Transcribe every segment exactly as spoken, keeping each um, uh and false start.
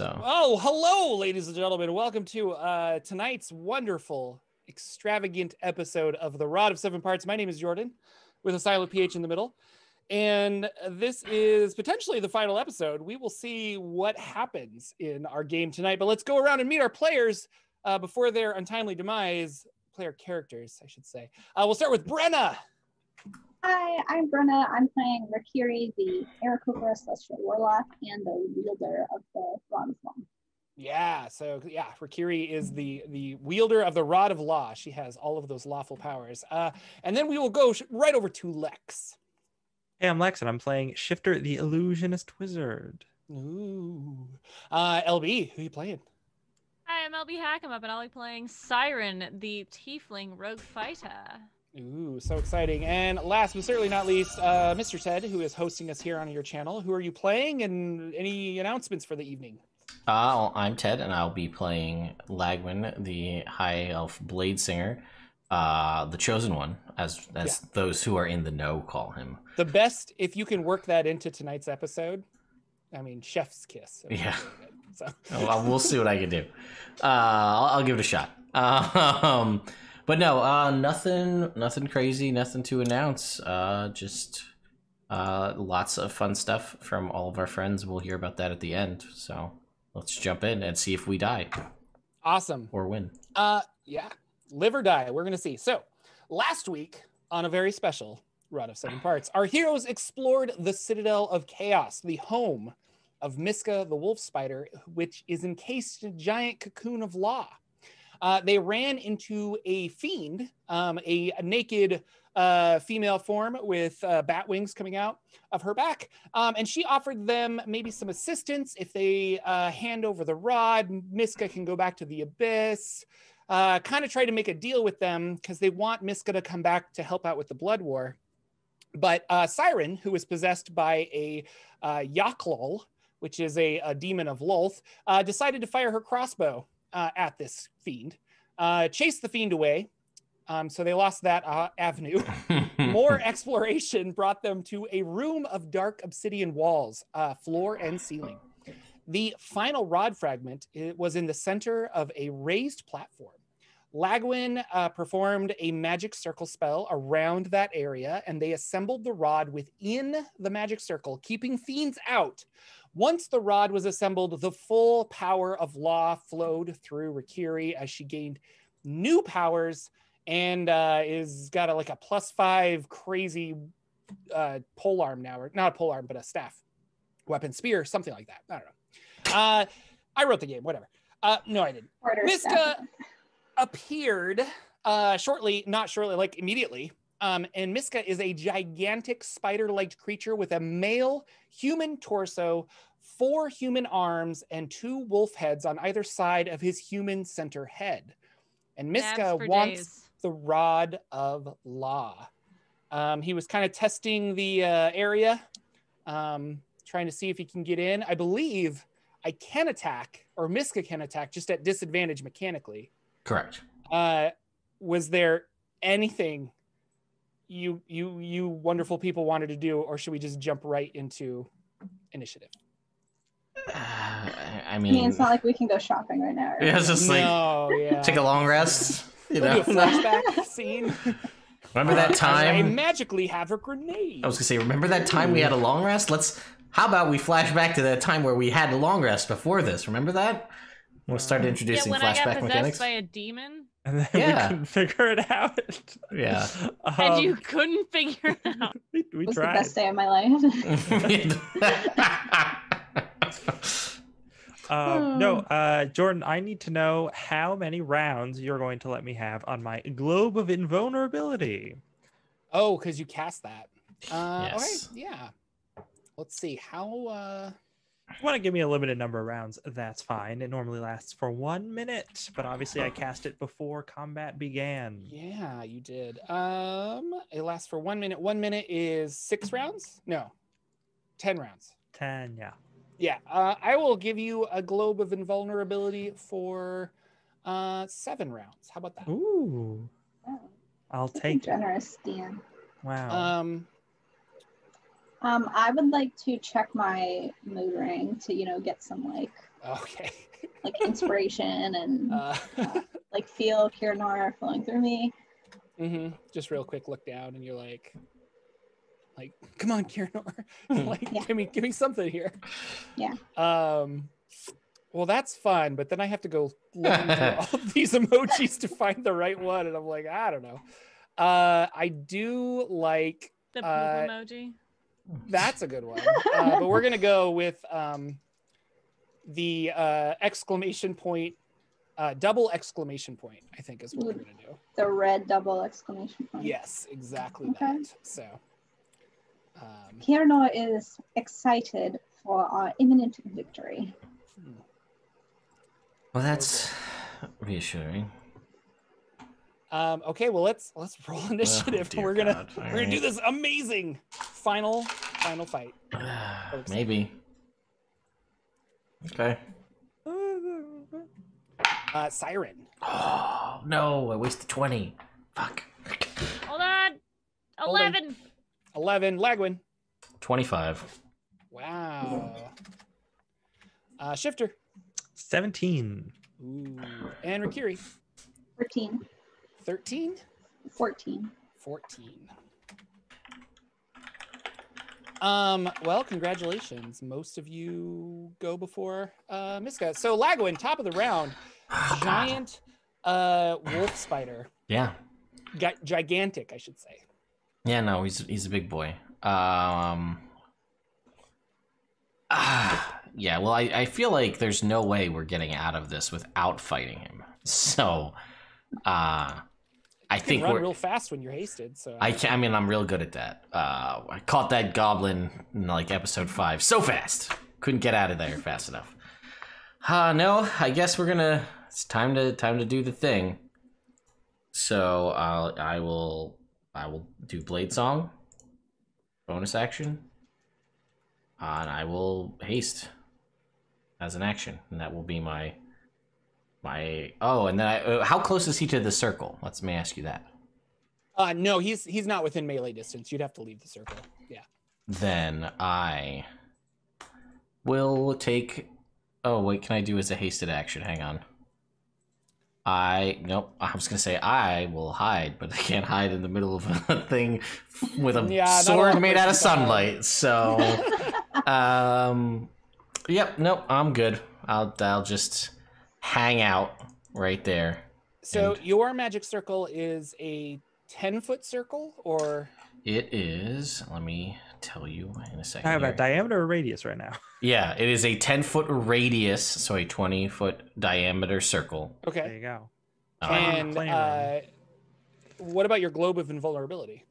So. Oh, hello, ladies and gentlemen. Welcome to uh, tonight's wonderful, extravagant episode of The Rod of Seven Parts. My name is Jordan, with a silent P H in the middle. And this is potentially the final episode. We will see what happens in our game tonight. But let's go around and meet our players uh, before their untimely demise. Player characters, I should say. Uh, we'll start with Brenna. Hi, I'm Brenna. I'm playing Rekkere, the Aarakocra Celestial Warlock, and the wielder of the Rod of Law. Yeah, so yeah, Rekkere is the, the wielder of the Rod of Law. She has all of those lawful powers. Uh, and then we will go sh right over to Lex. Hey, I'm Lex, and I'm playing Shifter, the Illusionist Wizard. Ooh. Uh, L B, who are you playing? Hi, I'm L B Hack. I'm up and I'll be playing Syrin, the Tiefling Rogue Fighter. Ooh, so exciting. And last but certainly not least, uh, Mister Ted, who is hosting us here on your channel. Who are you playing and any announcements for the evening? Uh, I'm Ted, and I'll be playing Lagwyn, the High Elf Blade Singer, uh, the Chosen One, as, as yeah. those who are in the know call him. The best, if you can work that into tonight's episode, I mean, chef's kiss. Yeah. Good, so. Well, we'll see what I can do. Uh, I'll, I'll give it a shot. Um... But no, uh, nothing, nothing crazy, nothing to announce. Uh, just uh, lots of fun stuff from all of our friends. We'll hear about that at the end. So let's jump in and see if we die. Awesome. Or win. Uh, yeah, live or die. We're going to see. So last week on a very special Rod of Seven Parts, our heroes explored the Citadel of Chaos, the home of Miska the Wolf Spider, which is encased in a giant cocoon of law. Uh, they ran into a fiend, um, a, a naked uh, female form with uh, bat wings coming out of her back. Um, and she offered them maybe some assistance. If they uh, hand over the rod, Miska can go back to the abyss. Uh, kind of tried to make a deal with them because they want Miska to come back to help out with the blood war. But uh, Syrin, who was possessed by a uh, Yaklol, which is a, a demon of Lolth, uh, decided to fire her crossbow Uh, at this fiend, uh, chased the fiend away. Um, so they lost that uh, avenue. More exploration brought them to a room of dark obsidian walls, uh, floor and ceiling. The final rod fragment it was in the center of a raised platform. Lagwyn uh, performed a magic circle spell around that area, and they assembled the rod within the magic circle, keeping fiends out. Once the rod was assembled, the full power of law flowed through Rekkere as she gained new powers and uh, is got a, like a plus five crazy uh, pole arm now, or not a pole arm, but a staff, weapon, spear, something like that. I don't know. Uh, I wrote the game, whatever. Uh, no, I didn't. Order Miska appeared uh, shortly, not shortly, like immediately. Um, and Miska is a gigantic spider-like creature with a male human torso, four human arms, and two wolf heads on either side of his human center head. And Miska wants days. the Rod of Law. Um, he was kind of testing the uh, area, um, trying to see if he can get in. I believe I can attack, or Miska can attack, just at disadvantage mechanically. Correct. Uh, was there anything you you you wonderful people wanted to do, or should we just jump right into initiative? Uh, I, I, mean, I mean, it's not like we can go shopping right now. Right? Yeah, it's just like no, yeah. take a long rest. You know, do a flashback scene. Remember that time? I magically have a grenade. I was gonna say, remember that time we had a long rest? Let's. How about we flash back to that time where we had a long rest before this? Remember that? We'll start introducing yeah, when flashback I got possessed mechanics by a demon. And then yeah. we couldn't figure it out. Yeah. Um, and you couldn't figure it out. We, we it was tried. the best day of my life. um, no, uh, Jordan, I need to know how many rounds you're going to let me have on my Globe of Invulnerability. Oh, because you cast that. Uh, yes. All right, yeah. Let's see. How... Uh... If you want to give me a limited number of rounds, that's fine. It normally lasts for one minute, but obviously I cast it before combat began. Yeah, you did. Um, it lasts for one minute. One minute is six rounds? No, ten rounds. Ten, yeah. Yeah, uh, I will give you a Globe of Invulnerability for uh, seven rounds. How about that? Ooh. Wow. I'll that's take generous, it. Dan. Wow. Um. Um, I would like to check my mood ring to, you know, get some like Okay. Like inspiration and uh, uh, like feel Kiranor flowing through me. Mm-hmm. Just real quick, look down, and you're like, like, come on, Kiranor, like, yeah. give me, give me something here. Yeah. Um. Well, that's fun, but then I have to go look through all these emojis to find the right one, and I'm like, I don't know. Uh, I do like the poop uh, emoji. That's a good one. Uh, but we're gonna go with um, the uh, exclamation point, uh, double exclamation point. I think is what we're gonna do. The red double exclamation point. Yes, exactly okay. that. So. Um, Kiranor is excited for our imminent victory. Well, that's reassuring. Um, okay, well let's let's roll initiative. Oh, we're gonna God. we're All gonna right. do this amazing final final fight. Maybe. Okay. Uh, Syrin. Oh no! I wasted twenty. Fuck. Hold on. Eleven. Hold on. Eleven. Lagwyn. Twenty-five. Wow. Uh, Shifter. seventeen. Ooh. And Rekkere. Fourteen. thirteen? fourteen. fourteen. Um, well, congratulations. Most of you go before uh, Miska. So Lagwyn, top of the round. Oh, giant uh, wolf spider. Yeah. G gigantic, I should say. Yeah, no, he's, he's a big boy. Um, ah, yeah, well, I, I feel like there's no way we're getting out of this without fighting him. So... Uh, I you can think run we're real fast when you're hasted. So I can, I mean, I'm real good at that. Uh, I caught that goblin in like episode five so fast. Couldn't get out of there fast enough. Uh, no, I guess we're gonna. It's time to time to do the thing. So I'll I will I will do Blade Song, bonus action, uh, and I will haste as an action, and that will be my. My oh, and then I, uh, how close is he to the circle? Let me ask you that. Uh, no, he's he's not within melee distance. You'd have to leave the circle. Yeah. Then I will take. Oh wait, can I do as a hasted action? Hang on. I nope. I was gonna say I will hide, but I can't hide in the middle of a thing with a yeah, sword made out of sunlight. So, um, yep. Nope. I'm good. I'll I'll just. Hang out right there. So and your magic circle is a ten foot circle, or it is. Let me tell you in a second. I have a diameter or radius right now. Yeah, it is a ten foot radius, so a twenty foot diameter circle. Okay, there you go. Um, and uh, what about your globe of invulnerability?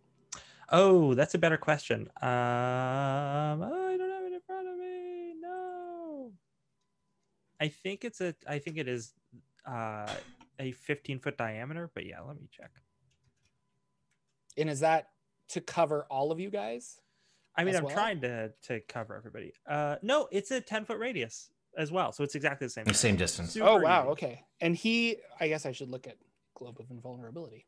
Oh, that's a better question. Um, I don't have it in front of me. No. I think it's a. I think it is uh, a fifteen foot diameter. But yeah, let me check. And is that to cover all of you guys? I mean, I'm well? trying to to cover everybody. Uh, no, it's a ten foot radius as well, so it's exactly the same. The same distance. Super oh wow, easy. Okay. And he, I guess I should look at Globe of Invulnerability.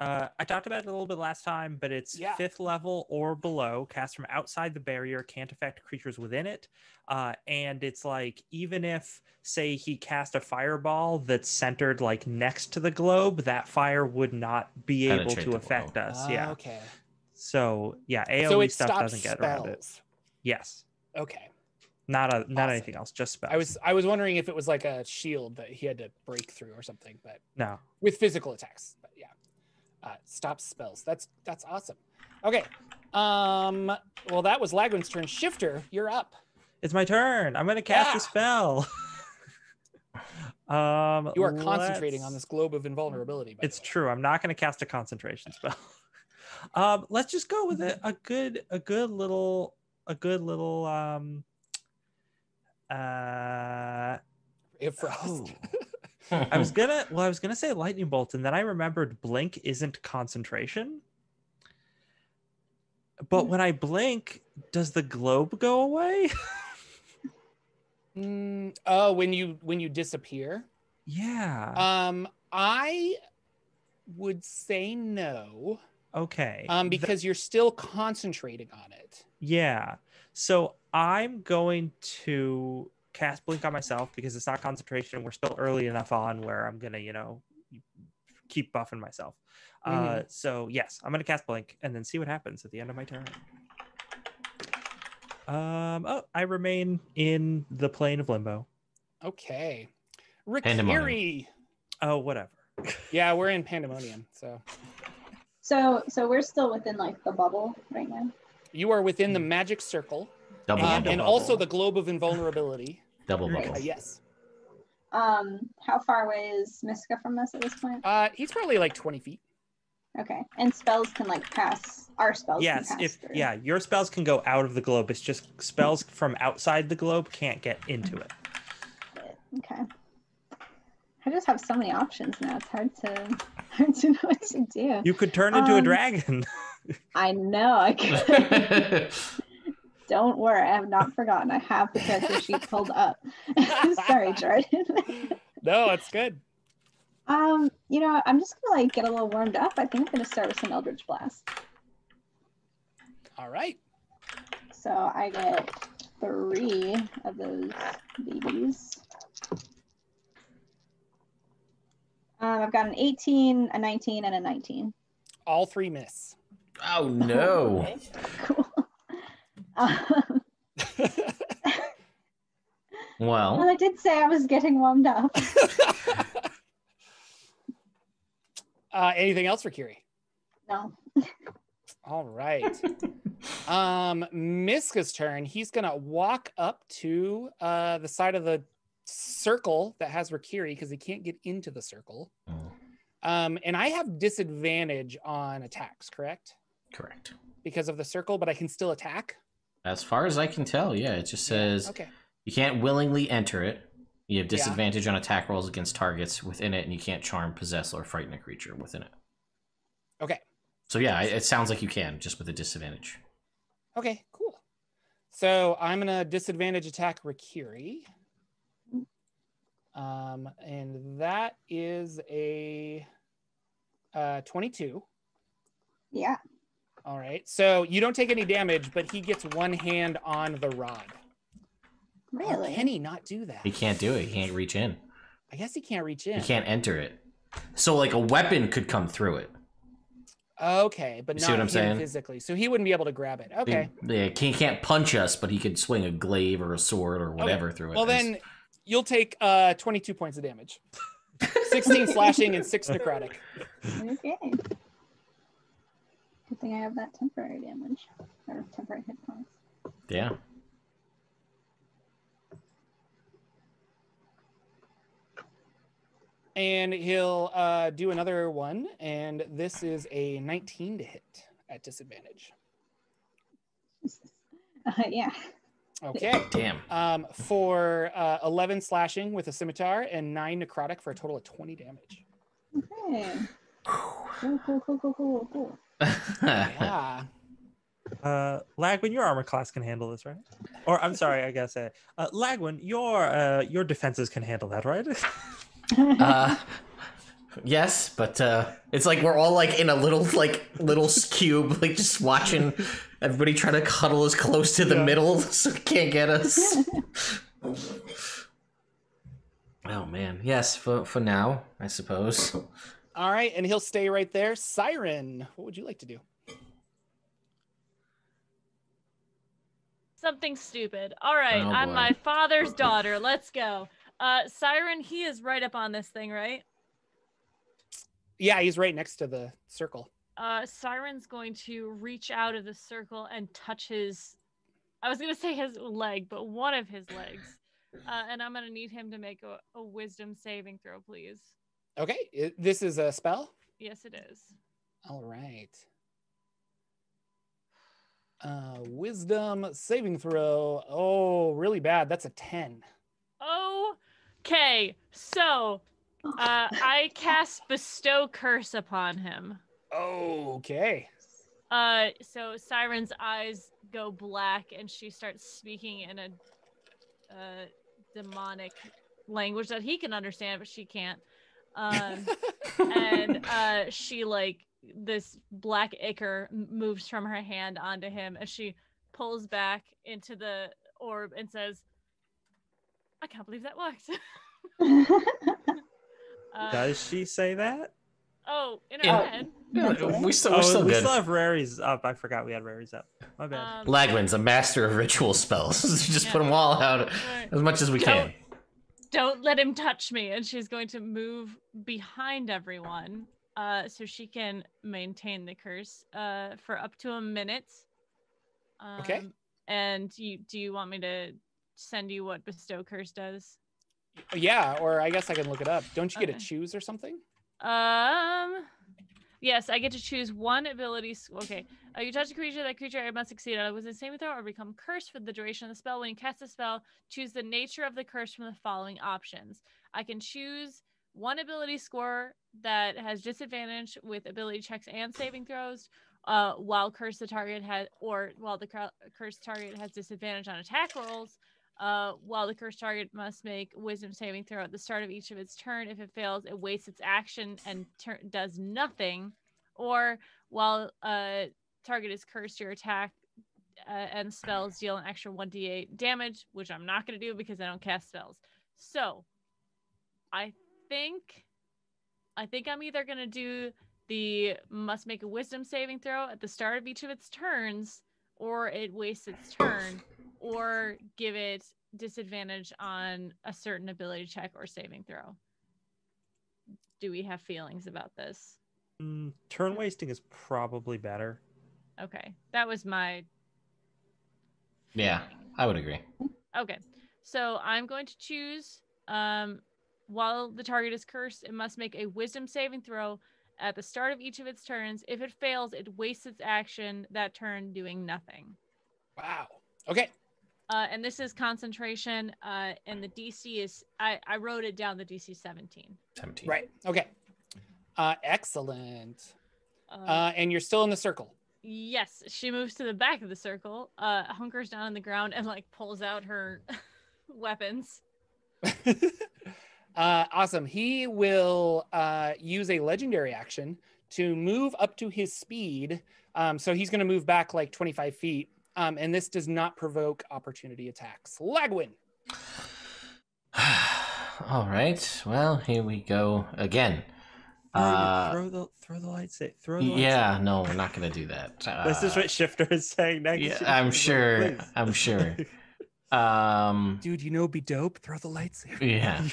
Uh, I talked about it a little bit last time, but it's yeah. fifth level or below, cast from outside the barrier, can't affect creatures within it. Uh, and it's like, even if, say, he cast a fireball that's centered like next to the globe, that fire would not be able to affect globe. us. Ah, yeah. Okay. So, yeah, A O E so it stuff doesn't get spells. around it. Yes. Okay. Not a, not awesome. anything else, just spells. I was I was wondering if it was like a shield that he had to break through or something, but no. With physical attacks, but yeah. Uh, stop spells. That's that's awesome. Okay. Um. Well, that was Lagwyn's turn. Shifter, you're up. It's my turn. I'm gonna cast yeah. a spell. um. You are let's... concentrating on this globe of invulnerability. By it's the way. true. I'm not gonna cast a concentration spell. um. Let's just go with a, a good a good little a good little um. Uh. If frost. I was gonna well, I was gonna say lightning bolt, and then I remembered blink isn't concentration. But when I blink, does the globe go away? mm, oh, when you when you disappear? Yeah. Um, I would say no. Okay. Um, because the, you're still concentrating on it. Yeah. So I'm going to cast Blink on myself because it's not concentration. We're still early enough on where I'm going to, you know, keep buffing myself. Mm-hmm. Uh, so yes, I'm going to cast Blink and then see what happens at the end of my turn. Um, oh, I remain in the plane of limbo. Okay. Rekkere. Oh, whatever. Yeah, we're in Pandemonium, so. So so we're still within like the bubble right now. You are within the magic circle. Double um, double and bubble. Also the globe of invulnerability. Double bubble. Uh, yes. Um, how far away is Miska from us at this point? Uh, he's probably like twenty feet. Okay. And spells can like pass, our spells yes, can pass if, through. Yeah, your spells can go out of the globe. It's just spells from outside the globe can't get into it. Okay. I just have so many options now. It's hard to hard to know what to do. You could turn into um, a dragon. I know. I could. Don't worry. I have not forgotten. I have the character sheet pulled up. Sorry, Jordan. No, it's good. Um, you know, I'm just gonna like get a little warmed up. I think I'm gonna start with some Eldritch Blast. All right. So I get three of those babies. Um, I've got an eighteen, a nineteen, and a nineteen. All three miss. Oh, no. Okay. Cool. Um, well. Well, I did say I was getting warmed up. uh, anything else for Kiri? No. All right. um, Miska's turn. He's going to walk up to uh, the side of the circle that has Rekkere because he can't get into the circle. Mm. Um, and I have disadvantage on attacks, correct? Correct. Because of the circle, but I can still attack? As far as I can tell, yeah. It just says yeah. Okay. You can't willingly enter it. You have disadvantage yeah. on attack rolls against targets within it, and you can't charm, possess, or frighten a creature within it. Okay. So yeah, it sounds like you can, just with a disadvantage. Okay, cool. So I'm going to disadvantage attack Rekkere. Um, and that is a uh, twenty-two. Yeah. All right. So you don't take any damage, but he gets one hand on the rod. Really? How can he not do that? He can't do it. He can't reach in. I guess he can't reach in. He can't enter it. So like a weapon could come through it. Okay, but you not what I'm saying? Physically. So he wouldn't be able to grab it. Okay. Yeah, he can't punch us, but he could swing a glaive or a sword or whatever okay. through it. Well then. You'll take uh, twenty-two points of damage. sixteen slashing and six necrotic. Okay. Good thing I have that temporary damage. Or temporary hit points. Yeah. And he'll uh, do another one. And this is a nineteen to hit at disadvantage. Uh, yeah. Okay. Damn. Um, for uh, eleven slashing with a scimitar and nine necrotic for a total of twenty damage. Okay. Cool, cool, cool, cool, cool, cool. Yeah. Uh, Lagwyn, your armor class can handle this, right? Or I'm sorry, I guess. Uh, uh, Lagwyn, your uh, your defenses can handle that, right? uh, yes, but uh, it's like we're all like in a little like little cube, like just watching. Everybody trying to cuddle us close to the yeah. middle so it can't get us. Oh, man. Yes, for, for now, I suppose. All right, and he'll stay right there. Syrin, what would you like to do? Something stupid. All right, oh, I'm my father's daughter. Let's go. Uh, Syrin, he is right up on this thing, right? Yeah, he's right next to the circle. Uh, Syrin's going to reach out of the circle and touch his, I was going to say his leg, but one of his legs. Uh, and I'm going to need him to make a, a wisdom saving throw, please. Okay. It, this is a spell? Yes, it is. All right. Uh, wisdom saving throw. Oh, really bad. That's a ten. Okay. So uh, I cast Bestow Curse upon him. Okay. Uh, so Syrin's eyes go black, and she starts speaking in a uh, demonic language that he can understand, but she can't. Um, and uh, she like this black ichor moves from her hand onto him as she pulls back into the orb and says, I can't believe that worked. uh, Does she say that? Oh, in our yeah. head. Yeah, we still, oh, still, we still have Rary's up. I forgot we had Rary's up. My bad. Um, Lagwyn's a master of ritual spells. Just yeah. put them all out right. as much as we don't, can. Don't let him touch me. And she's going to move behind everyone uh, so she can maintain the curse uh, for up to a minute. Um, okay. And you, do you want me to send you what Bestow Curse does? Yeah, or I guess I can look it up. Don't you okay. get to choose or something? Um, yes, I get to choose one ability. Okay, uh, you touch a creature, that creature must succeed on a wisdom saving throw or become cursed for the duration of the spell. When you cast a spell, choose the nature of the curse from the following options. I can choose one ability score that has disadvantage with ability checks and saving throws, uh, while curse the target has, or while the cursed target has disadvantage on attack rolls. Uh, while the cursed target must make wisdom saving throw at the start of each of its turn. If it fails, it wastes its action and does nothing. Or while uh, target is cursed, your attack uh, and spells deal an extra one d eight damage, which I'm not going to do because I don't cast spells. So I think I think I'm either going to do the must make a wisdom saving throw at the start of each of its turns, or it wastes its turn, or give it disadvantage on a certain ability check or saving throw. Do we have feelings about this? Mm, turn wasting is probably better. Okay, that was my... Yeah, I would agree. Okay, so I'm going to choose, um, while the target is cursed, it must make a wisdom saving throw at the start of each of its turns. If it fails, it wastes its action that turn doing nothing. Wow. Okay. Uh, and this is concentration, uh, and the D C is, I, I wrote it down, the D C seventeen. seventeen. Right, okay. Uh, excellent. Uh, uh, and you're still in the circle. Yes, she moves to the back of the circle, uh, hunkers down on the ground, and like pulls out her weapons. uh, awesome. He will uh, use a legendary action to move up to his speed. Um, so he's gonna move back like twenty-five feet. Um, and this does not provoke opportunity attacks. Lagwyn. All right. Well, here we go again. Uh, throw the throw the lights at. Throw the lights yeah. At. No, we're not gonna do that. Uh, this is what Shifter is saying next. Yeah, Shifter, I'm sure. Like, I'm sure. Um, Dude, you know, be dope. Throw the lights. At. Yeah.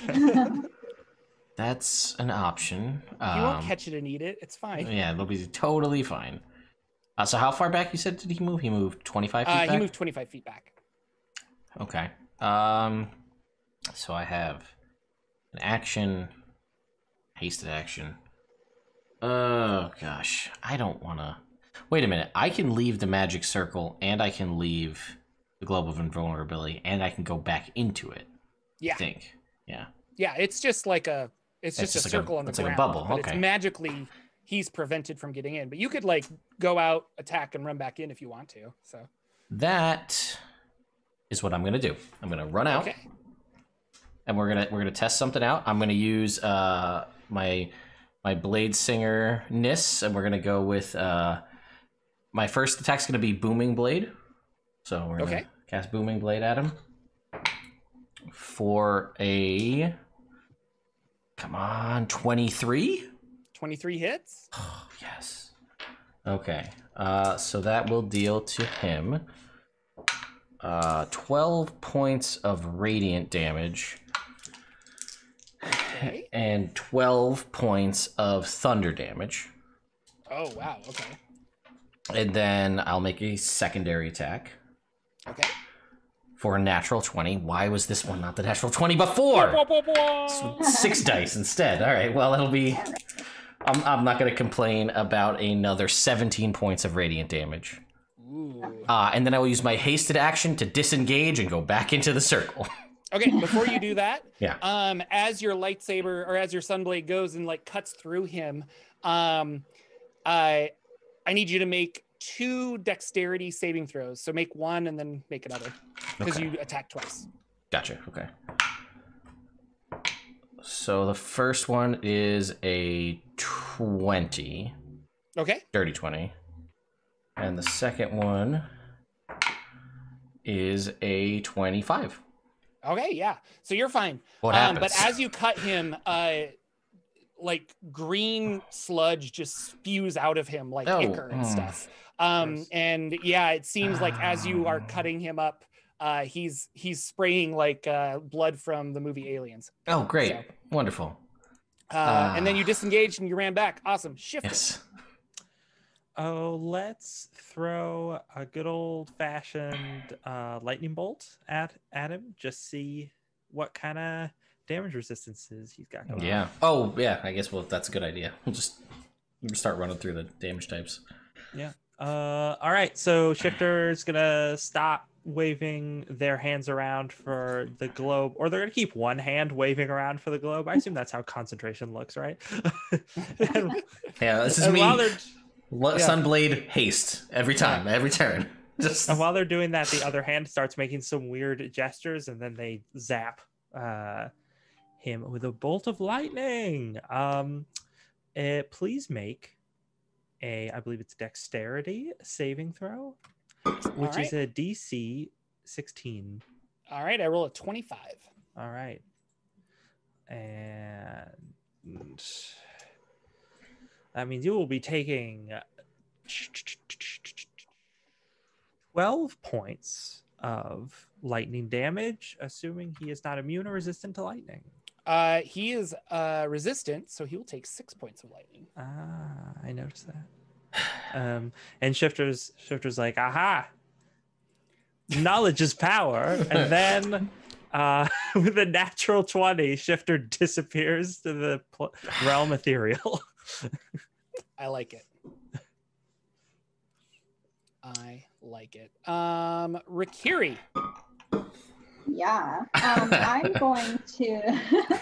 That's an option. Um, you won't catch it and eat it. It's fine. Yeah, it'll be totally fine. Uh, so how far back you said did he move? He moved twenty-five feet uh, back? He moved twenty-five feet back. Okay. Um, so I have an action, hasted action. Oh, gosh. I don't want to... Wait a minute. I can leave the magic circle, and I can leave the Globe of Invulnerability, and I can go back into it. Yeah. I think. Yeah. Yeah, it's just like a... It's, it's just, just a like circle a, on the it's ground. It's like a bubble. Okay. It's magically... He's prevented from getting in, but you could like go out, attack, and run back in if you want to. So that is what I'm gonna do. I'm gonna run out, okay. and we're gonna we're gonna test something out. I'm gonna use uh, my my Blade Singer-ness, and we're gonna go with uh, my first attack's gonna be Booming Blade. So we're gonna okay. cast Booming Blade at him for a come on twenty-three. twenty-three hits? Oh, yes. Okay. Uh, so that will deal to him uh, twelve points of radiant damage okay. and twelve points of thunder damage. Oh, wow. Okay. And then I'll make a secondary attack. Okay. For a natural twenty. Why was this one not the natural twenty before? So six dice instead. All right. Well, it'll be... I'm, I'm not going to complain about another seventeen points of radiant damage. Uh, and then I will use my hasted action to disengage and go back into the circle. Okay, before you do that, yeah. um, as your lightsaber or as your sunblade goes and like cuts through him, um, I, I need you to make two dexterity saving throws. So make one and then make another because okay. you attack twice. Gotcha, okay. So the first one is a twenty. Okay. Dirty twenty. And the second one is a twenty-five. Okay, yeah. So you're fine. What um, happens? But as you cut him, uh, like green sludge just spews out of him, like oh. ichor and mm. stuff. Um, nice. And yeah, it seems like as you are cutting him up, uh, he's he's spraying like uh, blood from the movie Aliens. Oh, great! So, wonderful. Uh, uh, and then you disengaged and you ran back. Awesome. Shifter. Yes. Oh, let's throw a good old-fashioned uh, lightning bolt at, at him. Just see what kind of damage resistances he's got going yeah. on. Oh, yeah. I guess well, that's a good idea. We'll just start running through the damage types. Yeah. Uh, all right. So Shifter's going to stop waving their hands around for the globe, or they're going to keep one hand waving around for the globe. I assume that's how concentration looks, right? and, yeah, this is me. Yeah. Sunblade haste every time, yeah. every turn. Just... And while they're doing that, the other hand starts making some weird gestures, and then they zap uh, him with a bolt of lightning. Um, uh, please make a, I believe it's dexterity saving throw, which right. is a D C sixteen. All right, I roll a twenty-five. All right. And... I mean, you will be taking twelve points of lightning damage, assuming he is not immune or resistant to lightning. Uh, he is uh, resistant, so he will take six points of lightning. Ah, I noticed that. Um, and Shifter's Shifter's like, aha, knowledge is power. And then uh, with a natural twenty, Shifter disappears to the pl- realm ethereal. I like it. I like it. Um, Rekkere. Yeah. Um, I'm going to...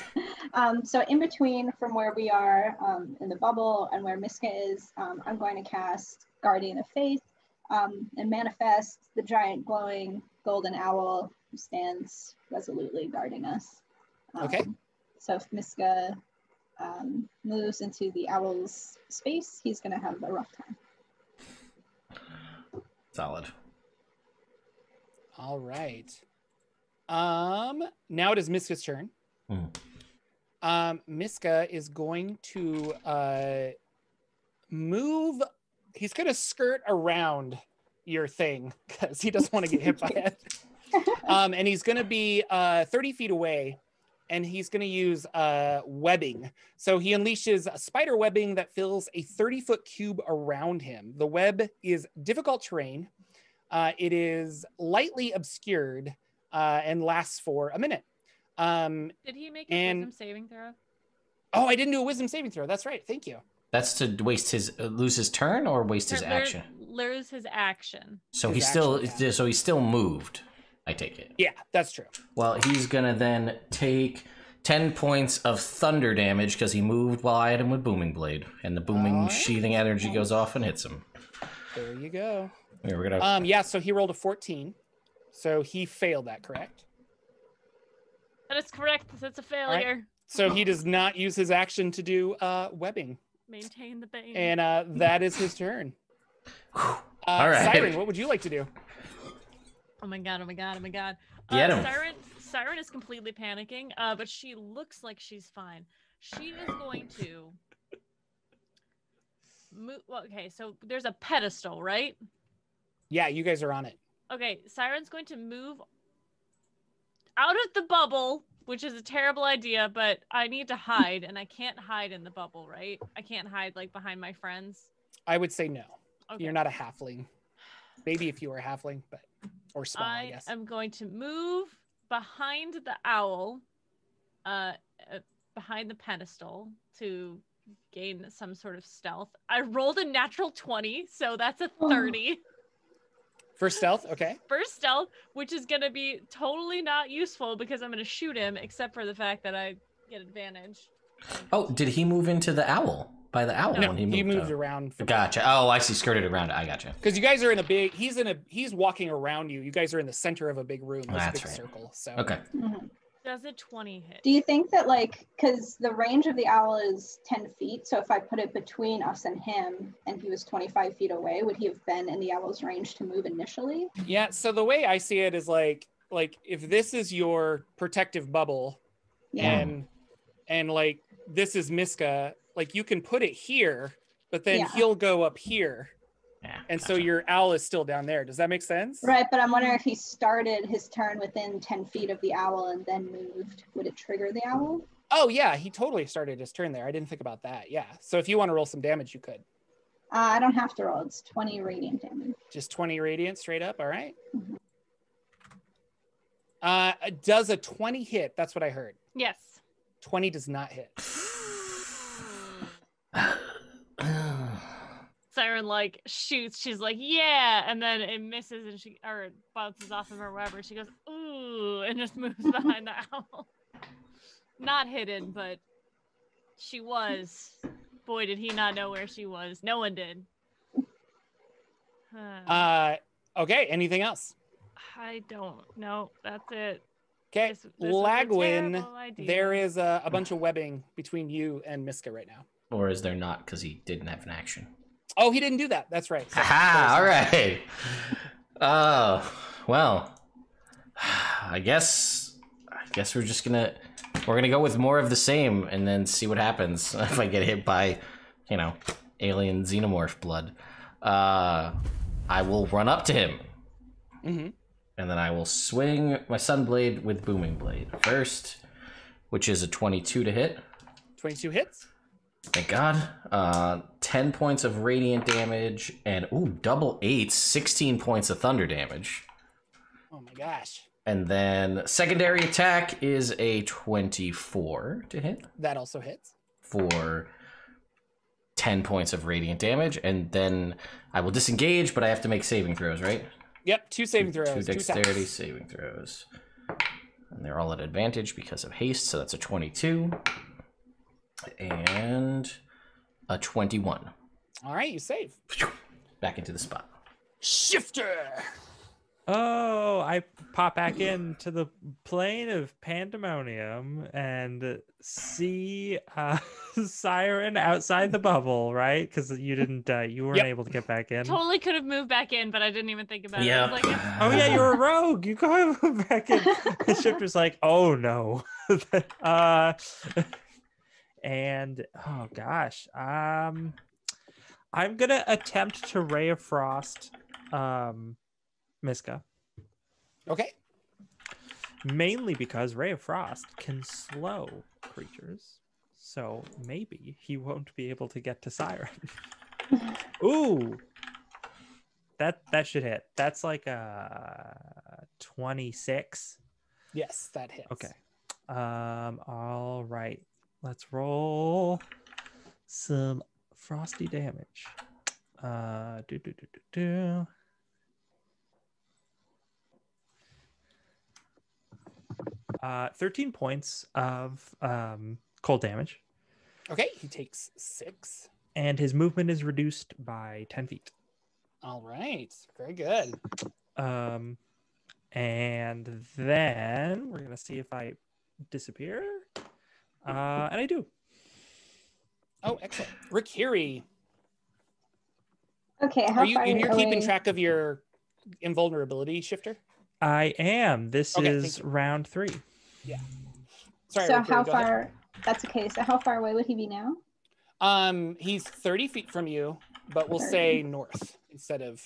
um, so in between from where we are um, in the bubble and where Miska is, um, I'm going to cast Guardian of Faith um, and manifest the giant glowing golden owl who stands resolutely guarding us. Um, okay. So if Miska... Um, moves into the owl's space, he's going to have a rough time. Solid. All right. Um, now it is Miska's turn. Mm. Um, Miska is going to uh, move. He's going to skirt around your thing because he doesn't want to get hit by it. Um, and he's going to be uh, thirty feet away. And he's going to use uh, webbing. So he unleashes a spider webbing that fills a thirty-foot cube around him. The web is difficult terrain. Uh, it is lightly obscured uh, and lasts for a minute. Um, Did he make a and... wisdom saving throw? Oh, I didn't do a wisdom saving throw. That's right. Thank you. That's to waste his uh, lose his turn or waste his action. Lose his action. So his he's action, still yeah. so he's still moved. I take it. Yeah, that's true. Well, he's going to then take ten points of thunder damage because he moved while I had him with Booming Blade. And the booming right. sheathing energy goes off and hits him. There you go. Here, we're gonna... Um, yeah, so he rolled a fourteen. So he failed that, correct? That is correct. That's a failure. Right. So he does not use his action to do uh, webbing. Maintain the bane. And uh, that is his turn. Uh, All right. Syrin, what would you like to do? Oh my god, oh my god, oh my god. Uh, Syrin, Syrin is completely panicking, uh, but she looks like she's fine. She is going to... Move, well, okay, so there's a pedestal, right? Yeah, you guys are on it. Okay, Siren's going to move out of the bubble, which is a terrible idea, but I need to hide, and I can't hide in the bubble, right? I can't hide, like, behind my friends? I would say no. Okay. You're not a halfling. Maybe if you were a halfling, but... Or small, I, I guess. am going to move behind the owl, uh, uh, behind the pedestal to gain some sort of stealth. I rolled a natural twenty, so that's a thirty. For stealth, okay. For stealth, which is going to be totally not useful because I'm going to shoot him, except for the fact that I get advantage. Oh, did he move into the owl? By the owl no, when he moved, he moved around. Gotcha. Oh, I see. Skirted around. I gotcha. Because you guys are in a big. He's in a. He's walking around you. You guys are in the center of a big room. That's a big right. circle. So okay. Mm-hmm. Does a twenty hit? Do you think that, like, because the range of the owl is ten feet, so if I put it between us and him and he was twenty-five feet away, would he have been in the owl's range to move initially? Yeah, so the way I see it is like, like if this is your protective bubble, yeah. and and like this is Miska, like you can put it here, but then yeah. he'll go up here. Yeah, and gotcha. So your owl is still down there. Does that make sense? Right, but I'm wondering if he started his turn within ten feet of the owl and then moved, would it trigger the owl? Oh yeah, he totally started his turn there. I didn't think about that, yeah. So if you want to roll some damage, you could. Uh, I don't have to roll, it's twenty radiant damage. Just twenty radiant straight up, all right. Mm-hmm. uh, does a twenty hit? That's what I heard. Yes. twenty does not hit. Syrin like shoots, she's like, yeah, and then it misses and she or it bounces off of her web and she goes, ooh, and just moves behind the owl. Not hidden, but she was. Boy, did he not know where she was. No one did. Uh, uh okay, anything else? I don't know. That's it. Okay. Lagwyn, there is a, a bunch of webbing between you and Miska right now. Or is there not, because he didn't have an action? Oh, he didn't do that. That's right. So, Aha, all right. Oh, well, I guess, I guess we're just gonna, we're gonna go with more of the same and then see what happens if I get hit by, you know, alien xenomorph blood. Uh, I will run up to him. Mm-hmm. And then I will swing my Sunblade with Booming Blade first, which is a twenty-two to hit. twenty-two hits? Thank God. Uh, ten points of radiant damage and, ooh, double eights, sixteen points of thunder damage. Oh my gosh. And then secondary attack is a twenty-four to hit. That also hits. For ten points of radiant damage. And then I will disengage, but I have to make saving throws, right? Yep, two saving throws. Two, two dexterity two saving throws. And they're all at advantage because of haste, so that's a twenty-two. And a twenty-one. All right, you save. Back into the spot. Shifter! Oh, I pop back into the plane of Pandemonium and see uh, Syrin outside the bubble, right? Because you didn't, uh, you weren't yep. able to get back in. Totally could have moved back in, but I didn't even think about yep. it. Like, oh yeah, you're a rogue. You go back in. Shifter's like, oh no. uh... And oh gosh, um, I'm gonna attempt to Ray of Frost, um, Miska. Okay. Mainly because Ray of Frost can slow creatures, so maybe he won't be able to get to Syrin. Ooh, that that should hit. That's like a twenty-six. Yes, that hits. Okay. Um. All right. Let's roll some frosty damage. Uh, do, do, do, do, do. Uh, thirteen points of um, cold damage. Okay, he takes six. And his movement is reduced by ten feet. All right, very good. Um, and then we're gonna see if I disappear. Uh, and I do. Oh, excellent. Rekkere. Okay, how are you, far you're away? Keeping track of your invulnerability, Shifter? I am. This okay, is round three. Yeah. Sorry, so Rekkere, how far? Ahead. That's okay. So how far away would he be now? Um, he's thirty feet from you, but we'll thirty. Say north instead of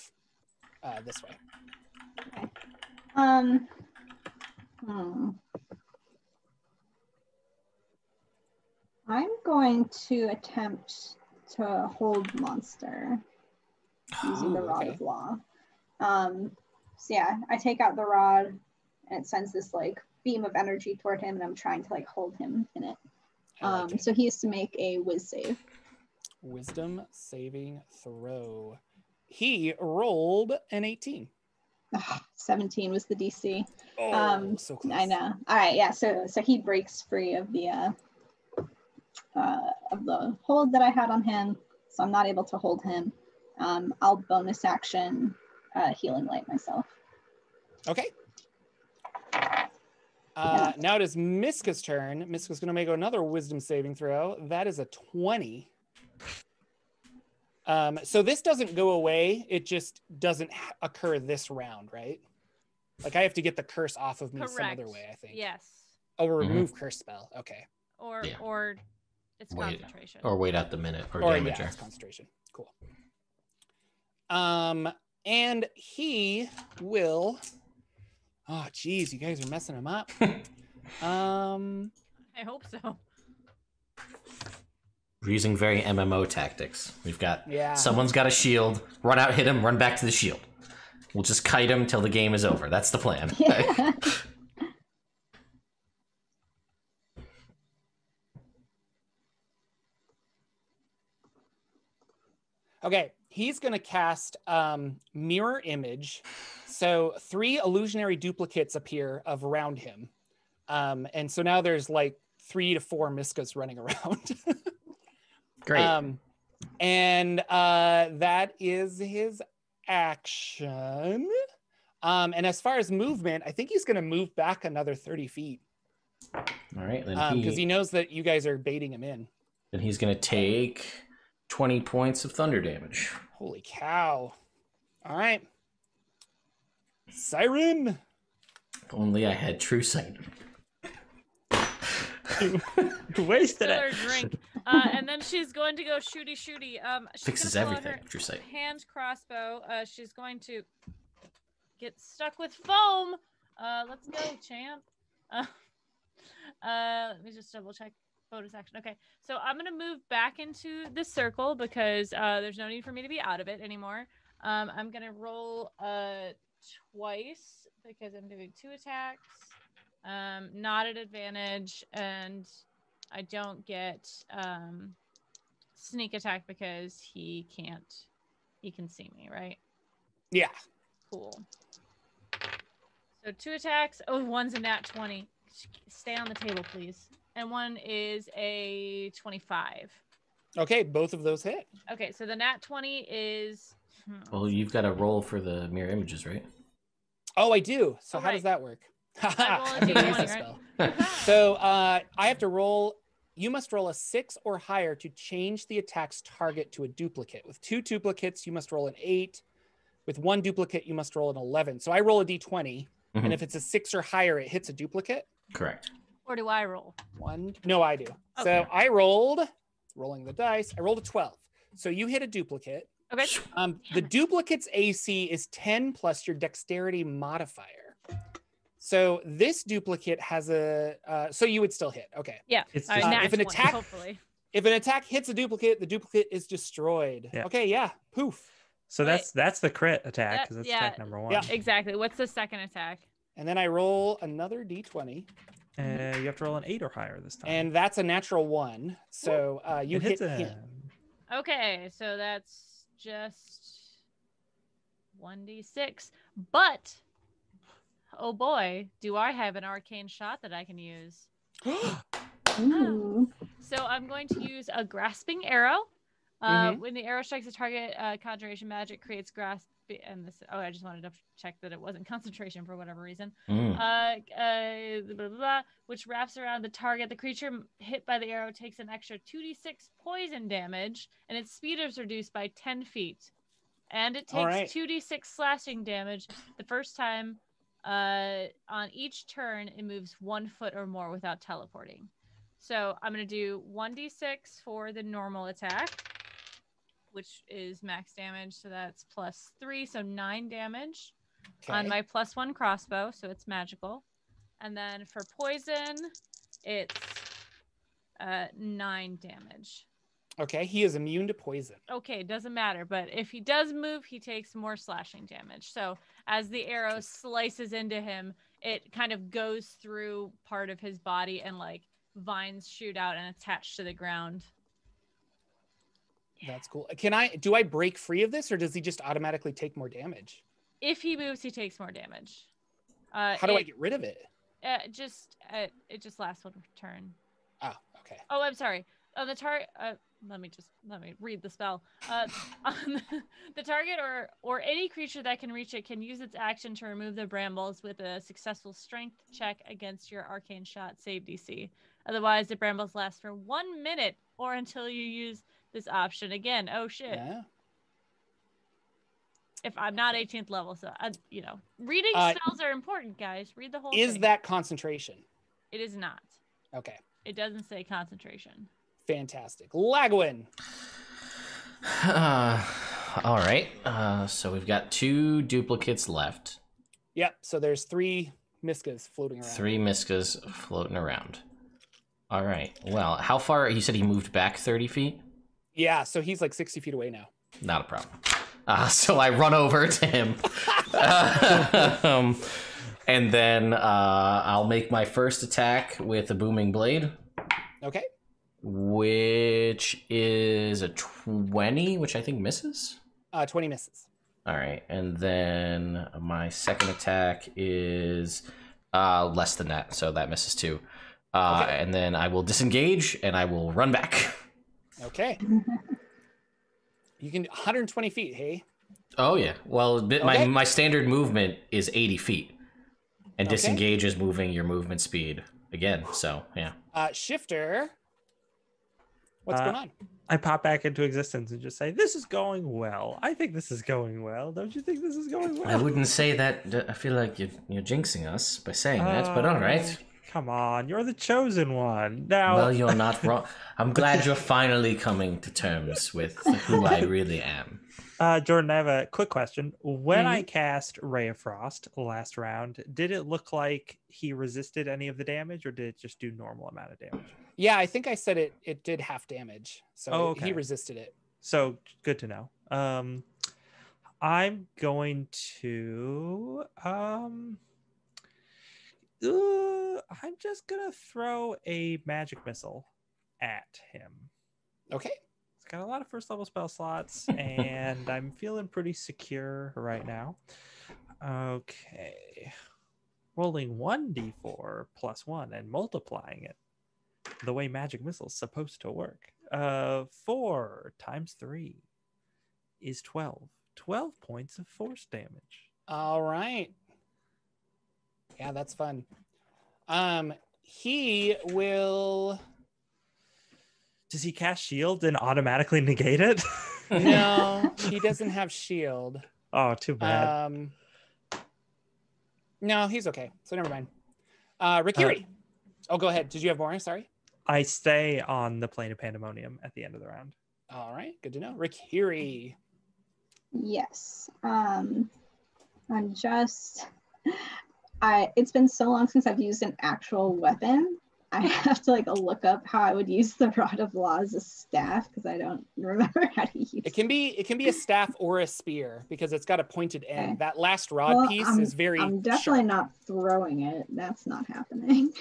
uh, this way. Okay. Um. Hmm. I'm going to attempt to hold monster using oh, the Rod okay. of Law. Um, so yeah, I take out the rod and it sends this like beam of energy toward him and I'm trying to like hold him in it. Um, like it. So he has to make a whiz save. Wisdom saving throw. He rolled an eighteen. Oh, seventeen was the D C. Oh, um, so close. I know. All right, yeah, so, so he breaks free of the... Uh, Uh, of the hold that I had on him, so I'm not able to hold him. Um, I'll bonus action uh, Healing Light myself. Okay. Uh, now it is Miska's turn. Miska's going to make another wisdom saving throw. That is a twenty. Um, so this doesn't go away. It just doesn't ha- occur this round, right? Like I have to get the curse off of me Correct. Some other way, I think. Yes. Oh, remove mm-hmm. curse spell. Okay. Or yeah. or it's wait, concentration. Or wait out the minute or, or damage. Yeah, it's concentration. Cool. Um, and he will. Oh, geez, you guys are messing him up. um, I hope so. We're using very M M O tactics. We've got yeah. someone's got a shield. Run out, hit him. Run back to the shield. We'll just kite him till the game is over. That's the plan. Yeah. Okay, he's going to cast um, Mirror Image. So three illusionary duplicates appear of around him. Um, and so now there's like three to four Miskas running around. Great. Um, and uh, that is his action. Um, and as far as movement, I think he's going to move back another thirty feet. All right. Because um, he... he knows that you guys are baiting him in. Then he's going to take... twenty points of thunder damage. Holy cow. All right. Syrin. If only I had true sight. You wasted it. Drink. Uh, and then she's going to go shooty shooty. Um, she's Fixes everything. True sight. Hand crossbow. Uh, she's going to get stuck with foam. Uh, let's go, champ. Uh, uh, let me just double check. Bonus action. Okay, so I'm gonna move back into the circle because uh, there's no need for me to be out of it anymore. Um, I'm gonna roll uh, twice because I'm doing two attacks, um, not at advantage, and I don't get um, sneak attack because he can't. He can see me, right? Yeah. Cool. So two attacks. Oh, one's a nat twenty. Stay on the table, please. And one is a twenty-five. Okay, both of those hit. Okay, so the nat twenty is... Hmm. Well, you've got a roll for the mirror images, right? Oh, I do. So All how right. does that work? I roll a D twenty, right? So uh, I have to roll... You must roll a six or higher to change the attack's target to a duplicate. With two duplicates, you must roll an eight. With one duplicate, you must roll an eleven. So I roll a D twenty, mm-hmm. and if it's a six or higher, it hits a duplicate? Correct. Or do I roll? One. No, I do. Okay. So I rolled, rolling the dice, I rolled a twelve. So you hit a duplicate. Okay. Um, the duplicate's A C is ten plus your dexterity modifier. So this duplicate has a, uh, so you would still hit. Okay. Yeah. It's just, uh, if an attack, hopefully. If an attack hits a duplicate, the duplicate is destroyed. Yeah. Okay. Yeah. Poof. So Wait. that's that's the crit attack because that, that's yeah, attack number one. Yeah. Exactly. What's the second attack? And then I roll another D twenty. And uh, you have to roll an eight or higher this time. And that's a natural one. So uh, you it hit him. him. Okay, so that's just one d six. But, oh boy, do I have an arcane shot that I can use. Ooh. So I'm going to use a grasping arrow. Uh, mm-hmm. When the arrow strikes a target, uh, conjuration magic creates grasp. And this, oh, I just wanted to check that it wasn't concentration for whatever reason. Mm. Uh, uh, blah, blah, blah, blah, which wraps around the target. The creature hit by the arrow takes an extra two d six poison damage, and its speed is reduced by ten feet. And it takes right. two d six slashing damage the first time uh, on each turn. It moves one foot or more without teleporting. So I'm going to do one d six for the normal attack, which is max damage, so that's plus three, so nine damage okay. on my plus one crossbow, so it's magical. And then for poison, it's uh, nine damage. Okay, he is immune to poison. Okay, it doesn't matter, but if he does move, he takes more slashing damage. So as the arrow slices into him, it kind of goes through part of his body and like vines shoot out and attach to the ground. Yeah. That's cool. Can I, do I break free of this or does he just automatically take more damage? If he moves, he takes more damage. Uh, How do it, I get rid of it? Uh, just, uh, it just lasts one turn. Oh, okay. Oh, I'm sorry. Oh, the target, uh, let me just let me read the spell. Uh, on the target or or any creature that can reach it can use its action to remove the brambles with a successful strength check against your arcane shot save D C. Otherwise, the brambles last for one minute or until you use this option again. Oh shit! Yeah. If I'm not eighteenth level, so I, you know, reading uh, spells are important, guys. Read the whole. Is thing. That concentration? It is not. Okay. It doesn't say concentration. Fantastic. Lagwyn. Uh, all right. Uh, so we've got two duplicates left. Yep. So there's three Miskas floating around. Three Miskas floating around. All right. Well, how far? You said he moved back thirty feet? Yeah. So he's like sixty feet away now. Not a problem. Uh, so I run over to him. uh, um, and then uh, I'll make my first attack with a Booming Blade. Okay. Which is a twenty, which I think misses? Uh, twenty misses. All right. And then my second attack is uh, less than that, so that misses too. Uh, okay. And then I will disengage, and I will run back. Okay. You can one hundred twenty feet, hey? Oh, yeah. Well, my, okay. my standard movement is eighty feet. And okay. disengage is moving your movement speed again, so, yeah. Uh, Shifter, what's uh, going on? I pop back into existence and just say, this is going well. I think this is going well. Don't you think this is going well? I wouldn't say that. I feel like you're, you're jinxing us by saying uh, that, but all right. Come on, you're the chosen one. Now. Well, you're not wrong. I'm glad you're finally coming to terms with who I really am. Uh, Jordan, I have a quick question. When mm-hmm. I cast Ray of Frost last round, did it look like he resisted any of the damage, or did it just do normal amount of damage? Yeah, I think I said it. It did half damage, so oh, okay. he resisted it. So good to know. Um, I'm going to. Um, Uh, I'm just gonna throw a magic missile at him. Okay. It's got a lot of first level spell slots, and I'm feeling pretty secure right now. Okay. Rolling one d four plus one and multiplying it the way magic missile's supposed to work. Uh, four times three is twelve. twelve points of force damage. All right. Yeah, that's fun. Um, he will. Does he cast shield and automatically negate it? No, he doesn't have shield. Oh, too bad. Um, no, he's okay. So never mind. Uh, Rekkere. Uh, oh, go ahead. Did you have more? Sorry. I stay on the plane of pandemonium at the end of the round. All right, good to know. Rekkere. Yes. Um, I'm just. I, it's been so long since I've used an actual weapon. I have to like look up how I would use the Rod of Law as a staff because I don't remember how to use it. It can be it can be a staff or a spear because it's got a pointed end. Okay. That last rod well, piece I'm, is very. I'm definitely sharp. Not throwing it. That's not happening.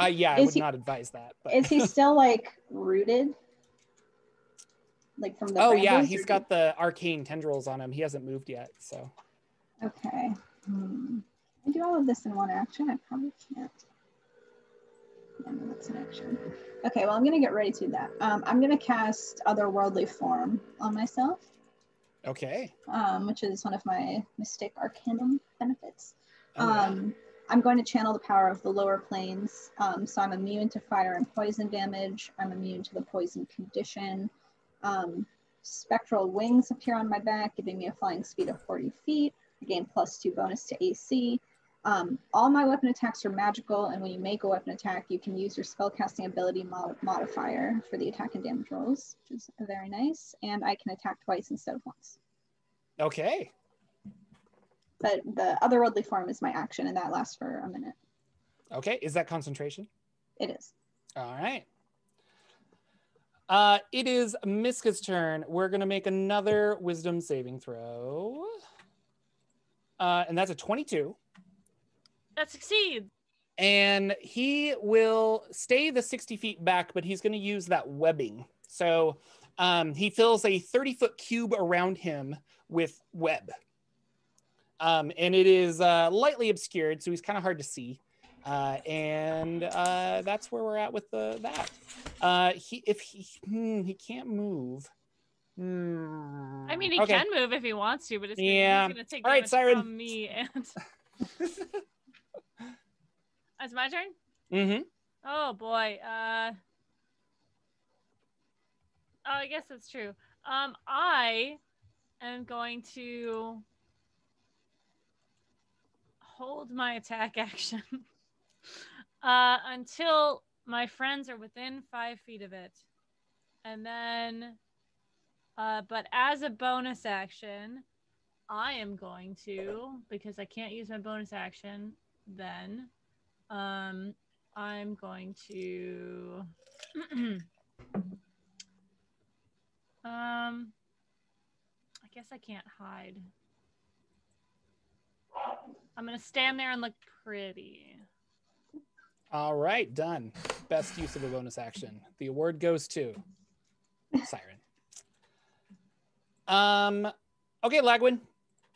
Uh, yeah, I is would he, not advise that. But. Is he still like rooted? Like from the. Oh yeah, he's got the arcane tendrils on him. He hasn't moved yet, so. Okay. Hmm. I do all of this in one action. I probably can't. Yeah, no, that's an action. Okay, well, I'm going to get ready to do that. Um, I'm going to cast Otherworldly Form on myself. Okay. Um, which is one of my Mystic Arcanum benefits. Oh, yeah. um, I'm going to channel the power of the lower planes. Um, so I'm immune to fire and poison damage. I'm immune to the poison condition. Um, spectral wings appear on my back, giving me a flying speed of forty feet. I gain plus two bonus to A C. Um, all my weapon attacks are magical, and when you make a weapon attack, you can use your spellcasting ability mod modifier for the attack and damage rolls, which is very nice. And I can attack twice instead of once. Okay. But the otherworldly form is my action, and that lasts for a minute. Okay. Is that concentration? It is. All right. Uh, it is Miska's turn. We're going to make another wisdom saving throw. Uh, and that's a twenty-two. That succeeds. And he will stay the sixty feet back, but he's going to use that webbing. So um, he fills a thirty-foot cube around him with web. Um, and it is uh, lightly obscured, so he's kind of hard to see. Uh, and uh, that's where we're at with the that. Uh, he if he hmm, he can't move. Hmm. I mean, he okay. can move if he wants to, but it's gonna, yeah. He's gonna take damage from me. And it's my turn. Mm-hmm. Oh boy. Uh. Oh, I guess that's true. Um, I am going to hold my attack action uh, until my friends are within five feet of it. And then, uh, but as a bonus action, I am going to, because I can't use my bonus action then, um, I'm going to... Um, I guess I can't hide. I'm gonna stand there and look pretty. All right, done. Best use of a bonus action. The award goes to Syrin. Um, okay, Lagwyn.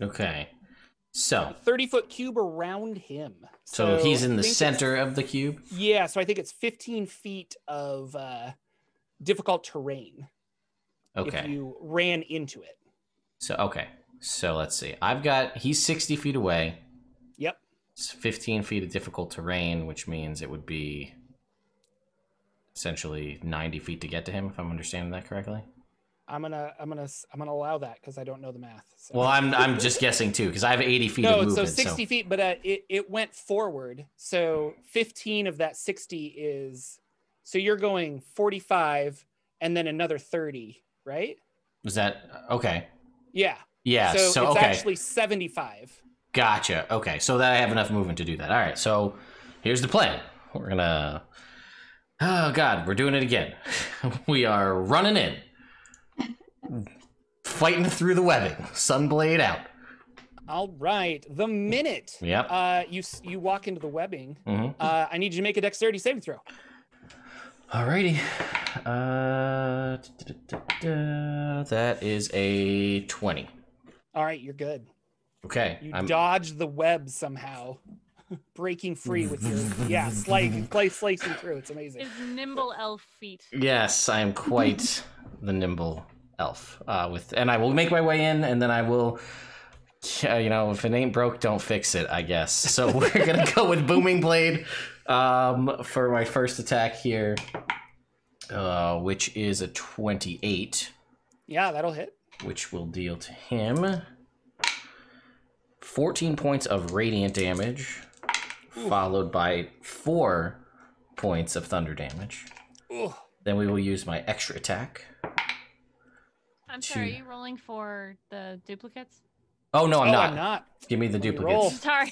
Okay, so thirty foot cube around him. So, so he's in the center of the cube. Yeah, so I think it's fifteen feet of uh, difficult terrain. Okay. If you ran into it. So, okay. So let's see. I've got, he's sixty feet away. Yep. It's fifteen feet of difficult terrain, which means it would be essentially ninety feet to get to him, if I'm understanding that correctly. I'm going to, I'm going to, I'm going to allow that because I don't know the math. So. Well, I'm, I'm just guessing too, because I have eighty feet no, of movement. No, so sixty so. feet, but uh, it, it went forward. So fifteen of that sixty is, so you're going forty-five and then another thirty. Right? Was that okay? Yeah. Yeah. So, so it's okay. actually seventy-five. Gotcha. Okay. So that I have enough movement to do that. All right. So here's the plan. We're gonna. Oh God, we're doing it again. We are running in, fighting through the webbing, Sunblade out. All right. The minute. Yep. Uh, you you walk into the webbing. Mm-hmm. uh, I need you to make a dexterity saving throw. Alrighty. Uh, da, da, da, da. That is a twenty. All right, you're good. Okay. You I'm... dodge the web somehow, breaking free with your yeah, slicing, slicing through. It's amazing. It's nimble elf feet. Yes, I am quite the nimble elf. Uh, with and I will make my way in, and then I will. Uh, you know, if it ain't broke, don't fix it. I guess. So we're gonna go with Booming Blade. Um, for my first attack here, uh, which is a twenty-eight. Yeah, that'll hit. Which will deal to him fourteen points of radiant damage, ooh, followed by four points of thunder damage. Ooh. Then we will use my extra attack. I'm to... sorry, are you rolling for the duplicates? Oh, no, I'm, oh, not. I'm not. Give me the duplicates. Sorry.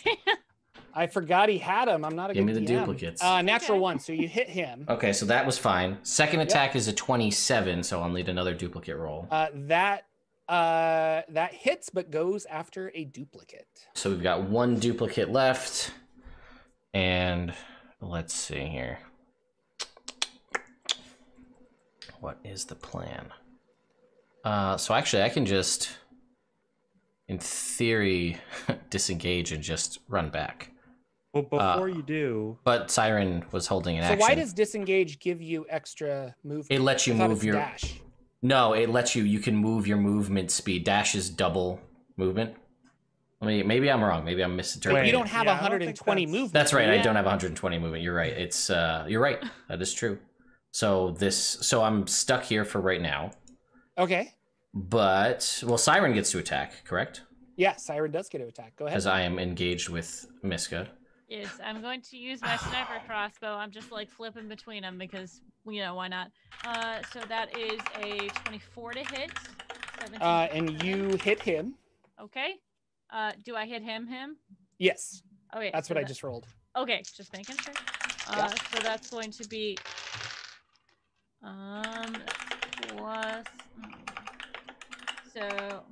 I forgot he had him. I'm not a Give good Give me the D M. Duplicates. Uh, natural okay. one, so you hit him. Okay, so that was fine. Second attack yep. is a twenty-seven, so I'll need another duplicate roll. Uh, that uh, that hits, but goes after a duplicate. So we've got one duplicate left. And let's see here. What is the plan? Uh, so actually, I can just, in theory, disengage and just run back. Well, before uh, you do, but Syrin was holding an so action. So why does disengage give you extra movement? It lets you move your dash. No, it lets you. You can move your movement speed. Dash is double movement. I mean, maybe I'm wrong. Maybe I'm misinterpreting. Wait, you don't have yeah, one hundred twenty don't that's... movement. That's right. Yeah. I don't have one hundred twenty movement. You're right. It's uh, you're right. That is true. So this. So I'm stuck here for right now. Okay. But well, Syrin gets to attack, correct? Yeah, Syrin does get to attack. Go ahead. As I am engaged with Miska. Yes, I'm going to use my sniper crossbow. I'm just like flipping between them because, you know, why not? Uh, so that is a twenty-four to hit. Uh, and you hit him. Okay. Uh, do I hit him, him? Yes. Okay. That's so what that... I just rolled. Okay, just making sure. Uh, yeah. So that's going to be um, plus, so,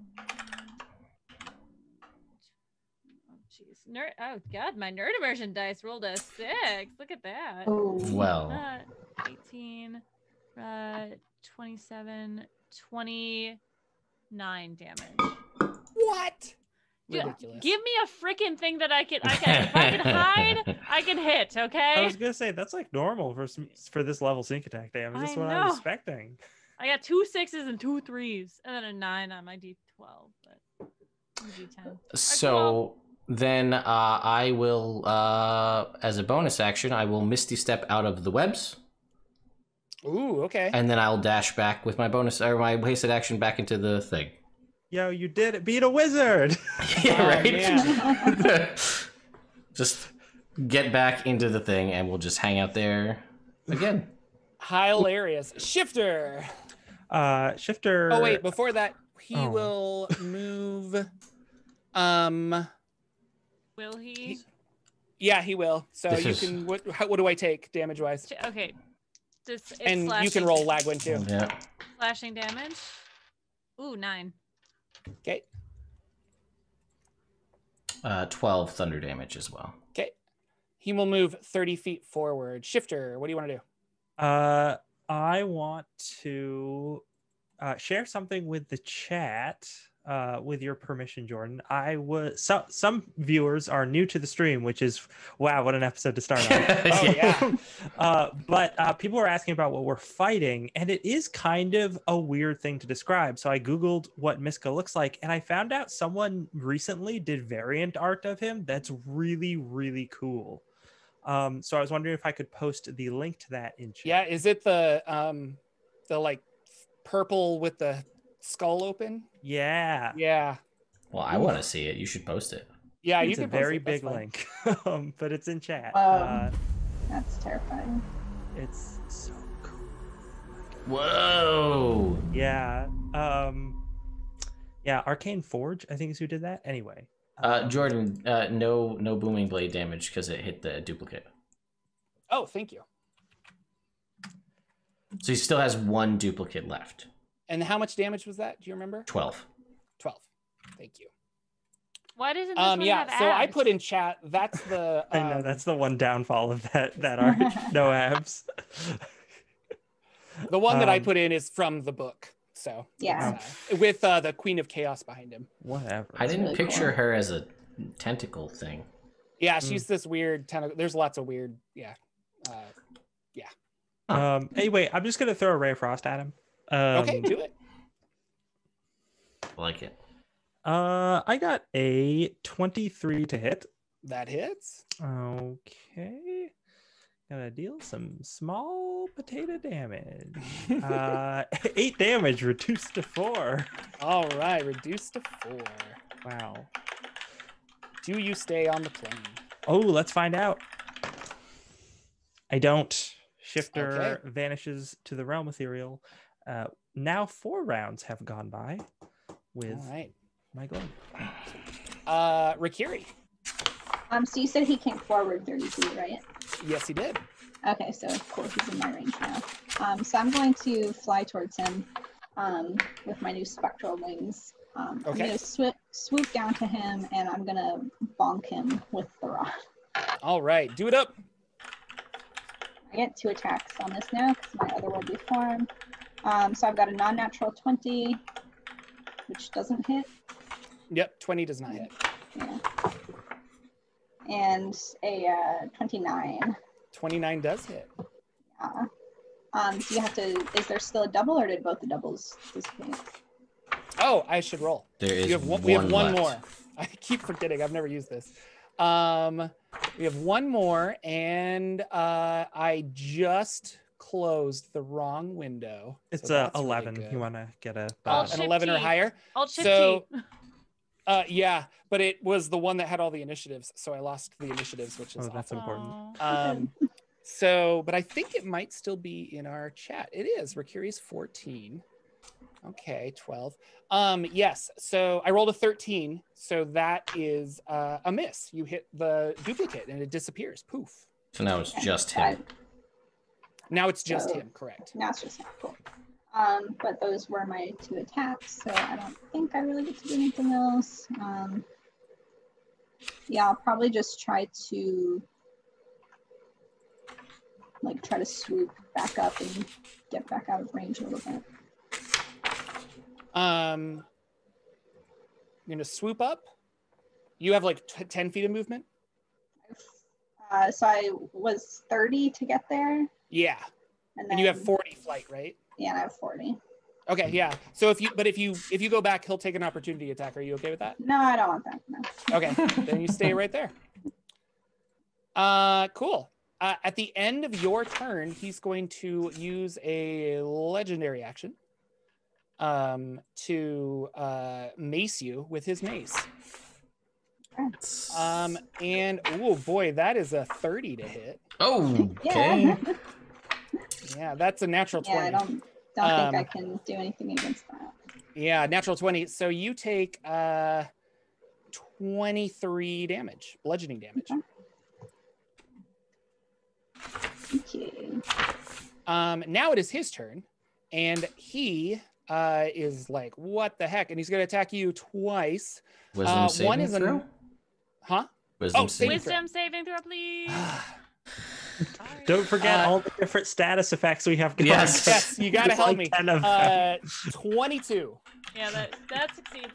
Nerd, oh God, my nerd immersion dice rolled a six. Look at that. Oh, well. Uh, eighteen, uh, twenty-seven, twenty-nine damage. What? ridiculous. Give me a freaking thing that I can, I can if I can hide, I can hit. Okay. I was gonna say that's like normal for for this level sneak attack damage. That's what I was expecting. I got two sixes and two threes, and then a nine on my D twelve, but D ten. So then uh, I will, uh, as a bonus action, I will Misty Step out of the webs. Ooh, okay. And then I'll dash back with my bonus or my hasted action back into the thing. Yo, you did it! Beat a wizard. Yeah, right. Oh, yeah. Just get back into the thing, and we'll just hang out there again. Hilarious. Shifter. Uh, Shifter. Oh wait, before that, he oh. will move. Um. Will he? he yeah, he will. So this you is... can. What? What do I take damage wise? Okay. It's, it's and slashing. You can roll Lagwyn too. Yeah. Slashing damage. Ooh, nine. Okay. Uh, twelve thunder damage as well. Okay. He will move thirty feet forward. Shifter, what do you want to do? Uh, I want to uh, share something with the chat. Uh, with your permission, Jordan, I was so, some viewers are new to the stream, which is wow, what an episode to start on. Oh, yeah. uh, but uh, people are asking about what we're fighting, and it is kind of a weird thing to describe. So I Googled what Miska looks like, and I found out someone recently did variant art of him. That's really, really cool. Um, so I was wondering if I could post the link to that in chat. Yeah, is it the um, the like purple with the skull open? Yeah. Yeah. Well, I want to see it. You should post it. Yeah, you can post it. It's a very big link, um, but it's in chat. Um, uh, that's terrifying. It's so cool. Whoa. Yeah. Um, yeah. Arcane Forge, I think, is who did that. Anyway. Uh, Jordan, uh, no, no booming blade damage because it hit the duplicate. Oh, thank you. So he still has one duplicate left. And how much damage was that? Do you remember? Twelve. Twelve. Thank you. Why doesn't this um, one yeah, have abs? So I put in chat. That's the. Um... I know that's the one downfall of that that art. No abs. The one um, that I put in is from the book. So yeah, uh, with uh, the Queen of Chaos behind him. Whatever. I didn't really picture cool. her as a tentacle thing. Yeah, she's mm. this weird tentacle. There's lots of weird. Yeah. Uh, yeah. Huh. Um. Anyway, I'm just gonna throw a Ray of Frost at him. Um, okay, do it. Like it. Uh, I got a twenty-three to hit. That hits. Okay. Gonna deal some small potato damage. uh, eight damage, reduced to four. All right, reduced to four. Wow. Do you stay on the plane? Oh, let's find out. I don't. Shifter okay. vanishes to the realm ethereal. Uh, now four rounds have gone by with All right. my globe. Uh, Rekkere. Um, so you said he came forward thirty feet, right? Yes, he did. Okay, so of course he's in my range now. Um, so I'm going to fly towards him um, with my new spectral wings. Um, okay. I'm going to sw swoop down to him, and I'm going to bonk him with the rod. All right, do it up. I get two attacks on this now because my otherworldly form. Um, so I've got a non-natural twenty, which doesn't hit. Yep, twenty does not hit. Yeah. And a uh, twenty-nine. twenty-nine does hit. Yeah. Um, so you have to, is there still a double or did both the doubles disappear? Oh, I should roll. There is you have one, one we have one left. more. I keep forgetting, I've never used this. Um, we have one more and uh, I just... closed the wrong window. It's so a eleven. Really you want to get a uh, an eleven or higher. I'll so, uh, yeah, but it was the one that had all the initiatives, so I lost the initiatives, which is oh, that's important. Um, so, but I think it might still be in our chat. It is. Rekkere's fourteen. Okay, twelve. Um, yes. So I rolled a thirteen. So that is uh, a miss. You hit the duplicate, and it disappears. Poof. So now it's just him. Now it's just so, him, correct? Now it's just him, cool. Um, but those were my two attacks, so I don't think I really get to do anything else. Um, yeah, I'll probably just try to, like, try to swoop back up and get back out of range a little bit. Um, you're gonna swoop up? You have like t ten feet of movement? Uh, so I was thirty to get there. Yeah. And, then, and you have forty flight, right? Yeah, I have forty. Okay, yeah. So if you, but if you, if you go back, he'll take an opportunity attack. Are you okay with that? No, I don't want that. No. Okay, then you stay right there. Uh, cool. Uh, at the end of your turn, he's going to use a legendary action um, to uh, mace you with his mace. Um, and, oh boy, that is a thirty to hit. Oh, okay. Yeah, yeah, that's a natural twenty. Yeah, I don't, don't um, think I can do anything against that. Yeah, natural twenty. So you take uh, twenty-three damage, bludgeoning damage. Okay. Um, now it is his turn, and he uh, is like, "What the heck?" And he's going to attack you twice. Wisdom uh, saving one is throw. A... Huh? Wisdom, oh, saving, wisdom throw. saving throw, please. Don't forget uh, all the different status effects we have. Yes, yes, you gotta help me. Uh, Twenty-two. Yeah, that that succeeds.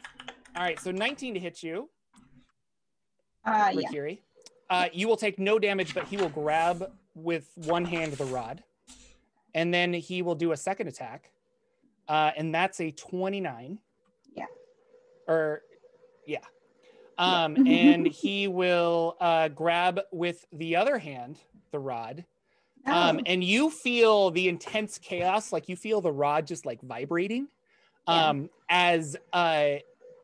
All right, so nineteen to hit you, uh, Rekkere. Yeah. Uh, you will take no damage, but he will grab with one hand the rod, and then he will do a second attack, uh, and that's a twenty-nine. Yeah. Or, yeah. Um, yeah. And he will uh, grab with the other hand the rod, um, oh. and you feel the intense chaos, like you feel the rod just like vibrating, um, yeah. as uh,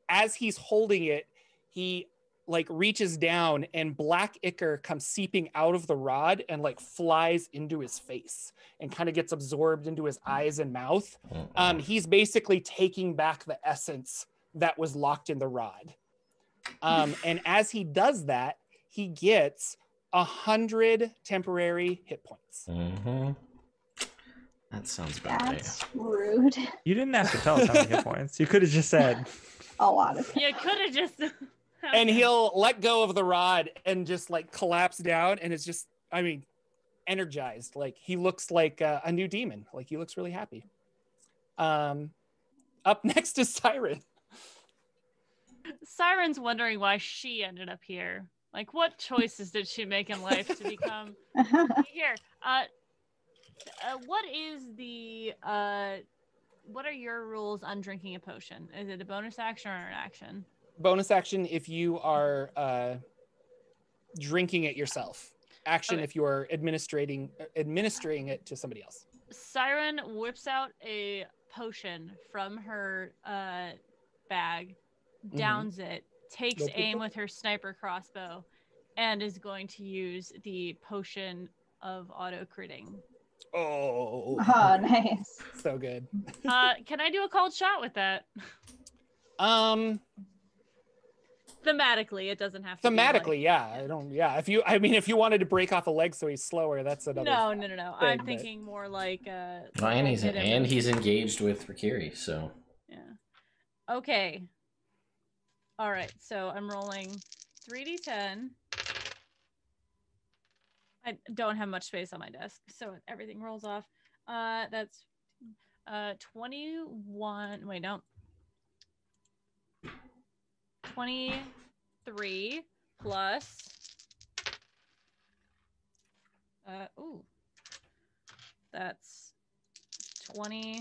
as he's holding it, he like reaches down and black ichor comes seeping out of the rod and like flies into his face and kind of gets absorbed into his eyes and mouth. Um, he's basically taking back the essence that was locked in the rod. Um, and as he does that, he gets a hundred temporary hit points. Mm-hmm. That sounds bad. That's rude. You didn't have to tell us how many hit points. You could have just said a lot of. You could have just. And he'll let go of the rod and just like collapse down, and it's just, I mean, energized. Like he looks like uh, a new demon. Like he looks really happy. Um, up next is Syrin. Syrin's wondering why she ended up here. Like, what choices did she make in life to become here? Uh, uh, what is the? Uh, what are your rules on drinking a potion? Is it a bonus action or an action? Bonus action if you are uh, drinking it yourself. Action okay. if you are administrating administering it to somebody else. Syrin whips out a potion from her uh, bag, downs mm-hmm. it, takes Low aim people. with her sniper crossbow, and is going to use the potion of auto-critting. Oh, oh, nice. So good. Uh, can I do a cold shot with that? Um... Thematically, it doesn't have to. Thematically, be like, yeah. I don't. Yeah, if you, I mean, if you wanted to break off a leg so he's slower, that's another. No, no, no, no. Thing, I'm but... thinking more like. Uh, well, and he's and everything. he's engaged with Rekkere, so. Yeah. Okay. All right, so I'm rolling three d ten. I don't have much space on my desk, so everything rolls off. Uh, that's uh twenty-one. Wait, no. twenty-three plus uh ooh, that's twenty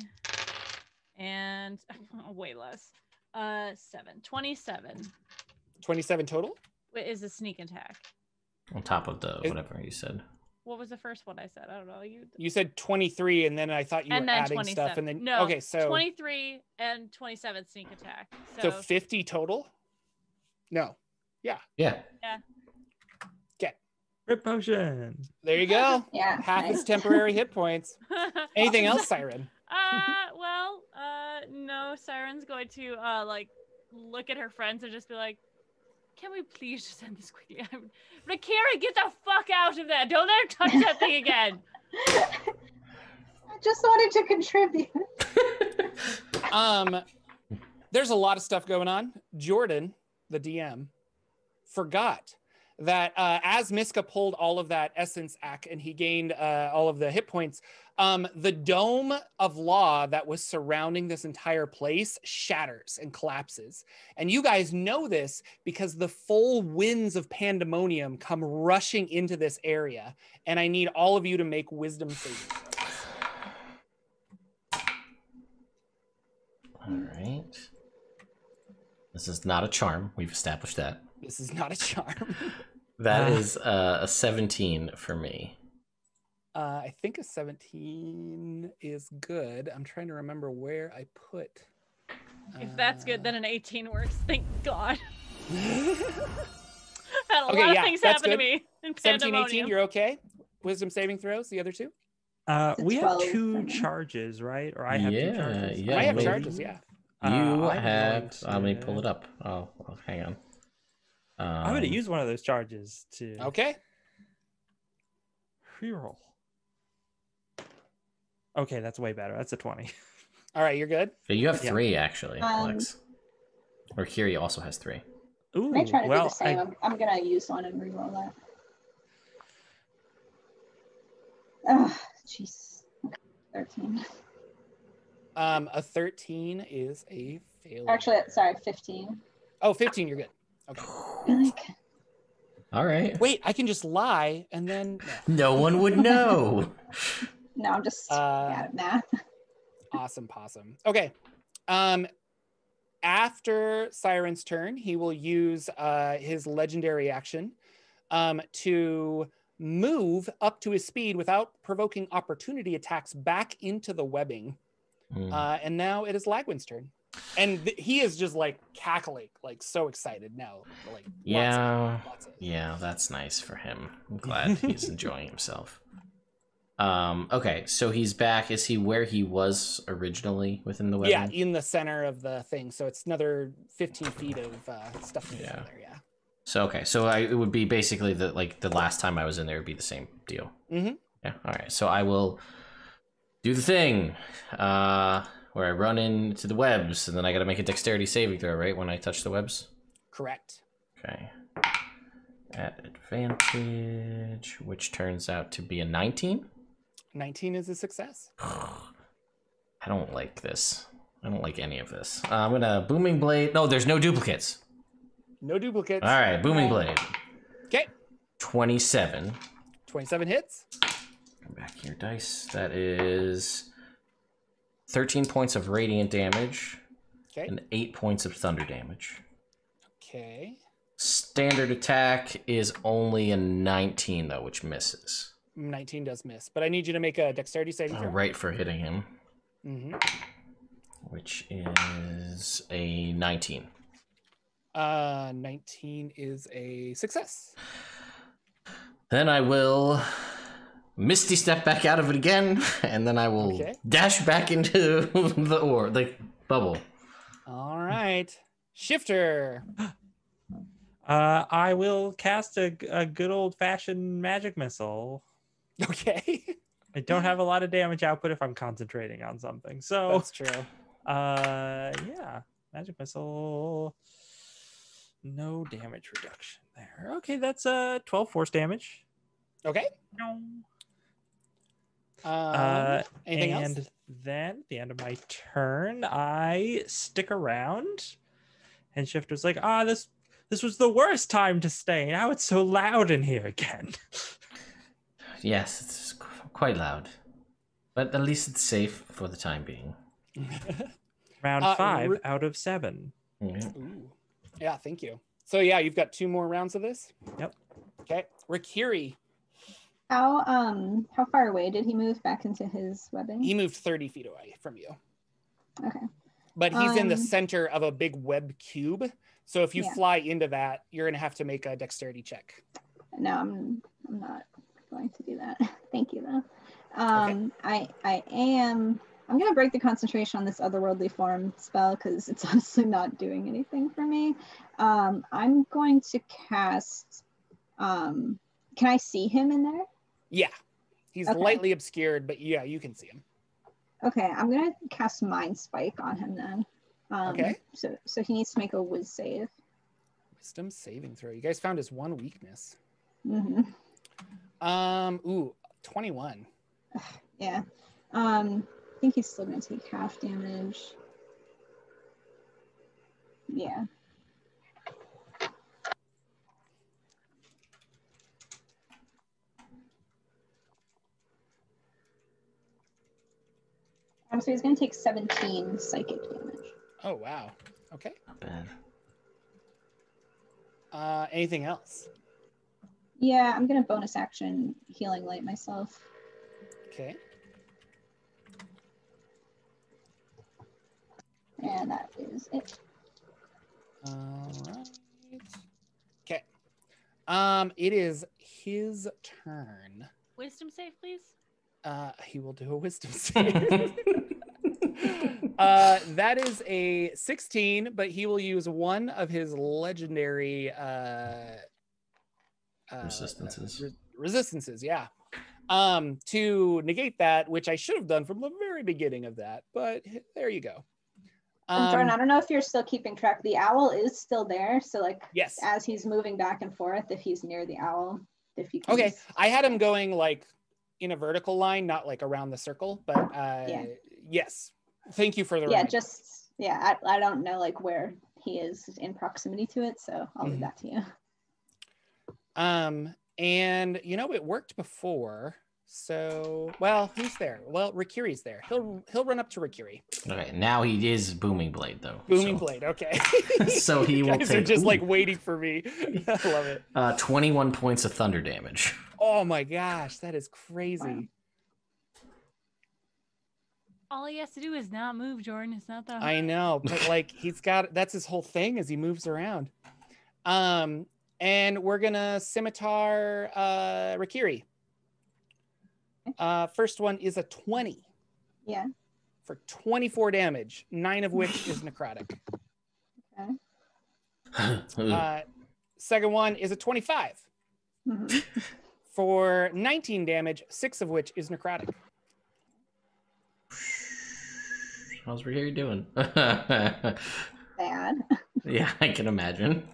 and oh, way less. Uh seven. twenty-seven. twenty-seven total? Wait, is a sneak attack. On top of the whatever it, you said. What was the first one I said? I don't know. You You said twenty-three and then I thought you and were adding twenty-seven. Stuff and then no, okay, so twenty-three and twenty-seven sneak attack. So, so fifty total? No. Yeah. Yeah. Yeah. Okay. Rip potion. There you go. Yeah. Half his temporary hit points. Anything else, Syrin? Uh, well, uh, no. Syrin's going to uh, like look at her friends and just be like, "Can we please just end this quickly? Rekkere, get the fuck out of there! Don't let her touch that thing again." I just wanted to contribute. um, there's a lot of stuff going on. Jordan, the D M, forgot that uh, as Miska pulled all of that essence ack and he gained uh, all of the hit points, um, the dome of law that was surrounding this entire place shatters and collapses. And you guys know this because the full winds of pandemonium come rushing into this area. And I need all of you to make wisdom saving throws. All right. This is not a charm. We've established that. This is not a charm. That uh, is uh, a seventeen for me. Uh, I think a seventeen is good. I'm trying to remember where I put. Uh... If that's good, then an eighteen works. Thank God. I had a okay, lot of yeah, things happen good. to me in pandemonium. seventeen, eighteen, you're okay? Wisdom saving throws, the other two? Uh, we have two charges, right? Or I have yeah, two charges. Yeah, I have maybe. charges, yeah. You uh, have, to... uh, let me pull it up. Oh, oh hang on. Um, I would have used one of those charges to. Okay. Reroll. Okay, that's way better. That's a twenty. All right, you're good. So you have three, yeah. actually, um, Alex. Or Kiri also has three. Ooh, I try to well, do the same. I... I'm, I'm going to use one and reroll that. Oh, jeez. Okay, thirteen. Um, a thirteen is a failure. Actually, sorry, fifteen. Oh, fifteen, you're good. Okay. Okay. All right. Wait, I can just lie and then... No, no one would know. No, I'm just uh, bad at math. Awesome possum. Okay. Um, after Syrin's turn, he will use uh, his legendary action um, to move up to his speed without provoking opportunity attacks back into the webbing. Mm. Uh, and now it is Lagwyn's turn. And th he is just like cackling, like so excited now. Like, yeah, lots of, lots of. yeah, that's nice for him. I'm glad he's enjoying himself. Um, okay, so he's back. Is he where he was originally within the weapon? Yeah, in the center of the thing. So it's another fifteen feet of uh, stuff in yeah. there. Yeah. So okay, so I, it would be basically the like the last time I was in there would be the same deal. Mm-hmm. Yeah. All right. So I will do the thing. Uh. Where I run into the webs, and then I gotta make a dexterity saving throw, right, when I touch the webs? Correct. Okay. At advantage, which turns out to be a nineteen. nineteen is a success. I don't like this. I don't like any of this. Uh, I'm gonna Booming Blade. No, there's no duplicates. No duplicates. All right, Booming Blade. Okay. twenty-seven. twenty-seven hits. Come back here, dice. That is... thirteen points of radiant damage, okay. and eight points of thunder damage. Okay. Standard attack is only a nineteen, though, which misses. nineteen does miss, but I need you to make a dexterity saving throw. Right for hitting him. Mm-hmm. Which is a nineteen. Uh, nineteen is a success. Then I will... Misty step back out of it again, and then I will okay. dash back into the or the bubble. All right, Shifter. Uh, I will cast a, a good old-fashioned magic missile. Okay. I don't have a lot of damage output if I'm concentrating on something, so that's true. Uh, yeah, magic missile. No damage reduction there. Okay, that's uh twelve force damage. Okay. No. Um, uh, anything and else? Then at the end of my turn, I stick around, and Shifter's like, "Ah, oh, this this was the worst time to stay. Now it's so loud in here again." Yes, it's quite loud, but at least it's safe for the time being. Round uh, five out of seven. Mm-hmm. Ooh. Yeah, thank you. So yeah, you've got two more rounds of this. Yep. Okay, Rekkere. How um how far away did he move back into his webbing? He moved thirty feet away from you. Okay. But he's um, in the center of a big web cube, so if you yeah. fly into that, you're gonna have to make a dexterity check. No, I'm I'm not going to do that. Thank you though. Um, okay. I I am I'm gonna break the concentration on this otherworldly form spell because it's honestly not doing anything for me. Um, I'm going to cast. Um, can I see him in there? Yeah, he's okay. lightly obscured, but yeah, you can see him. Okay, I'm gonna cast Mind Spike on him then. Um, okay. So, so he needs to make a Wiz save. Wisdom saving throw. You guys found his one weakness. Mm-hmm. Um, ooh, twenty-one. Yeah. Um, I think he's still going to take half damage. Yeah. Um, so he's going to take seventeen psychic damage. Oh, wow. Okay. Not bad. Uh, anything else? Yeah, I'm going to bonus action Healing Light myself. Okay. And that is it. All right. Okay. Um, it is his turn. Wisdom save, please. Uh, he will do a wisdom save. uh, that is a sixteen, but he will use one of his legendary uh, uh, resistances. Re resistances, yeah. Um, to negate that, which I should have done from the very beginning of that, but there you go. Um, Jordan, I don't know if you're still keeping track. The owl is still there, so like yes. As he's moving back and forth, if he's near the owl, if you can. Okay, I had him going like in a vertical line, not like around the circle, but uh, yeah. Yes. Thank you for the. Yeah, reminder. just yeah. I, I don't know like where he is in proximity to it, so I'll leave mm-hmm. that to you. Um, and you know it worked before. So, well, who's there? Well, Rekkere's there. He'll he'll run up to Rekkere. Okay, now he is Booming Blade, though. Booming so. Blade, okay. So he you will guys take... are just, like, waiting for me. I love it. Uh, twenty-one points of thunder damage. Oh, my gosh. That is crazy. Wow. All he has to do is not move, Jordan. It's not that hard. I know, but, like, he's got... That's his whole thing is he moves around. Um, and we're going to scimitar uh, Rekkere. Uh, first one is a twenty. Yeah. For twenty-four damage, nine of which is necrotic. Okay. Uh, second one is a twenty-five. Mm-hmm. For nineteen damage, six of which is necrotic. How's Rekkere doing? Bad. Yeah, I can imagine.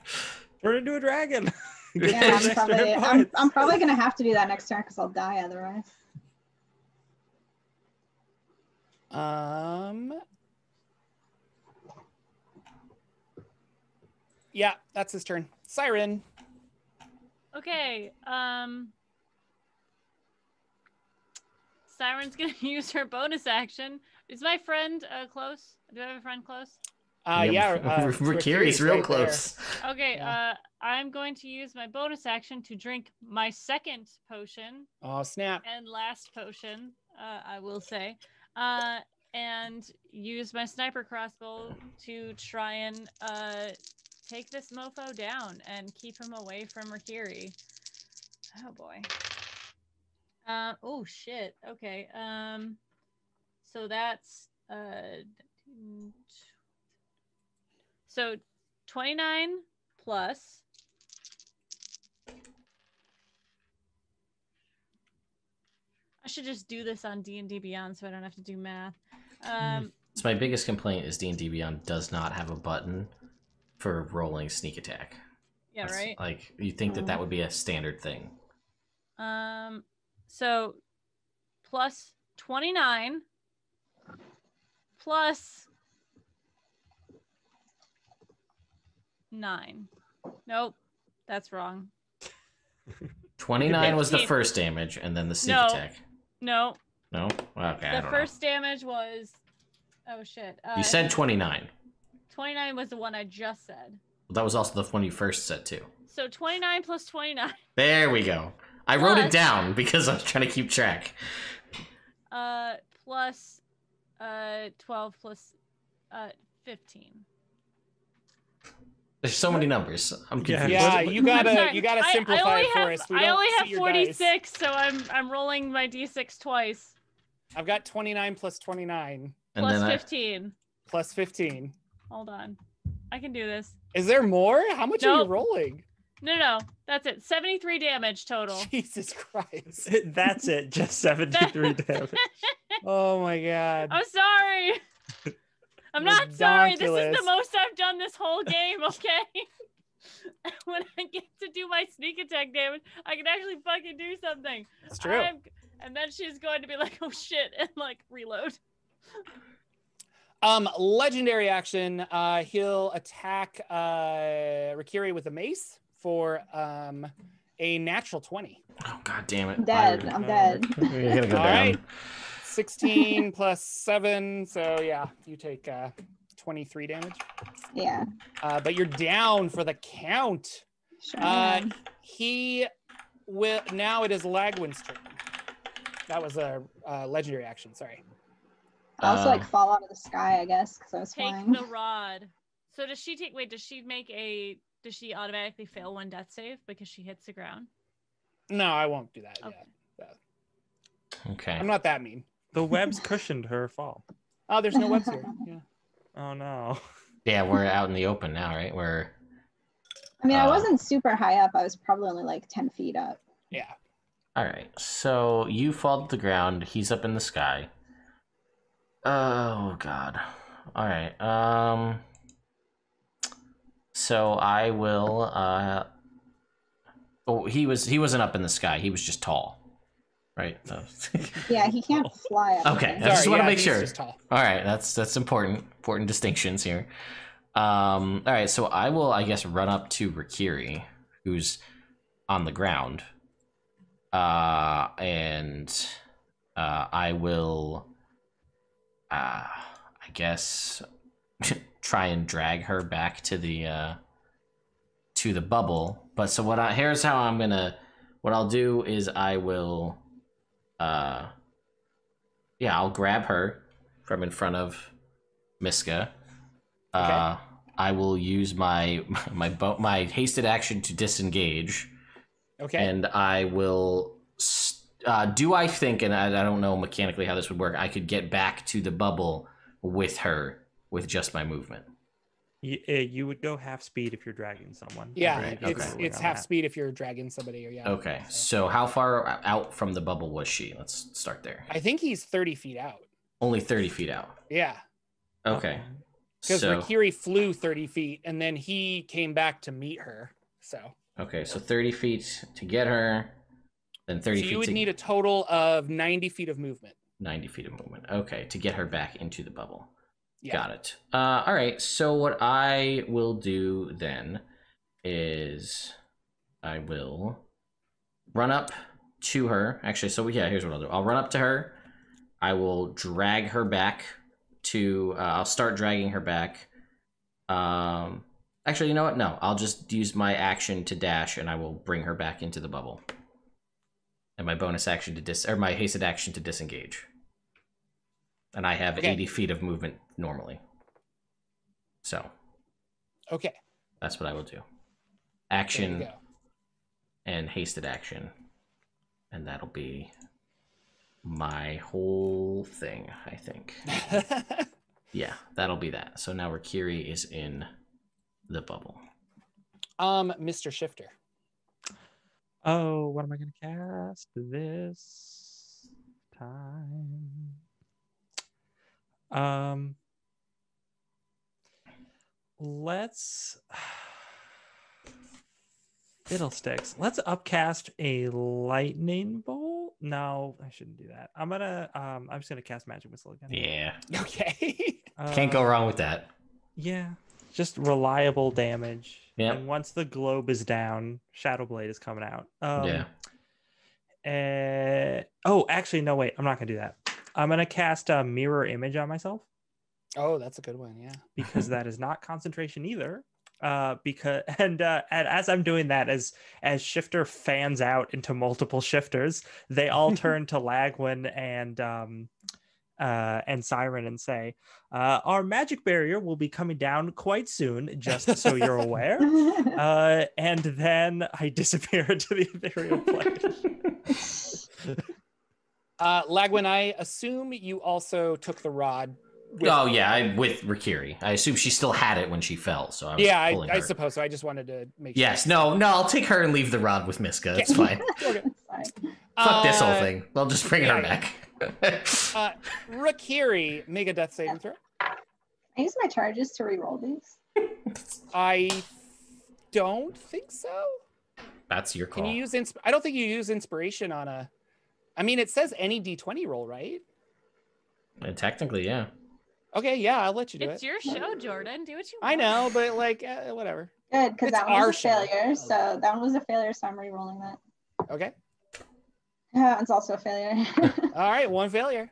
Turn into a dragon. Yeah, I'm probably, I'm, I'm probably going to have to do that next turn because I'll die otherwise. Um. Yeah, that's his turn. Syrin. Okay. Um. Syrin's going to use her bonus action. Is my friend uh, close? Do I have a friend close? Uh, yeah, yeah uh, Rekkeri's real right close. There. Okay, yeah. uh, I'm going to use my bonus action to drink my second potion. Oh, snap. And last potion, uh, I will say. Uh, and use my sniper crossbow to try and uh, take this mofo down and keep him away from Rekkere. Oh, boy. Uh, oh, shit. Okay. Um, so that's... Uh, So twenty-nine plus I should just do this on D and D Beyond so I don't have to do math. Um, so my biggest complaint is D and D Beyond does not have a button for rolling sneak attack. Yeah, That's, right? Like, you'd think that that would be a standard thing. Um, so plus twenty-nine plus... Nine. Nope, that's wrong. twenty-nine was the first damage, and then the sneak no, attack. No. No? Okay, The first know. damage was... Oh, shit. Uh, you said twenty-nine. twenty-nine was the one I just said. Well, that was also the one you first said, too. So twenty-nine plus twenty-nine. There we go. I plus, wrote it down because I was trying to keep track. Uh, plus uh, twelve plus uh, fifteen. There's so many numbers. I'm confused. Yeah, you gotta you gotta simplify it for us. I only have forty-six, so I'm I'm rolling my d six twice. I've got twenty-nine plus twenty-nine plus fifteen. Plus fifteen. Hold on, I can do this. Is there more? How much are you rolling? No, no, that's it. seventy-three damage total. Jesus Christ! That's it. Just seventy-three damage. Oh my god. I'm sorry. I'm not Ridiculous. sorry. This is the most I've done this whole game, okay? when I get to do my sneak attack damage, I can actually fucking do something. That's true. I'm, and then she's going to be like, oh shit, and like reload. Um, legendary action. Uh, he'll attack uh, Rekkere with a mace for um, a natural twenty. Oh, god damn it. I'm dead. I'm dead. You're gonna go all down. Right. sixteen plus seven. So yeah, you take uh, twenty-three damage. Yeah. Uh, but you're down for the count. Sure. Uh, he will, now it is Lagwyn's turn. That was a, a legendary action, sorry. I also um, like fall out of the sky, I guess, because I was take flying. Take the rod. So does she take? Wait, does she make a? Does she automatically fail one death save because she hits the ground? No, I won't do that. Okay. Yet, so. Okay. I'm not that mean. The webs cushioned her fall. Oh, there's no webs here. Yeah. Oh no. Yeah, we're out in the open now, right? We're. I mean, uh, I wasn't super high up. I was probably only like ten feet up. Yeah. All right. So you fall to the ground. He's up in the sky. Oh god. All right. Um so I will uh oh he was he wasn't up in the sky. He was just tall. Right? So... yeah, he can't fly up. Okay. There. I just Sorry, want yeah, to make sure. All right, that's that's important. Important distinctions here. Um all right, so I will I guess run up to Rekkere, who's on the ground. Uh and uh I will Uh, I guess try and drag her back to the uh, to the bubble. But so what? I, here's how I'm gonna. What I'll do is I will. Uh, yeah, I'll grab her from in front of Miska. Uh, okay. I will use my my bo my hasted action to disengage. Okay. And I will. St Uh, do I think, and I, I don't know mechanically how this would work, I could get back to the bubble with her with just my movement? You, you would go half speed if you're dragging someone. Yeah, right? it's, okay. it's half that. speed if you're dragging somebody. Or, yeah, okay, so. so how far out from the bubble was she? Let's start there. I think he's thirty feet out. Only thirty feet out? Yeah. Okay. Because so. Rekkere flew thirty feet, and then he came back to meet her. So. Okay, so thirty feet to get her. Then thirty so you feet would to... need a total of ninety feet of movement. ninety feet of movement. Okay, to get her back into the bubble. Yeah. Got it. Uh, all right, so what I will do then is I will run up to her. Actually, so yeah, here's what I'll do. I'll run up to her. I will drag her back to... Uh, I'll start dragging her back. Um, actually, you know what? No, I'll just use my action to dash, and I will bring her back into the bubble. And my bonus action to dis or my hasted action to disengage. And I have okay. eighty feet of movement normally. So. Okay. That's what I will do. Action and hasted action. And that'll be my whole thing, I think. Yeah, that'll be that. So now Rekkere is in the bubble. Um, Mister Shifter. Oh, what am I going to cast this time? Um, let's fiddlesticks. Let's upcast a lightning bolt. No, I shouldn't do that. I'm gonna. Um, I'm just gonna cast Magic Missile again. Yeah. Okay. Can't go wrong with that. Yeah. Just reliable damage. Yeah. And once the globe is down, Shadow Blade is coming out. Um, yeah. And, oh, actually, no, wait. I'm not going to do that. I'm going to cast a mirror image on myself. Oh, that's a good one. Yeah. Because that is not concentration either. Uh, because and, uh, and as I'm doing that, as as Shifter fans out into multiple shifters, they all turn to Lagwyn and... Um, Uh, and Syrin and say, uh, our magic barrier will be coming down quite soon, just so you're aware. Uh, and then I disappear into the ethereal plane. uh, Lagwyn, I assume you also took the rod. With oh, yeah, I, with Rekkere. I assume she still had it when she fell. So I was yeah, I, I suppose so. I just wanted to make sure. Yes, no, no, I'll take her and leave the rod with Miska. It's fine. Okay. Fuck uh, this whole thing. I'll just bring yeah, her back. Yeah. uh, Rekkere, make a death saving throw. I use my charges to reroll these. I don't think so. That's your call. Can you use insp- I don't think you use inspiration on a... I mean, it says any D twenty roll, right? And technically, yeah. Okay, yeah, I'll let you do it's it. It's your show, Jordan. Do what you want. I know, but like, uh, whatever. Good, because that one was a failure. Show. So that one was a failure, so I'm re-rolling that. Okay. That one's also a failure. All right, one failure.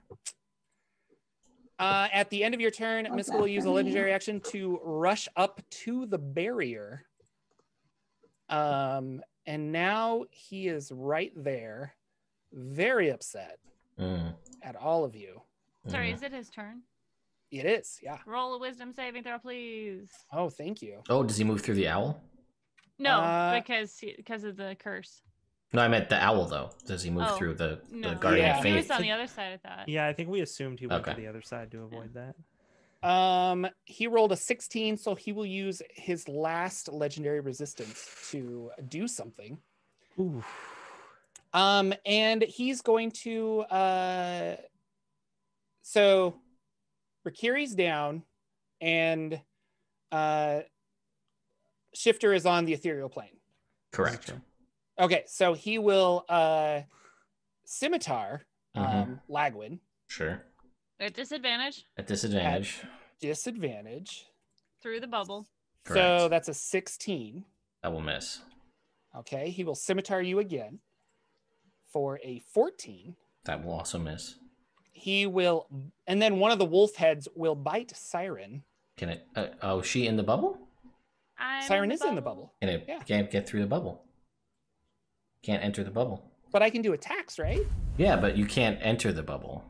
Uh, at the end of your turn, Miska will use a legendary action to rush up to the barrier. Um, and now he is right there, very upset mm. at all of you. Sorry, mm. is it his turn? It is, yeah. Roll a wisdom saving throw, please. Oh, thank you. Oh, does he move through the owl? No, uh, because because of the curse. No, I meant the owl, though. Does he move oh, through the, no. the Guardian yeah. of Fate? He was on the other side of that. Yeah, I think we assumed he went okay. to the other side to avoid yeah. that. Um, he rolled a sixteen, so he will use his last legendary resistance to do something. Ooh. Um, and he's going to... Uh, so... Rekkere's down, and uh, Shifter is on the ethereal plane. Correct. Okay, so he will uh, scimitar mm-hmm. um, Lagwyn. Sure. At disadvantage. At disadvantage. At disadvantage. Through the bubble. Correct. So that's a sixteen. That will miss. Okay, he will scimitar you again for a fourteen. That will also miss. He will, and then one of the wolf heads will bite Syrin. Can it, uh, oh, she in the bubble? I'm Syrin is in the bubble. And it yeah. can't get through the bubble. Can't enter the bubble. But I can do attacks, right? Yeah, but you can't enter the bubble.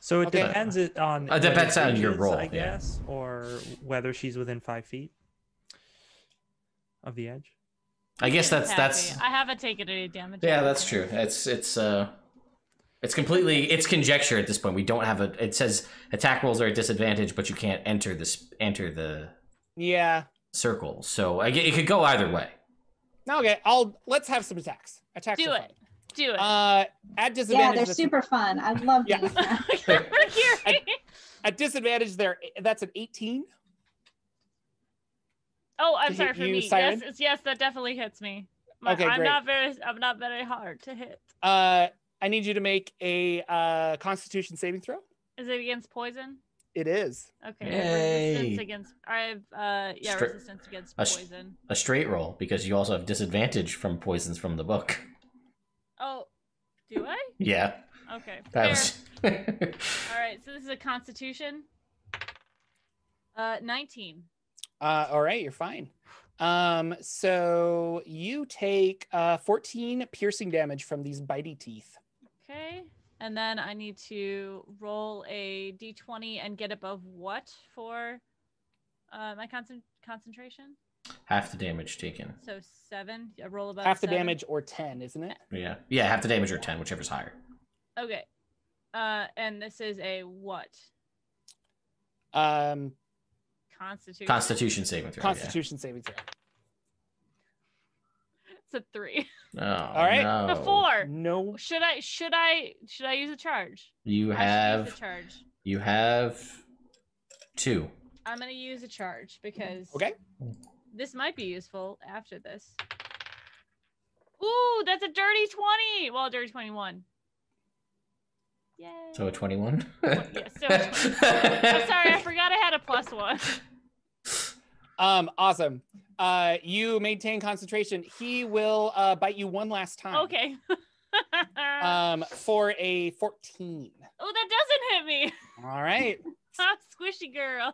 So it okay. depends on... Uh, depends on your roll, I guess, yeah. or whether she's within five feet of the edge. I guess that's... that's. I haven't taken any damage. Yeah, that's true. It's, it's, uh... It's completely, it's conjecture at this point. We don't have a, it says attack rolls are at disadvantage, but you can't enter this, enter the yeah circle. So I, it could go either way. Okay, I'll, let's have some attacks. Attacks Do it, fun. do it. Uh, at disadvantage. Yeah, they're super fun. I love yeah. these. at, at disadvantage there, that's an eighteen. Oh, I'm sorry for you, me. Syrin? Yes, yes, that definitely hits me. My, okay, I'm great. not very, I'm not very hard to hit. Uh. I need you to make a uh, Constitution saving throw. Is it against poison? It is. Okay. Yay. Resistance against. I have uh, yeah Stri resistance against poison. A, a straight roll because you also have disadvantage from poisons from the book. Oh, do I? Yeah. Okay. That was... All right. So this is a Constitution. Uh, nineteen. Uh, all right. You're fine. Um, so you take uh, fourteen piercing damage from these bitey teeth. Okay, and then I need to roll a d twenty and get above what for uh, my con concentration? Half the damage taken. So seven, a roll above half the seven. Damage or ten, isn't it? Yeah, yeah, half the damage or ten, whichever's higher. Okay, uh, and this is a what? Um, Constitution. Constitution saving throw. Constitution yeah. saving throw. It's a three. Oh, all right. No. A four. No. Should I should I should I use a charge? You have I use a charge. You have two. I'm gonna use a charge because okay. this might be useful after this. Ooh, that's a dirty twenty. Well, dirty twenty-one. Yay. So a twenty-one? Yes, yeah, so I'm sorry, I forgot I had a plus one. Um, awesome. Uh, you maintain concentration. He will uh, bite you one last time. Okay. um, for a fourteen. Oh, that doesn't hit me. All right. Stop, squishy girl.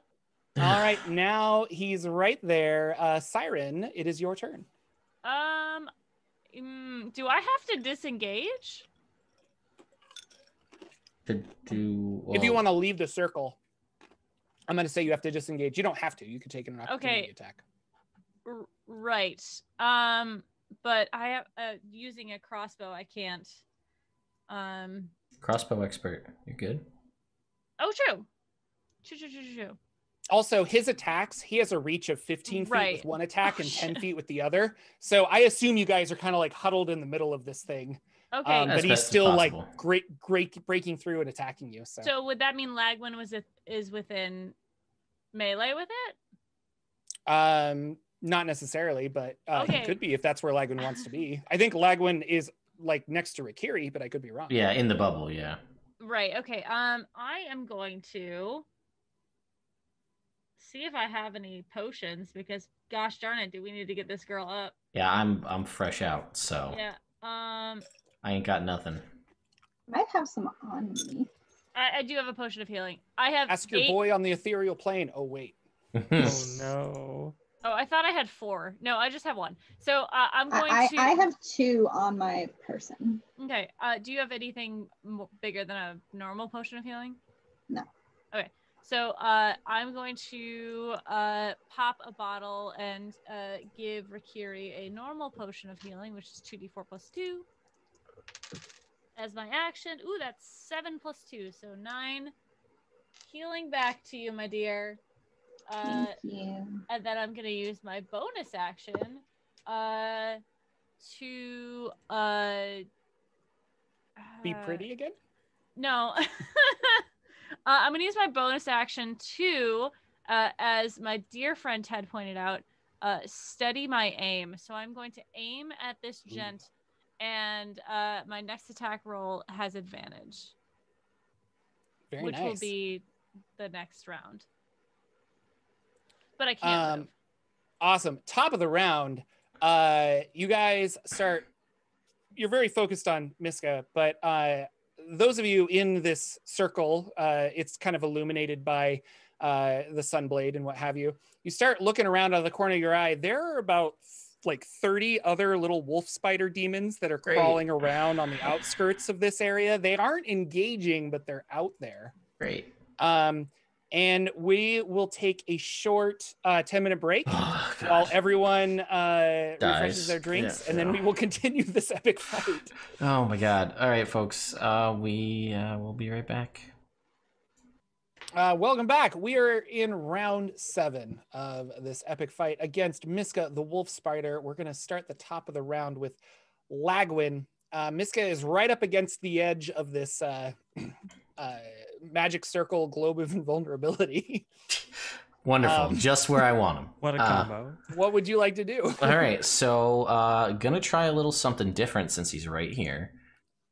All right, now he's right there. Uh, Syrin, it is your turn. Um, mm, do I have to disengage? To do, well, if you want to leave the circle, I'm going to say you have to disengage. You don't have to. You could take an opportunity okay. attack. R right. Um, but I have uh, using a crossbow. I can't. Um, crossbow expert. You're good. Oh, true. True, true, true, true. Also, his attacks. He has a reach of fifteen feet right. with one attack oh, and shit. ten feet with the other. So I assume you guys are kind of like huddled in the middle of this thing. Okay, um, but he's still like great, great breaking through and attacking you. So, so would that mean Lagwyn was it, is within melee with it? Um, Not necessarily, but uh, okay. It could be if that's where Lagwyn wants to be. I think Lagwyn is like next to Rekkere, but I could be wrong. Yeah, in the bubble, yeah. Right, okay. Um, I am going to see if I have any potions because gosh darn it, do we need to get this girl up? Yeah, I'm I'm fresh out, so. Yeah. Um I ain't got nothing. Might have some on me. I, I do have a potion of healing. I have Ask eight... your boy on the ethereal plane. Oh wait. Oh no. Oh, I thought I had four. No, I just have one. So uh, I'm going I, to. I have two on my person. Okay. Uh, do you have anything m bigger than a normal potion of healing? No. Okay. So uh, I'm going to uh, pop a bottle and uh, give Rekkere a normal potion of healing, which is two D four plus two. As my action. Ooh, that's seven plus two. So nine. Healing back to you, my dear. Uh, Thank you. And then I'm gonna use my bonus action uh, to uh, be pretty again. No, uh, I'm gonna use my bonus action to, uh, as my dear friend Ted pointed out, uh, steady my aim. So I'm going to aim at this gent, Ooh. and uh, my next attack roll has advantage, Very which nice. will be the next round. But I can't um, move. Awesome. Top of the round, uh, you guys start, you're very focused on Miska, but uh, those of you in this circle, uh, it's kind of illuminated by uh, the Sunblade and what have you. You start looking around out of the corner of your eye. There are about like thirty other little wolf spider demons that are Great. crawling around on the outskirts of this area. They aren't engaging, but they're out there. Great. Um, And we will take a short uh, ten minute break oh, while everyone uh, refreshes their drinks, yeah, and then no. we will continue this epic fight. Oh my god. All right, folks. Uh, we uh, will be right back. Uh, welcome back. We are in round seven of this epic fight against Miska the Wolf Spider. We're going to start the top of the round with Lagwyn. Uh, Miska is right up against the edge of this... Uh, uh, magic circle globe of invulnerability. Wonderful. Um, just where I want them. What a combo. Uh, what would you like to do? All right, so uh gonna try a little something different since he's right here.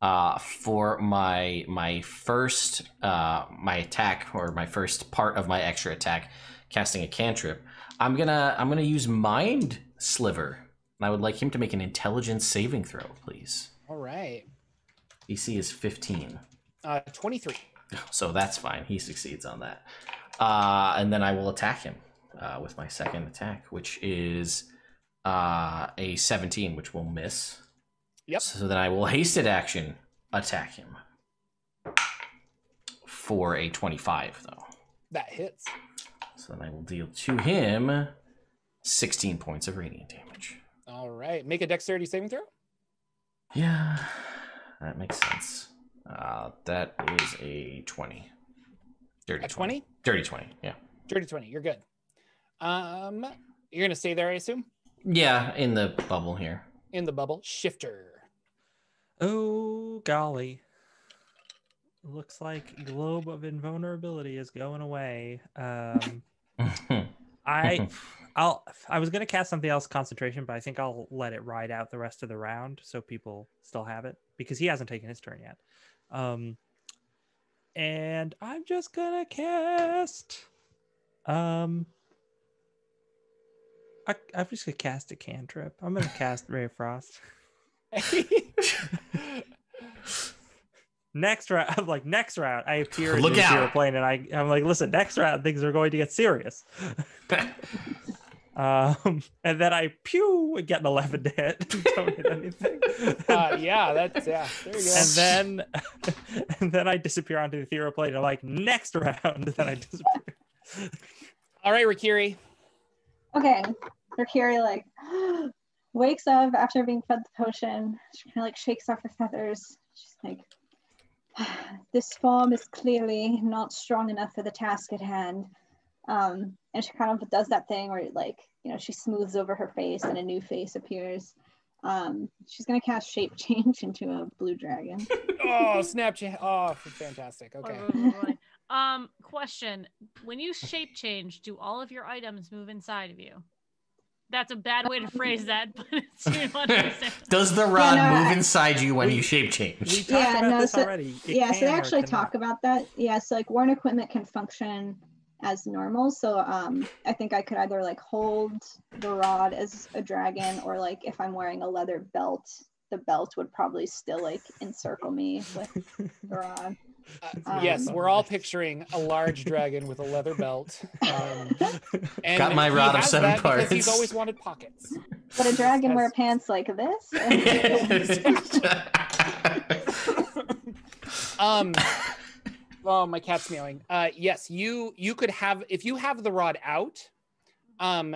Uh for my my first uh my attack, or my first part of my extra attack, casting a cantrip, I'm gonna I'm gonna use Mind Sliver. And I would like him to make an intelligence saving throw, please. All right. D C is fifteen. Uh twenty-three. So that's fine. He succeeds on that. Uh, and then I will attack him uh, with my second attack, which is uh, a seventeen, which will miss. Yep. So then I will hasted action attack him for a twenty-five, though. That hits. So then I will deal to him sixteen points of radiant damage. All right. Make a dexterity saving throw? Yeah, that makes sense. Uh, that is a twenty. Dirty a twenty? twenty? Dirty twenty, yeah. Dirty twenty, you're good. Um, you're going to stay there, I assume? Yeah, in the bubble here. In the bubble. Shifter. Oh, golly. Looks like Globe of Invulnerability is going away. Um, I I'll, I was going to cast something else, Concentration, but I think I'll let it ride out the rest of the round so people still have it, because he hasn't taken his turn yet. Um, and I'm just gonna cast. Um, I, I'm just gonna cast a cantrip. I'm gonna cast Ray of Frost. Next round, I'm like, next round, I appear in the plane, and I, I'm like, listen, next round, things are going to get serious. Um, and then I pew and get an eleven to hit. Don't hit anything. Uh, yeah, that's yeah. There you go. And then, and then I disappear onto the ethereal plane. I'm like, next round. And then I disappear. All right, Rekkere. Okay, Rekkere like wakes up after being fed the potion. She kind of like shakes off her feathers. She's like, this form is clearly not strong enough for the task at hand. Um, and she kind of does that thing where, like, you know, she smooths over her face and a new face appears. Um, she's going to cast Shape Change into a blue dragon. Oh, Snapchat. Oh, fantastic. Okay. Oh, um, question. When you shape change, do all of your items move inside of you? that's a bad way to phrase that, but it's, you know, does the rod yeah, no, move inside you when we, you shape change? We talked yeah, about no, this so, already. It yeah, so they actually talk not. about that. Yeah, so like worn equipment can function as normal. So um, I think I could either like hold the rod as a dragon, or like if I'm wearing a leather belt, the belt would probably still like encircle me with the rod. Uh, yes, um, we're all picturing a large dragon with a leather belt. Um, and got my rod of seven parts. He's always wanted pockets. Would a dragon That's... wear pants like this? um, oh, my cat's meowing. Uh, yes, you you could have, if you have the rod out, um,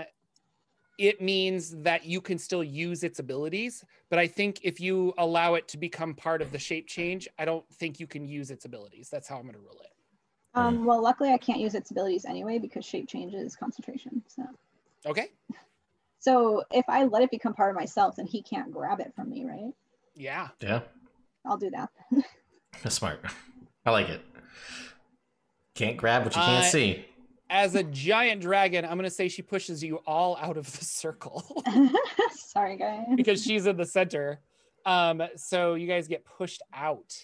it means that you can still use its abilities, but I think if you allow it to become part of the shape change, I don't think you can use its abilities. That's how I'm gonna rule it. Um, well, luckily I can't use its abilities anyway because shape change is concentration, so. Okay. So if I let it become part of myself, then he can't grab it from me, right? Yeah. Yeah. I'll do that. That's smart. I like it. Can't grab what you can't uh, see. As a giant dragon, I'm going to say she pushes you all out of the circle. Sorry, guys. Because she's in the center. Um, so you guys get pushed out.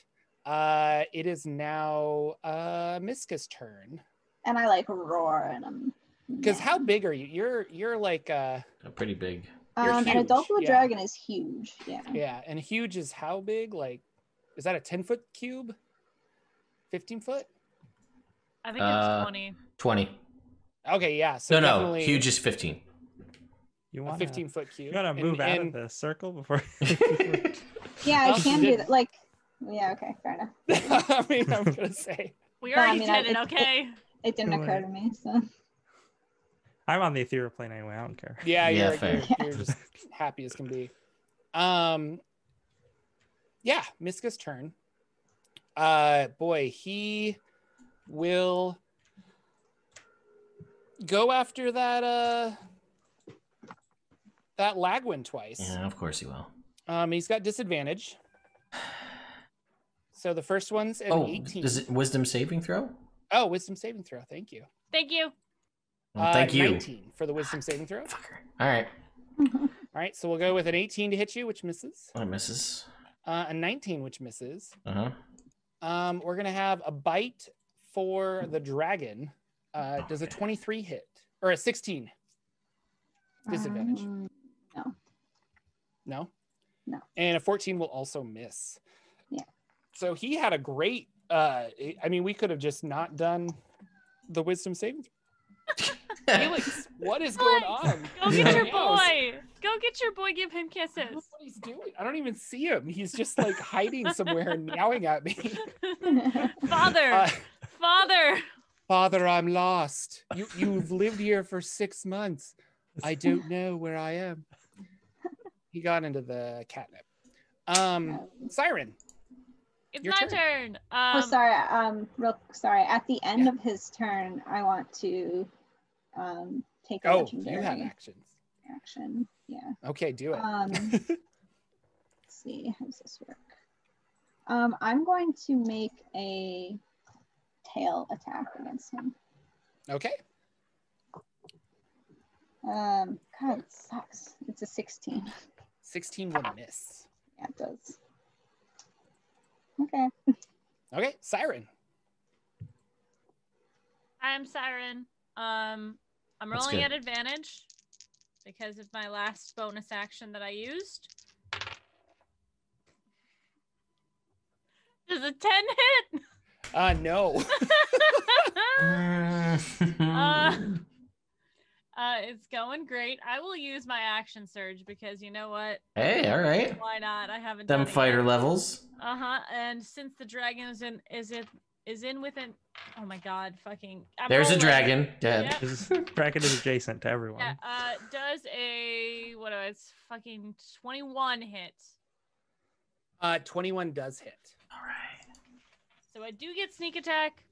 Uh, it is now uh, Miska's turn. And I like roar and I'm... Because yeah. how big are you? You're you're like... Uh, pretty big. Um, an adulthood yeah. dragon is huge. Yeah. Yeah. And huge is how big? Like, is that a ten foot cube? fifteen foot? I think uh, it's twenty. twenty. Okay, yeah. So no, no, huge is fifteen. You want a fifteen foot cube. You gotta move and, out and... of the circle before. Yeah, I can do that. Like, yeah, okay, fair enough. I mean, I'm gonna say we already no, I mean, did I, it. Okay, it, it, it didn't occur to me. So I'm on the ethereal plane anyway. I don't care. Yeah, yeah, you're, fair. You're, you're just happy as can be. Um, yeah, Miska's turn. Uh, boy, he will go after that uh that Lagwyn twice. Yeah, of course he will. Um he's got disadvantage. So the first one's an oh, eighteen. Is it wisdom saving throw? Oh, wisdom saving throw. Thank you. Thank you. Well, thank uh, you. nineteen for the wisdom saving throw. Fucker. All right. All right, so we'll go with an eighteen to hit you, which misses. Oh, it misses. Uh, a nineteen, which misses. Uh-huh. Um, we're going to have a bite for the dragon. Uh, okay. Does a twenty-three hit or a sixteen? Disadvantage. Um, no. No. No. And a fourteen will also miss. Yeah. So he had a great. Uh, I mean, we could have just not done the wisdom saving. Felix, what is going on? Go get your boy. Go get your boy. Give him kisses. I don't know what he's doing. I don't even see him. He's just like hiding somewhere and meowing at me. Father, uh, father. Father, I'm lost. You, you've lived here for six months. I don't know where I am. He got into the catnip. Um, Syrin. It's my turn. turn. Um, oh, sorry. Um, real sorry. At the end yeah. of his turn, I want to um, take a oh, legendary you have actions. action. Yeah. Okay, do it. Um, let's see. How does this work? Um, I'm going to make a tail attack against him. Okay. Um, God, it sucks. It's a sixteen. sixteen will miss. Yeah, it does. Okay. Okay, Syrin. I'm Syrin. Um, I'm That's rolling good. at advantage because of my last bonus action that I used. Does a ten hit? Uh, no. uh, uh, it's going great. I will use my action surge because you know what? Hey, all right. Why not? I haven't done them fighter yet. levels. Uh huh. And since the dragon is in, is it is in with an? Oh my god! Fucking. I'm There's rolling. a dragon. Dead. Yep. Dragon is adjacent to everyone. Yeah. Uh, does a what? It's fucking twenty-one hit. Uh, twenty-one does hit. All right. So I do get sneak attack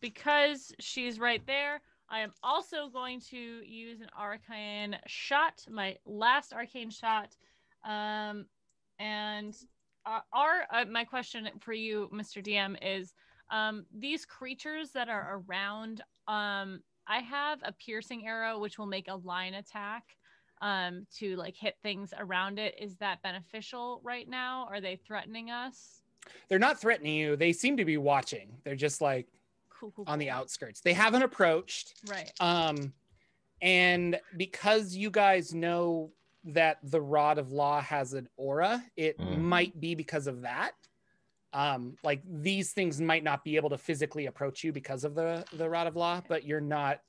because she's right there. I am also going to use an arcane shot, my last arcane shot. Um, and uh, our uh, my question for you, Mister D M, is um, these creatures that are around, um, I have a piercing arrow, which will make a line attack. um, to like hit things around it. Is that beneficial right now? Are they threatening us? They're not threatening you. They seem to be watching. They're just like cool, cool, on the cool. outskirts. They haven't approached. Right. Um, and because you guys know that the Rod of Law has an aura, it mm. might be because of that. Um, like these things might not be able to physically approach you because of the, the Rod of Law, but you're not,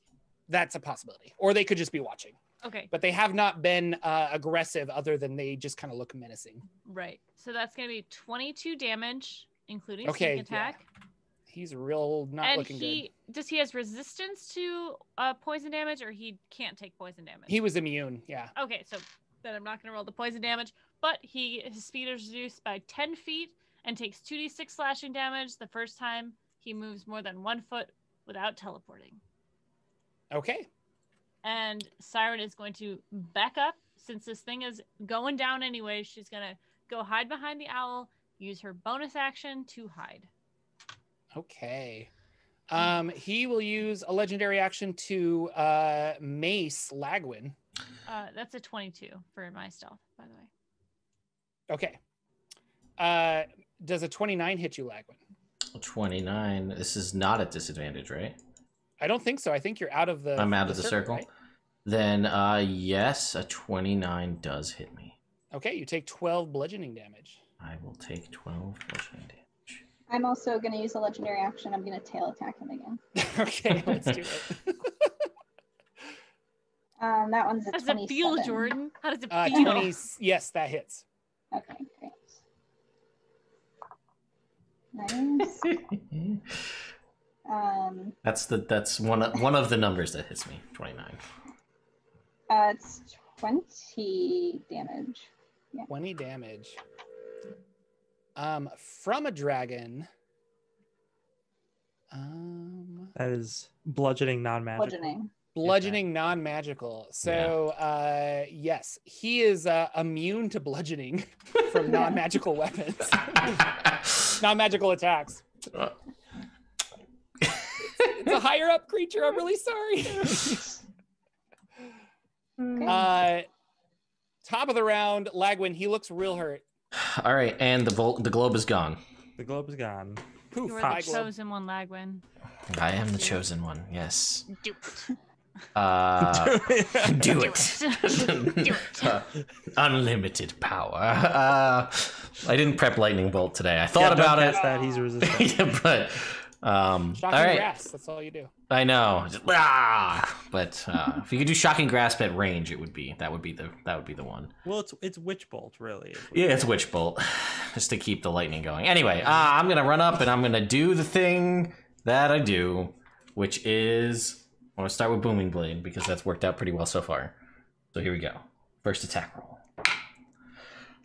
that's a possibility. Or they could just be watching. Okay. But they have not been uh, aggressive other than they just kind of look menacing. Right. So that's going to be twenty-two damage, including okay, sneak attack. Yeah. He's real not and looking he, good. Does he has resistance to uh, poison damage, or he can't take poison damage? He was immune, yeah. Okay, so then I'm not going to roll the poison damage, but he his speed is reduced by ten feet and takes two d six slashing damage the first time he moves more than one foot without teleporting. Okay. And Syrin is going to back up. Since this thing is going down anyway, she's going to go hide behind the owl, use her bonus action to hide. Okay. Um, he will use a legendary action to uh, mace Lagwyn. Uh, that's a twenty-two for my stealth, by the way. Okay. Uh, does a twenty-nine hit you, Lagwyn? twenty-nine. This is not at disadvantage, right? I don't think so. I think you're out of the... I'm out the of the circle. circle. Right? Then, uh, yes, a twenty-nine does hit me. Okay, you take twelve bludgeoning damage. I will take twelve bludgeoning damage. I'm also going to use a legendary action. I'm going to tail attack him again. Okay, let's do it. um, that one's a twenty-seven. How does it feel, Jordan? How does it uh, feel? twenty, yes, that hits. Okay, great. Nice. um, that's the that's one of, one of the numbers that hits me. twenty-nine. Uh, it's twenty damage. Yeah. twenty damage. Um, from a dragon. Um, that is bludgeoning, non-magical. Bludgeoning, bludgeoning okay. non-magical. So, yeah. uh, yes, he is uh, immune to bludgeoning from non-magical weapons, non-magical attacks. It's, it's a higher up creature. I'm really sorry. uh, top of the round, Lagwyn. He looks real hurt. All right, and the vol the globe is gone. The globe is gone. Poof, you were the chosen one, Lagwyn. I am the chosen one, yes. Do it. Uh, do it. Do it. uh, unlimited power. Uh, I didn't prep Lightning Bolt today. I thought yeah, about it. That. He's resistant. yeah, but, um, shocking all right. grasp, that's all you do. I know. Just, ah! But uh, if you could do shocking grasp at range, it would be that would be the that would be the one. Well, it's it's witch bolt, really. Yeah, it's witch bolt, just to keep the lightning going. Anyway, uh, I'm gonna run up and I'm gonna do the thing that I do, which is I'm gonna start with Booming Blade because that's worked out pretty well so far. So here we go. First attack roll.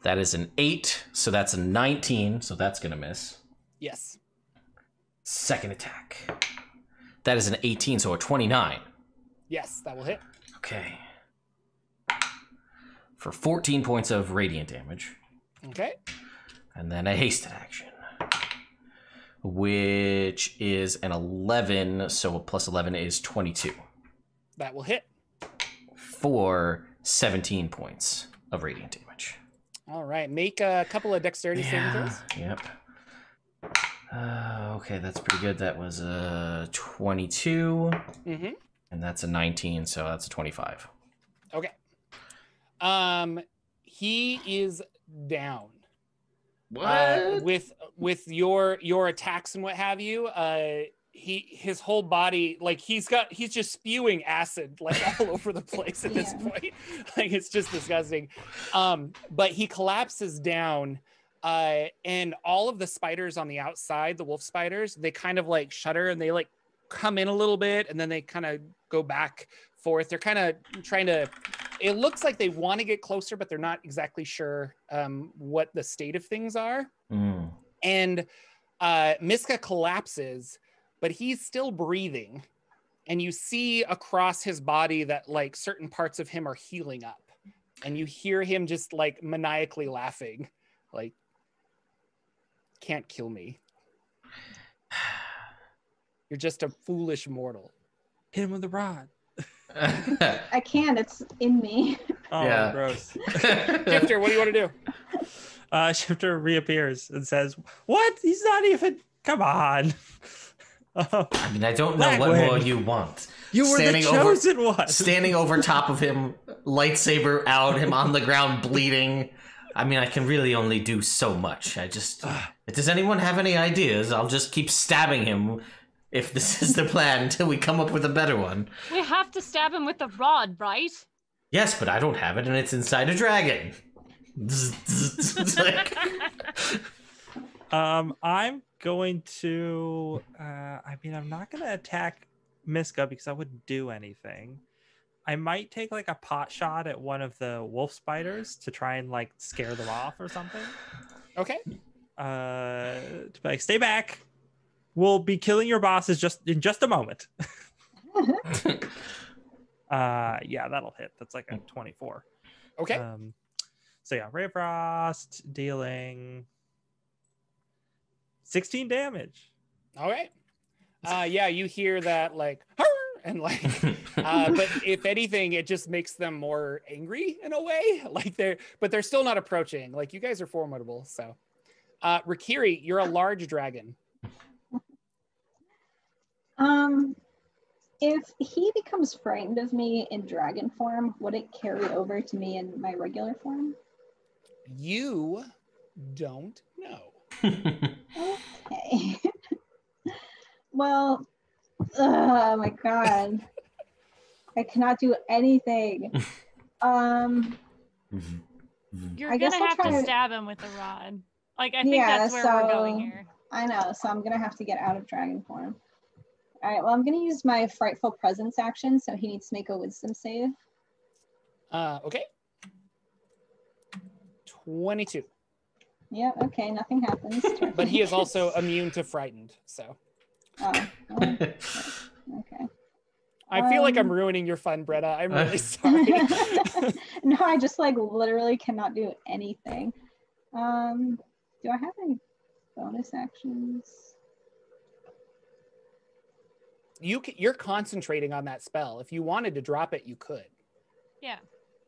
That is an eight, so that's a nineteen, so that's gonna miss. Yes. Second attack. That is an eighteen, so a twenty-nine. Yes, that will hit. Okay. For fourteen points of radiant damage. Okay. And then a hasted action, which is an eleven, so a plus eleven is twenty-two. That will hit. For seventeen points of radiant damage. All right, make a couple of dexterity yeah. saving throws. Yep. Uh, okay, that's pretty good. That was a twenty-two, mm-hmm. and that's a nineteen, so that's a twenty-five. Okay. Um, he is down. What? Uh, with with your your attacks and what have you, uh, he his whole body like he's got he's just spewing acid like all over the place at yeah. this point. Like it's just disgusting. Um, but he collapses down. Uh, and all of the spiders on the outside, the wolf spiders, they kind of like shudder and they like come in a little bit and then they kind of go back forth. They're kind of trying to, it looks like they want to get closer, but they're not exactly sure um, what the state of things are. Mm. And uh, Miska collapses, but he's still breathing. And you see across his body that like certain parts of him are healing up. And you hear him just like maniacally laughing, like, can't kill me. You're just a foolish mortal. Hit him with a rod. I can't. It's in me. Oh, yeah. Gross. Shifter, what do you want to do? Uh, Shifter reappears and says, "What? He's not even. Come on." Uh, I mean, I don't know Lagwyn. What more you want. You were standing the chosen over, one. Standing over top of him, lightsaber out, him on the ground bleeding. I mean, I can really only do so much. I just. Does anyone have any ideas? I'll just keep stabbing him. If this is the plan, until we come up with a better one. We have to stab him with the rod, right? Yes, but I don't have it, and it's inside a dragon. um, I'm going to... Uh, I mean, I'm not going to attack Miska because I wouldn't do anything. I might take, like, a pot shot at one of the wolf spiders to try and, like, scare them off or something. Okay. Uh, to be like, stay back. We'll be killing your bosses just in just a moment. uh, yeah, that'll hit. That's like a twenty-four. Okay. Um, so yeah, Ray of Frost dealing sixteen damage. All right. Uh, yeah, you hear that like, and like, uh, but if anything, it just makes them more angry in a way. Like they're, but they're still not approaching. Like you guys are formidable. So, uh, Rekkere, you're a large dragon. Um, if he becomes frightened of me in dragon form, would it carry over to me in my regular form? You don't know. Okay. Well, oh my god. I cannot do anything. Um, You're I gonna guess have to stab him with the rod. Like, I think yeah, that's where so, we're going here. I know, so I'm gonna have to get out of dragon form. All right, well, I'm going to use my Frightful Presence action, so he needs to make a Wisdom save. Uh, okay. twenty-two. Yeah, okay, nothing happens. But he is also immune to Frightened, so. Oh, oh okay. okay. I um, feel like I'm ruining your fun, Bretta. I'm really uh, sorry. No, I just, like, literally cannot do anything. Um, do I have any bonus actions? You can, you're concentrating on that spell. If you wanted to drop it, you could. Yeah.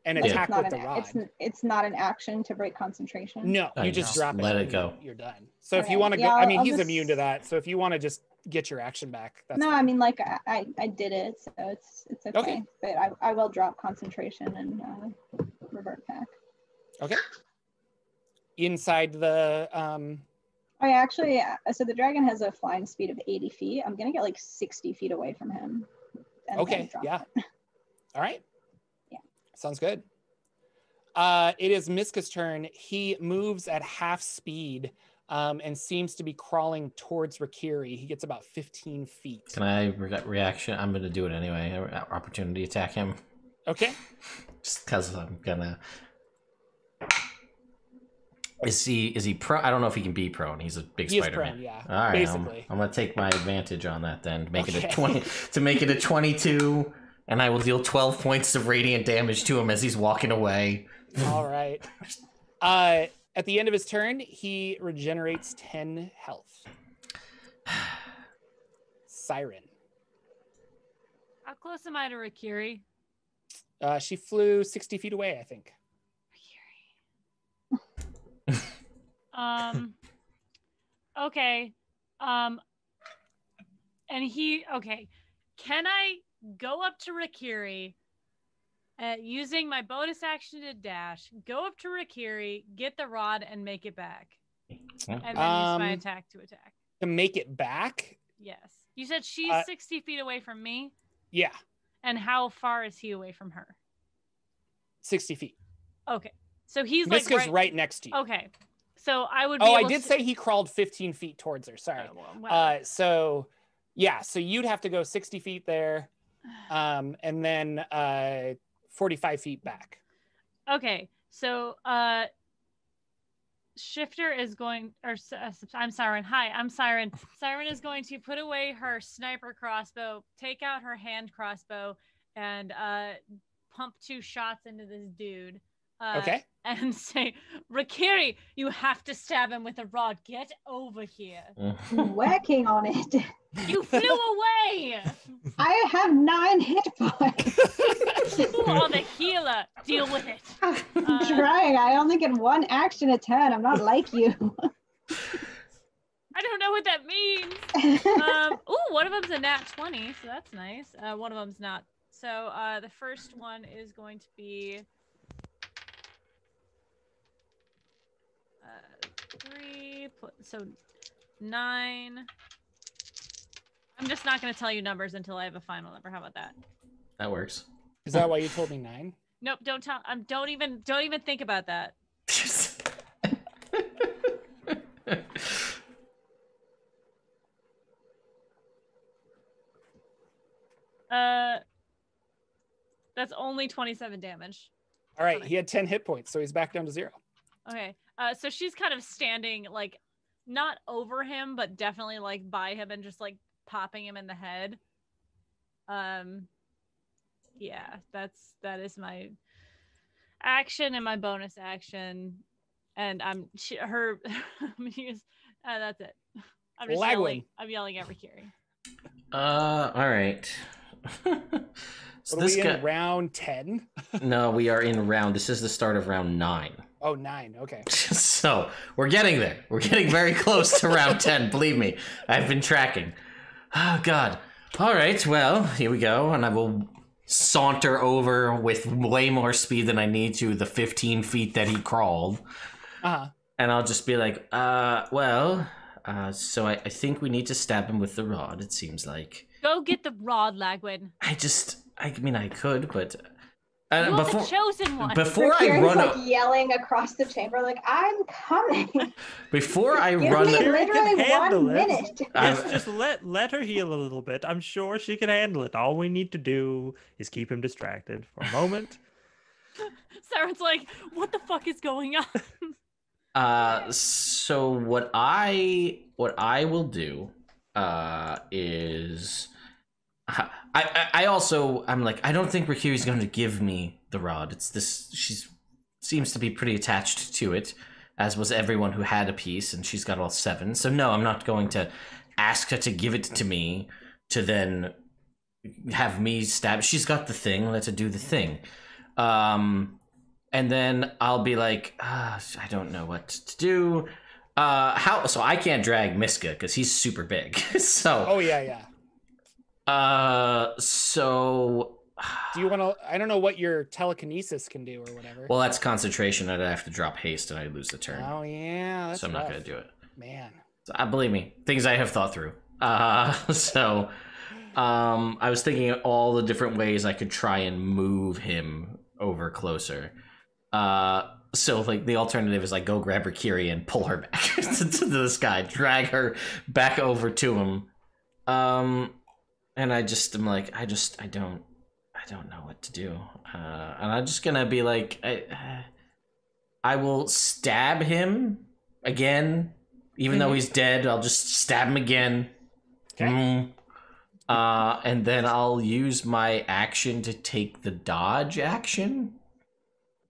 And like attack with an, the rod. It's, it's not an action to break concentration. No, I you know. just drop it. Let it go. You're done. So All if right. you want to, yeah, I mean, I'll he's just... immune to that. So if you want to just get your action back. That's no, fine. I mean, like I, I, I did it, so it's it's okay. okay. But I, I will drop concentration and uh, revert back. Okay. Inside the. Um, I actually, so the dragon has a flying speed of eighty feet. I'm going to get like sixty feet away from him. And okay, yeah. It. All right. Yeah. Sounds good. Uh, it is Miska's turn. He moves at half speed um, and seems to be crawling towards Rekkere. He gets about fifteen feet. Can I re reaction? I'm going to do it anyway. Opportunity attack him. Okay. Just because I'm going to... Is he is he pro? I don't know if he can be prone. He's a big he spider. Is prone, yeah. All right, basically. I'm, I'm gonna take my advantage on that then. To make okay. it a twenty. To make it a twenty-two, and I will deal twelve points of radiant damage to him as he's walking away. All right. Uh, at the end of his turn, he regenerates ten health. Syrin. How close am I to Rekkere? Uh, she flew sixty feet away, I think. um okay um and he okay can I go up to Rekkere uh, using my bonus action to dash, go up to Rekkere, get the rod and make it back, and then um, use my attack to attack to make it back? Yes, you said she's uh, sixty feet away from me. Yeah, and how far is he away from her? sixty feet. Okay, so he's Miska's like right, right next to you. Okay. So I would be oh, I did to... say he crawled fifteen feet towards her. Sorry. Oh, well, wow. uh, so, yeah. So you'd have to go sixty feet there um, and then uh, forty-five feet back. Okay. So uh, Shifter is going, or uh, I'm Syrin. Hi, I'm Syrin. Syrin is going to put away her sniper crossbow, take out her hand crossbow, and uh, pump two shots into this dude. Uh, okay. And say, Rekkere, you have to stab him with a rod. Get over here. Working on it. You flew away. I have nine hit points. You are the healer. Deal with it. I'm uh, trying. I only get one action a turn. I'm not like you. I don't know what that means. Um, ooh, one of them's a nat twenty, so that's nice. Uh, one of them's not. So uh, the first one is going to be... Three, so nine. I'm just not going to tell you numbers until I have a final number. How about that? That works. Is that why you told me nine? Nope. Don't tell. Um, don't even. Don't even think about that. uh, that's only twenty-seven damage. All right. He had ten hit points, so he's back down to zero. Okay. Uh, so she's kind of standing, like, not over him, but definitely, like, by him and just, like, popping him in the head. Um, yeah, that's, that is my action and my bonus action. And I'm, she, her, I'm gonna use, uh, that's it. I'm just Lagwyn. yelling, I'm yelling at Rekkere. Uh, all right. So are this we guy... in round ten? No, we are in round, this is the start of round nine. Oh, nine. Okay. So we're getting there. We're getting very close to round ten. Believe me, I've been tracking. Oh, God. All right. Well, here we go. And I will saunter over with way more speed than I need to the fifteen feet that he crawled. Uh-huh. And I'll just be like, uh, well, uh, so I, I think we need to stab him with the rod, it seems like. Go get the rod, Lagwyn. I just, I mean, I could, but... And before, the chosen one. Before I run, like yelling across the chamber, like I'm coming. Before I Give run, me literally one it. minute. Yes, just let let her heal a little bit. I'm sure she can handle it. All we need to do is keep him distracted for a moment. Syrin's like, what the fuck is going on? Uh, so what I what I will do, uh, is. I, I I also I'm like I don't think Rekkere's going to give me the rod. It's this she seems to be pretty attached to it, as was everyone who had a piece, and she's got all seven. So no, I'm not going to ask her to give it to me to then have me stab. She's got the thing. Let her do the thing, um, and then I'll be like, ah, I don't know what to do. Uh, how so? I can't drag Miska because he's super big. So oh yeah yeah. Uh, so... Do you want to... I don't know what your telekinesis can do or whatever. Well, that's concentration. I'd have to drop haste and I lose the turn. Oh, yeah. That's so I'm rough. Not going to do it. Man. So, uh, believe me, things I have thought through. Uh, so um, I was thinking of all the different ways I could try and move him over closer. Uh, so like the alternative is like go grab Rekkere and pull her back to, to this guy. Drag her back over to him. Um... And I just am like, I just, I don't, I don't know what to do. Uh, and I'm just gonna be like, I, uh, I will stab him again, even mm-hmm. though he's dead. I'll just stab him again. Okay. Mm. Uh, and then I'll use my action to take the dodge action.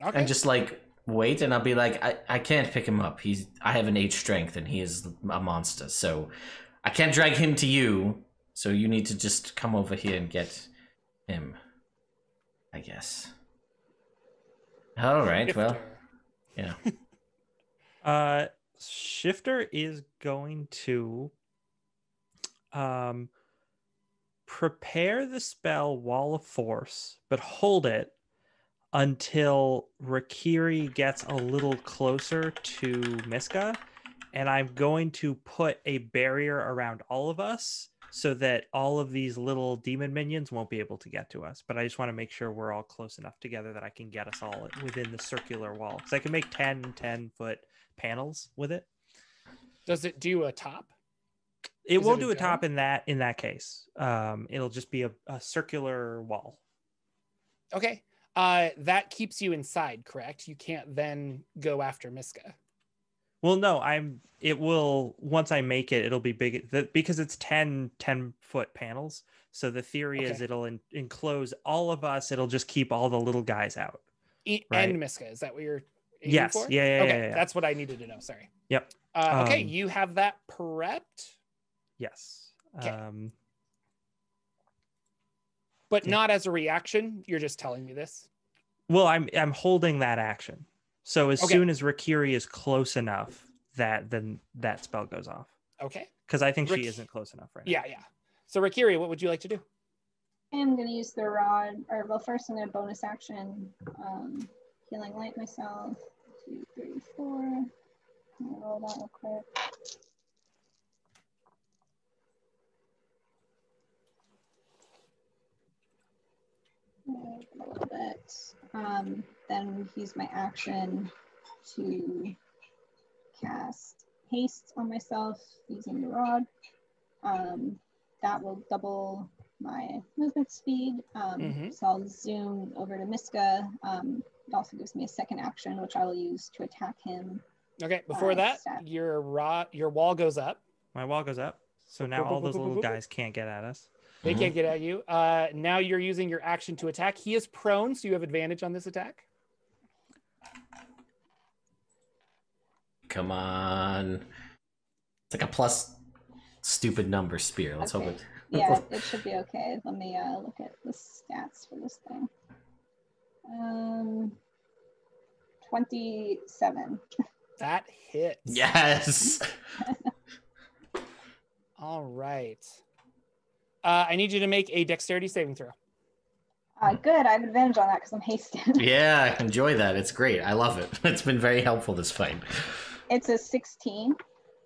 Okay. And just like wait, and I'll be like, I, I can't pick him up. He's, I have an eight strength, and he is a monster, so I can't drag him to you. So you need to just come over here and get him, I guess. All right, Shifter. Well, yeah. Uh, Shifter is going to um, prepare the spell Wall of Force, but hold it until Rekkere gets a little closer to Miska, and I'm going to put a barrier around all of us, so that all of these little demon minions won't be able to get to us. But I just want to make sure we're all close enough together that I can get us all within the circular wall. Because I can make ten, ten foot panels with it. Does it do a top? It won't do a top in that in that case. Um, it'll just be a, a circular wall. Okay. Uh, that keeps you inside, correct? You can't then go after Miska. Well, no, I'm, it will, once I make it, it'll be big the, because it's ten, ten foot panels. So the theory okay. is it'll in, enclose all of us. It'll just keep all the little guys out. E- right? And Miska, is that what you're aiming yes. for? Yes, yeah, yeah, okay. yeah, yeah, yeah. That's what I needed to know, sorry. Yep. Uh, okay, um, you have that prepped? Yes. Okay. Um, but yeah. not as a reaction? You're just telling me this? Well, I'm I'm holding that action. So as okay. soon as Rekkere is close enough, that then that spell goes off. Okay. Because I think Rick- she isn't close enough right yeah, now. Yeah, yeah. So Rekkere, what would you like to do? I'm going to use the rod, or well, first I'm going to bonus action, um, Healing Light myself. Two, three, four. I'm going to roll that real quick. A little bit. Um, then use my action to cast Haste on myself using the rod. Um, that will double my movement speed. Um, mm-hmm. So I'll zoom over to Miska. Um, it also gives me a second action, which I will use to attack him. Okay, before uh, that, step. your rod, your wall goes up. My wall goes up. So now all those little guys can't get at us. They can't get at you. Uh, now you're using your action to attack. He is prone, so you have advantage on this attack. Come on. It's like a plus stupid number spear. Let's okay. hope it... Yeah, it should be okay. Let me uh, look at the stats for this thing. Um, twenty-seven. That hits. Yes! All right. Uh, I need you to make a dexterity saving throw. Uh, good. I have advantage on that because I'm hasted. Yeah, enjoy that. It's great. I love it. It's been very helpful this fight. It's a sixteen.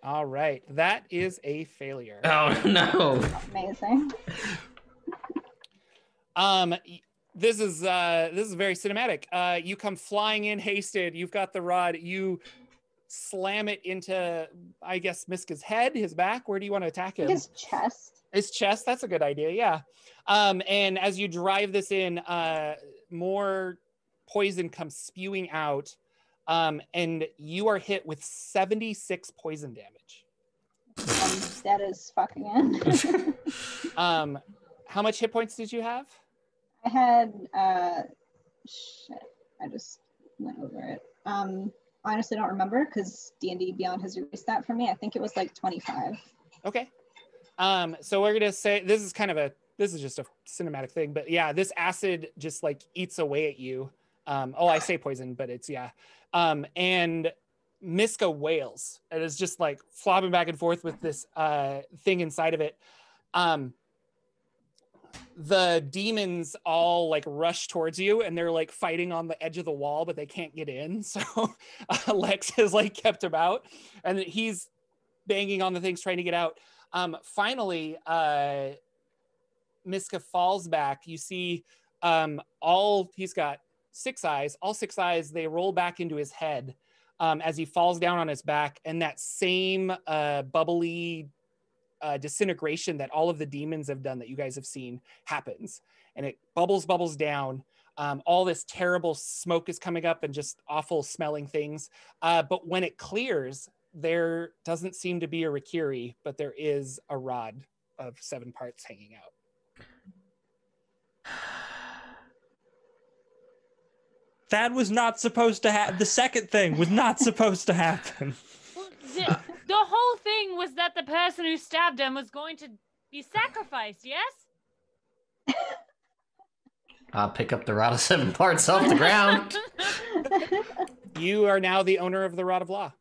All right. That is a failure. Oh, no. Amazing. um, this is uh, this is very cinematic. Uh, you come flying in hasted. You've got the rod. You slam it into, I guess, Miska's head, his back. Where do you want to attack him? His chest. His chest, that's a good idea, yeah. Um, and as you drive this in, uh, more poison comes spewing out, um, and you are hit with seventy-six poison damage. Um, that is fucking in. um, how much hit points did you have? I had, uh, shit, I just went over it. Um, honestly, I don't remember, because D and D Beyond has erased that for me. I think it was like twenty-five. Okay. Um, so we're gonna say this is kind of a this is just a cinematic thing, but yeah, this acid just like eats away at you. Um, oh, I say poison, but it's yeah. Um, and Miska wails and is just like flopping back and forth with this uh thing inside of it. Um, the demons all like rush towards you and they're like fighting on the edge of the wall, but they can't get in. So uh, Lex has like kept him out, and he's banging on the things trying to get out. Um, finally, uh, Miska falls back. You see um, all, he's got six eyes, all six eyes, they roll back into his head um, as he falls down on his back. And that same uh, bubbly uh, disintegration that all of the demons have done that you guys have seen happens. And it bubbles, bubbles down. Um, all this terrible smoke is coming up and just awful smelling things. Uh, but when it clears, there doesn't seem to be a Rekkere, but there is a rod of seven parts hanging out. That was not supposed to happen. The second thing was not supposed to happen. Well, the, the whole thing was that the person who stabbed him was going to be sacrificed, yes? I'll pick up the Rod of Seven Parts off the ground. You are now the owner of the Rod of Law.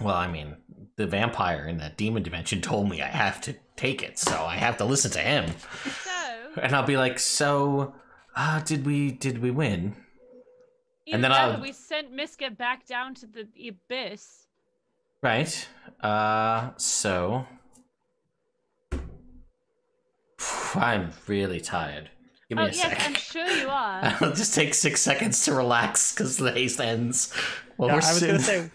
Well, I mean, the vampire in that demon dimension told me I have to take it, so I have to listen to him. So, and I'll be like, so, uh, did we did we win? And then I'll... we sent Miska back down to the abyss. Right. Uh, so... I'm really tired. Give me oh, a yes, second. I'm sure you are. I'll just take six seconds to relax, because the haste ends. Well, no, we're I was going to say...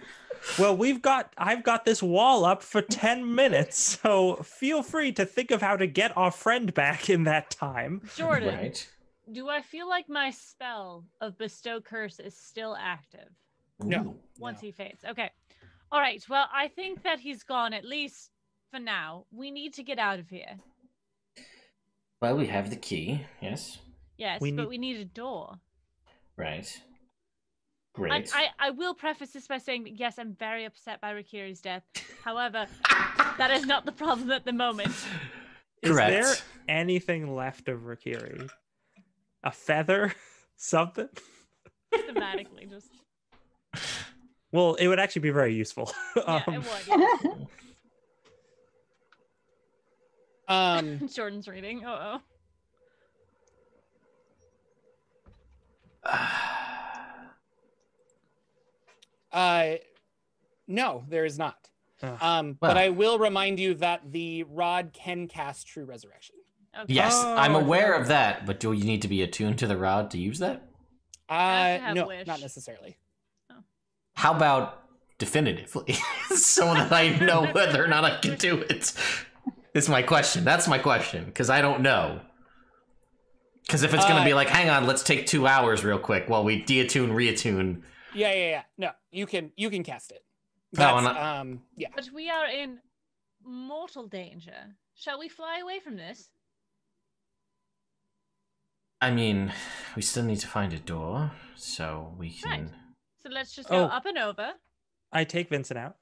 Well, we've got, I've got this wall up for ten minutes, so feel free to think of how to get our friend back in that time. Jordan, right. Do I feel like my spell of Bestow Curse is still active? No. Once no. he fades. Okay. All right. Well, I think that he's gone, at least for now. We need to get out of here. Well, we have the key, yes? Yes, we but need... we need a door. Right. Great. I, I, I will preface this by saying that, yes, I'm very upset by Rekkere's death. However, that is not the problem at the moment. Correct. Is there anything left of Rekkere? A feather? Something? Thematically, just... Well, it would actually be very useful. Yeah, um... it would. Yeah. Um, Jordan's reading. Uh-oh. Uh, no, there is not. Oh. Um, well. But I will remind you that the rod can cast True Resurrection. Okay. Yes, oh, I'm aware of that, but do you need to be attuned to the rod to use that? Uh, no, wish. Not necessarily. Oh. How about definitively? So that I know whether or not I can do it. This is my question. That's my question, because I don't know. Because if it's going to uh, be like, hang on, let's take two hours real quick while we deattune, reattune. Yeah, yeah, yeah. No, you can you can cast it. That's, oh, and I... um, yeah. But we are in mortal danger. Shall we fly away from this? I mean, we still need to find a door, so we can... Right. So let's just go oh. up and over. I take Vincent out.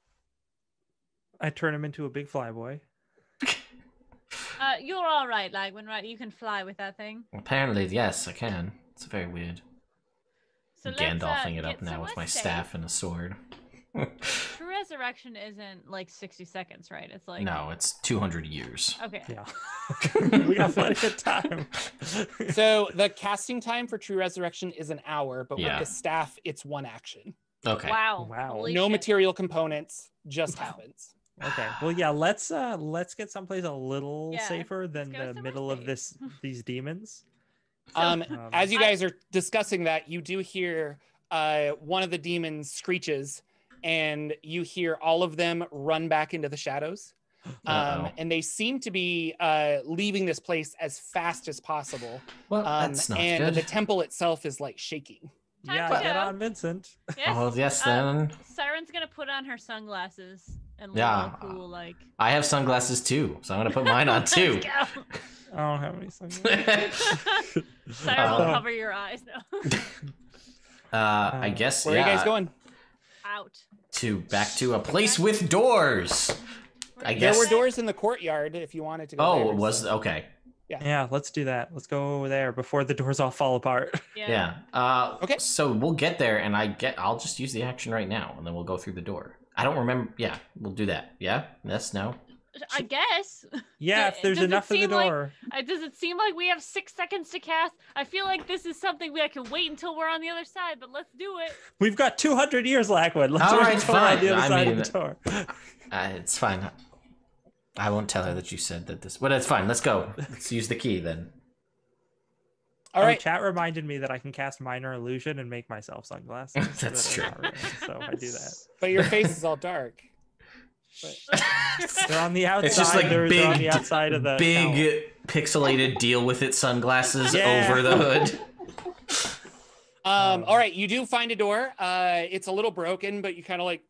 I turn him into a big flyboy. Uh, you're all right, Lagwyn, right? You can fly with that thing. Apparently, yes, I can. It's very weird. So Gandalfing uh, it up now with my safe. staff and a sword. True Resurrection isn't like sixty seconds, right? It's like... No, it's two hundred years. Okay. Yeah. We got plenty of time. So the casting time for True Resurrection is an hour, but yeah. with the staff, it's one action. Okay. Wow. Wow. Holy no shit. Material components, just wow. happens. Okay. Well, yeah. Let's uh, let's get someplace a little yeah, safer than the middle of this these demons. Um, um, as you guys I... are discussing that, you do hear uh, one of the demons screeches, and you hear all of them run back into the shadows, um, and they seem to be uh, leaving this place as fast as possible. Well, um, that's not and good. The temple itself is like shaking. Time yeah, get on Vincent. Yes. Oh yes, then. Um, Siren's gonna put on her sunglasses. And yeah, cool, like... I have sunglasses too, so I'm gonna put mine on too. I don't have any sunglasses. Sorry, uh, I'll cover your eyes now. uh, I guess. Where yeah, are you guys going? Out. To back to a place back. with doors. We're I guess there were doors in the courtyard if you wanted to go. Oh, there, it was so. okay. Yeah. Yeah, let's do that. Let's go over there before the doors all fall apart. Yeah. yeah. Uh, okay. So we'll get there, and I get. I'll just use the action right now, and then we'll go through the door. I don't remember. Yeah, we'll do that. Yeah? Yes? No? I guess. Yeah, if there's enough in the door. Like, does it seem like we have six seconds to cast? I feel like this is something we I can wait until we're on the other side, but let's do it. We've got two hundred years, Lagwyn. Let's All right, fine. On the other I side mean, of the door. Uh, it's fine. I won't tell her that you said that this... Well, that's fine. Let's go. Let's use the key, then. All right. Oh, chat reminded me that I can cast Minor Illusion and make myself sunglasses. That's so that true. Real, so I do that. But your face is all dark. But... They're on the outside. It's just like They're big, on the outside of the big pixelated deal with it sunglasses yeah. over the hood. Um, um. All right, you do find a door. Uh, it's a little broken, but you kind of like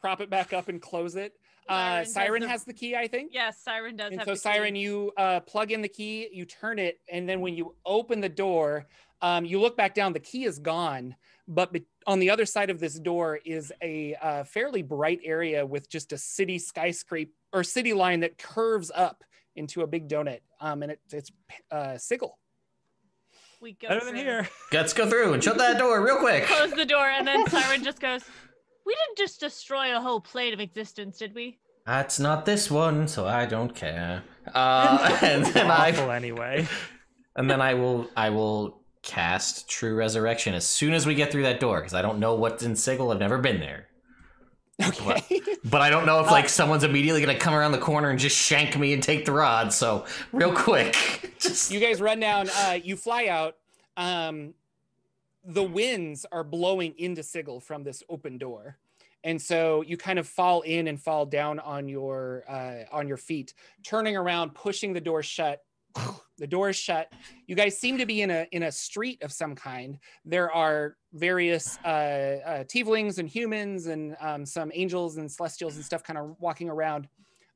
prop it back up and close it. Uh, Syrin has the key, I think. Yes, Syrin does have the key. So Syrin, you uh, plug in the key, you turn it, and then when you open the door, um, you look back down, the key is gone. But be on the other side of this door is a uh, fairly bright area with just a city skyscraper or city line that curves up into a big donut. Um, and it, it's uh, Sigil. We go Better through. than here. Let's go through and shut that door real quick. Close the door, and then Syrin just goes... We didn't just destroy a whole plate of existence, did we? That's not this one, so I don't care. Uh, and then I anyway. And then I will, I will cast True Resurrection as soon as we get through that door, because I don't know what's in Sigil. I've never been there. Okay. But, but I don't know if like someone's immediately gonna come around the corner and just shank me and take the rod. So real quick, just... you guys run down. Uh, you fly out. Um, The winds are blowing into Sigil from this open door. And so you kind of fall in and fall down on your uh, on your feet, turning around, pushing the door shut. The door is shut. You guys seem to be in a in a street of some kind. There are various uh, uh, tieflings and humans and um, some angels and celestials and stuff kind of walking around.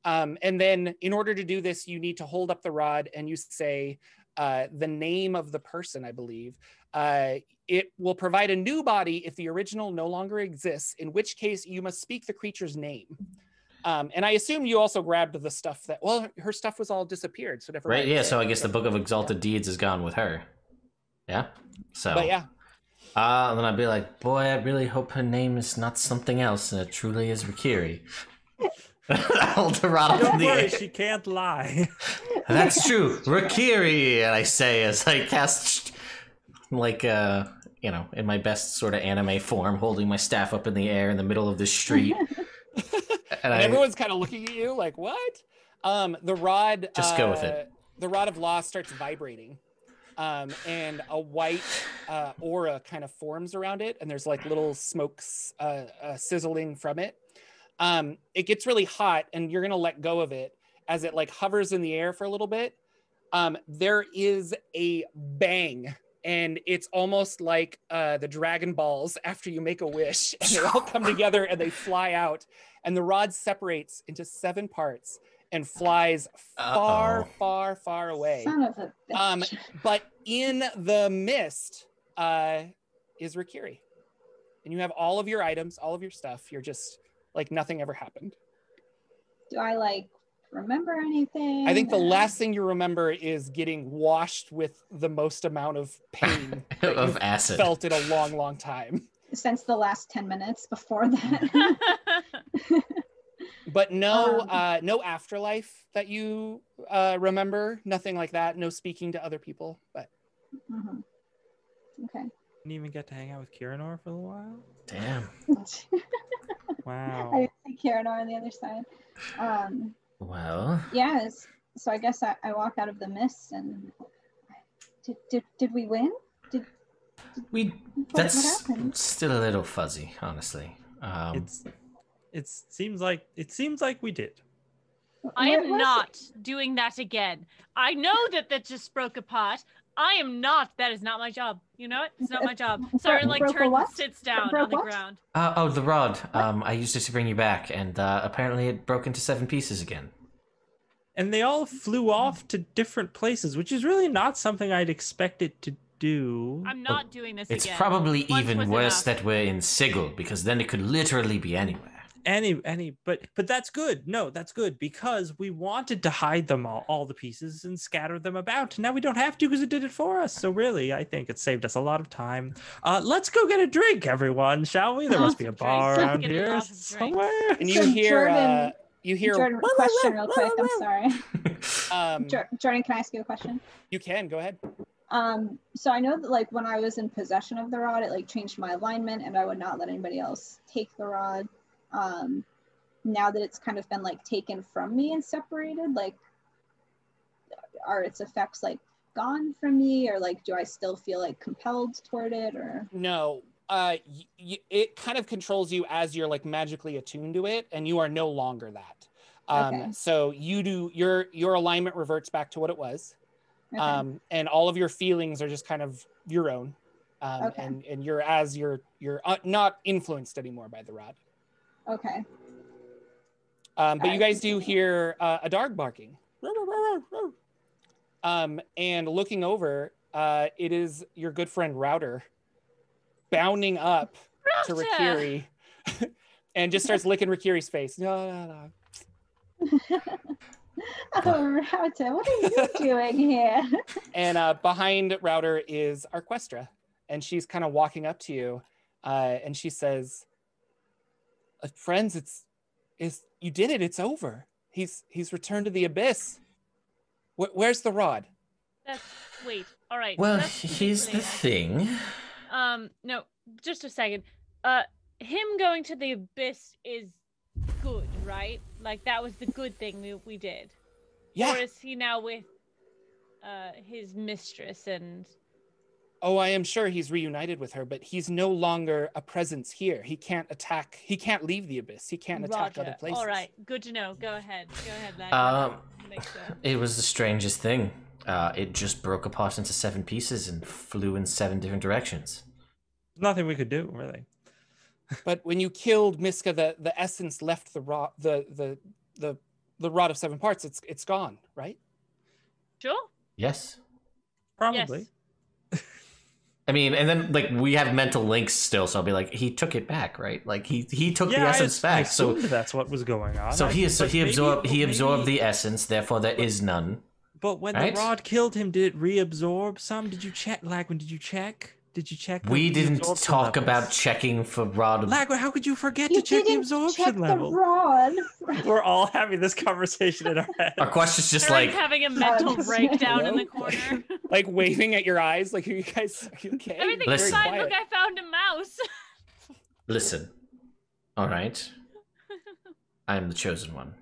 Um, and then in order to do this, you need to hold up the rod and you say uh, the name of the person, I believe. Uh, It will provide a new body if the original no longer exists, in which case you must speak the creature's name. Um, and I assume you also grabbed the stuff that, well, her stuff was all disappeared. So never right, mind. Yeah, so I guess the Book of Exalted yeah. Deeds is gone with her. Yeah, so. But yeah. Uh, and then I'd be like, boy, I really hope her name is not something else, and it truly is Rekkere. Don't worry, air. She can't lie. That's true, Rekkere, and I say as I cast... like uh you know, in my best sort of anime form, holding my staff up in the air in the middle of the street. and, and I, everyone's kind of looking at you like, what? Um the rod just uh, go with it. The Rod of Law starts vibrating, um and a white uh aura kind of forms around it, and there's like little smokes uh, uh sizzling from it. Um it gets really hot, and you're gonna let go of it as it like hovers in the air for a little bit. Um there is a bang. And it's almost like uh, the Dragon Balls after you make a wish, and they all come together and they fly out. And the rod separates into seven parts and flies far, Uh-oh. far, far away. Son of a bitch. Um, but in the mist uh, is Rekkere. And you have all of your items, all of your stuff. You're just like nothing ever happened. Do I like... remember anything? I think the last thing you remember is getting washed with the most amount of pain of acid felt in a long, long time. Since the last ten minutes before that. But no, um, uh, no afterlife that you uh, remember, nothing like that. No speaking to other people, but. Mm-hmm. Okay. Didn't even get to hang out with Kiranor for a while. Damn. Wow. I didn't see Kiranor on the other side. Um, Well, yes. So I guess I, I walk out of the mist, and did did, did we win? Did, did we? What, that's what still a little fuzzy, honestly. Um, it's it seems like it seems like we did. I am what, not doing that again. I know that that just broke apart. I am not. That is not my job. You know it. It's not my job. Sorry, like turns and sits down on the what? ground. Uh, oh, the rod. Um, I used it to bring you back, and uh, apparently it broke into seven pieces again. And they all flew off to different places, which is really not something I'd expect it to do. I'm not but doing this it's again. It's probably Once even worse enough. that we're in Sigil, because then it could literally be anywhere. Any, any, but but that's good. No, that's good, because we wanted to hide them all, all the pieces, and scatter them about. Now we don't have to, because it did it for us. So really, I think it saved us a lot of time. Uh, let's go get a drink, everyone, shall we? There must be a bar around here somewhere. And you so hear, Jordan, uh, you hear. Jordan, a question real quick. I'm sorry. Um, Jordan, can I ask you a question? You can go ahead. Um, so I know that like when I was in possession of the rod, it like changed my alignment, and I would not let anybody else take the rod. Um, now that it's kind of been like taken from me and separated, like are its effects like gone from me, or like do I still feel like compelled toward it, or? No, uh, y it kind of controls you as you're like magically attuned to it, and you are no longer that. Um, okay. So you do, your, your alignment reverts back to what it was. Okay. Um, and all of your feelings are just kind of your own. Um, okay. and, and you're as you're, you're uh, not influenced anymore by the rod. Okay. Um, but I you guys do hear uh, a dog barking. Um, and looking over, uh, it is your good friend Router bounding up Router. to Rekkere and just starts licking Rickere's face. No, no, no. Oh, Router, what are you doing here? And uh, behind Router is Arquestra. And she's kind of walking up to you. Uh, and she says, friends, it's, it's, you did it, it's over. He's, he's returned to the abyss. Where, where's the rod? That's, wait, all right. Well, that's here's the thing. Um, no, just a second. Uh, him going to the abyss is good, right? Like, that was the good thing we, we did. Yeah. Or is he now with uh, his mistress and... Oh, I am sure he's reunited with her, but he's no longer a presence here. He can't attack. He can't leave the abyss. He can't Roger. attack other places. All right. Good to know. Go ahead. Go ahead, lad. Um, sure. It was the strangest thing. Uh, it just broke apart into seven pieces and flew in seven different directions. Nothing we could do, really. But when you killed Miska, the, the essence left the rod, the, the, the, the rod of seven parts. It's, it's gone, right? Sure. Yes. Probably. Yes. I mean, and then like we have mental links still, so I'll be like, he took it back, right? Like he he took yeah, the essence I, back. I so that's what was going on. So I he is, so he maybe, absorbed he maybe, absorbed the essence. Therefore, there but, is none. But when right? the rod killed him, did it reabsorb some? Did you check, Lagwyn? Did you check? Did you check? We didn't talk about checking for rod. Lagwyn, how could you forget you to check the absorption check level? The rod. We're all having this conversation in our head. Our question's just like, like having a mental breakdown in the corner, like waving at your eyes, like, "Are you guys are you okay?" Everything's Listen, fine. Quiet. Look, I found a mouse. Listen, all right, I am the chosen one.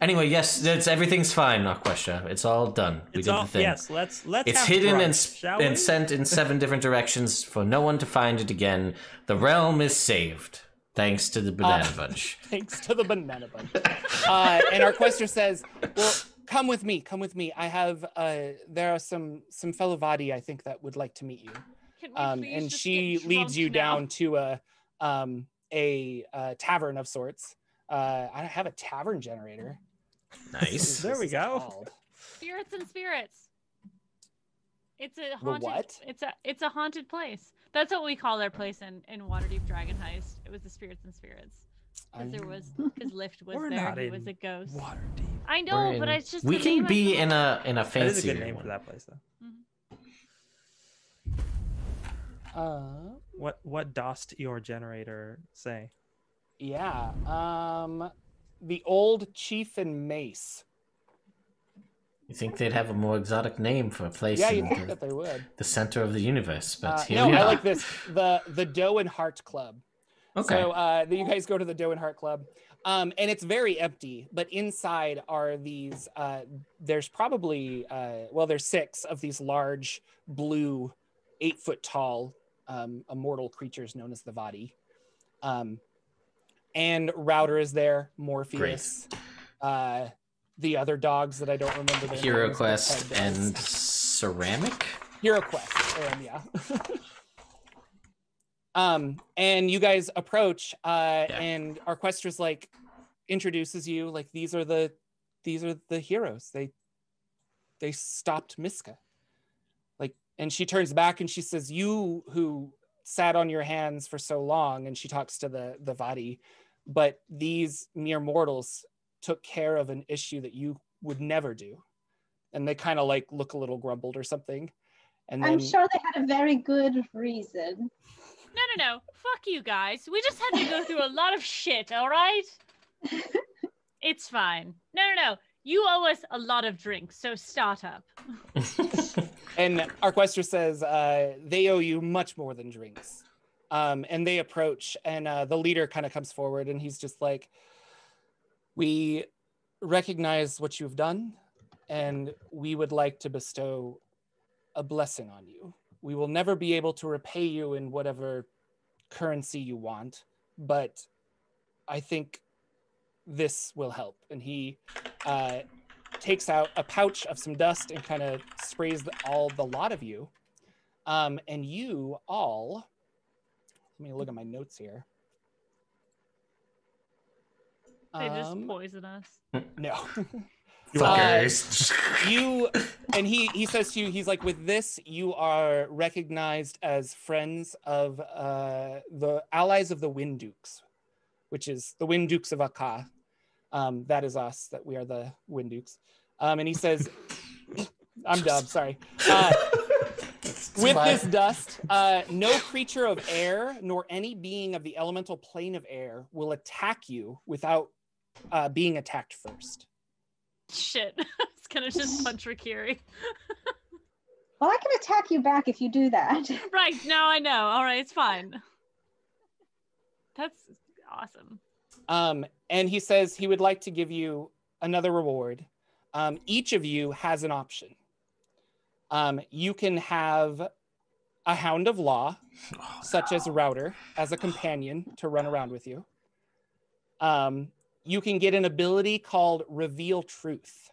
Anyway, yes, it's, everything's fine, Arquestra. It's all done. We it's did all, the thing. Yes, let's let's. It's have hidden brunch, and, and sent in seven different directions for no one to find it again. The realm is saved thanks to the banana uh, bunch. Thanks to the banana bunch. uh, and Arquestra says, "Well, come with me. Come with me. I have. Uh, there are some some fellow Vadi I think that would like to meet you." Can we um, please and just she get leads you now? down to a um, a, a tavern of sorts. Uh, I have a tavern generator. Nice. There we go. Called. Spirits and Spirits. It's a haunted. What? It's a it's a haunted place. That's what we called our place in in Waterdeep Dragon Heist. It was the Spirits and Spirits. Because there was because Lift was we're there. Not in it was a ghost. Waterdeep. I know, in, but it's just we can be in a in a fancy. That is a good name one. For that place though. Mm-hmm. Uh. What what dost your generator say? Yeah. Um. The Old Chief and Mace. You think they'd have a more exotic name for a place? Yeah, you think the, that they would. The center of the universe, but uh, here no, we are. I like this. the The Doe and Heart Club. Okay. So uh, you guys go to the Doe and Heart Club, um, and it's very empty. But inside are these. Uh, there's probably uh, well, there's six of these large, blue, eight foot tall, um, immortal creatures known as the Vadi. Um, And Router is there, Morpheus, uh, the other dogs that I don't remember. Their Hero Quest and Ceramic? Hero Quest, um, yeah. um, and you guys approach, uh, yeah. and Arquestra's like introduces you, like these are the these are the heroes. They they stopped Miska, like, and she turns back and she says, "You who." Sat on your hands for so long," and she talks to the the Vadi, "but these mere mortals took care of an issue that you would never do." And they kind of like look a little grumbled or something. And then, I'm sure they had a very good reason. No, no, no. Fuck you guys. We just had to go through a lot of shit, all right? It's fine. No, no, no. You owe us a lot of drinks, so start up. And Arquestra says, uh, they owe you much more than drinks. Um, and they approach, and uh, the leader kind of comes forward, and he's just like, "We recognize what you've done, and we would like to bestow a blessing on you. We will never be able to repay you in whatever currency you want, but I think this will help." And he uh, takes out a pouch of some dust and kind of sprays the, all the lot of you. Um, and you all, let me look at my notes here. They um, just poison us. No. Fuckers. Uh, you, and he, he says to you, he's like, "With this, you are recognized as friends of uh, the allies of the Wind Dukes," which is the Wind Dukes of Akka. Um, that is us, that we are the Wind Dukes. Um, and he says, I'm dumb, sorry. Uh, "with this dust, uh, no creature of air nor any being of the elemental plane of air will attack you without uh, being attacked first." Shit, I was gonna just punch Rekkere. Well, I can attack you back if you do that. Right, now I know, all right, it's fine. That's awesome. Um, and he says he would like to give you another reward. Um, each of you has an option. Um, you can have a Hound of Law, oh, such no. as Router, as a companion to run around with you. Um, you can get an ability called Reveal Truth.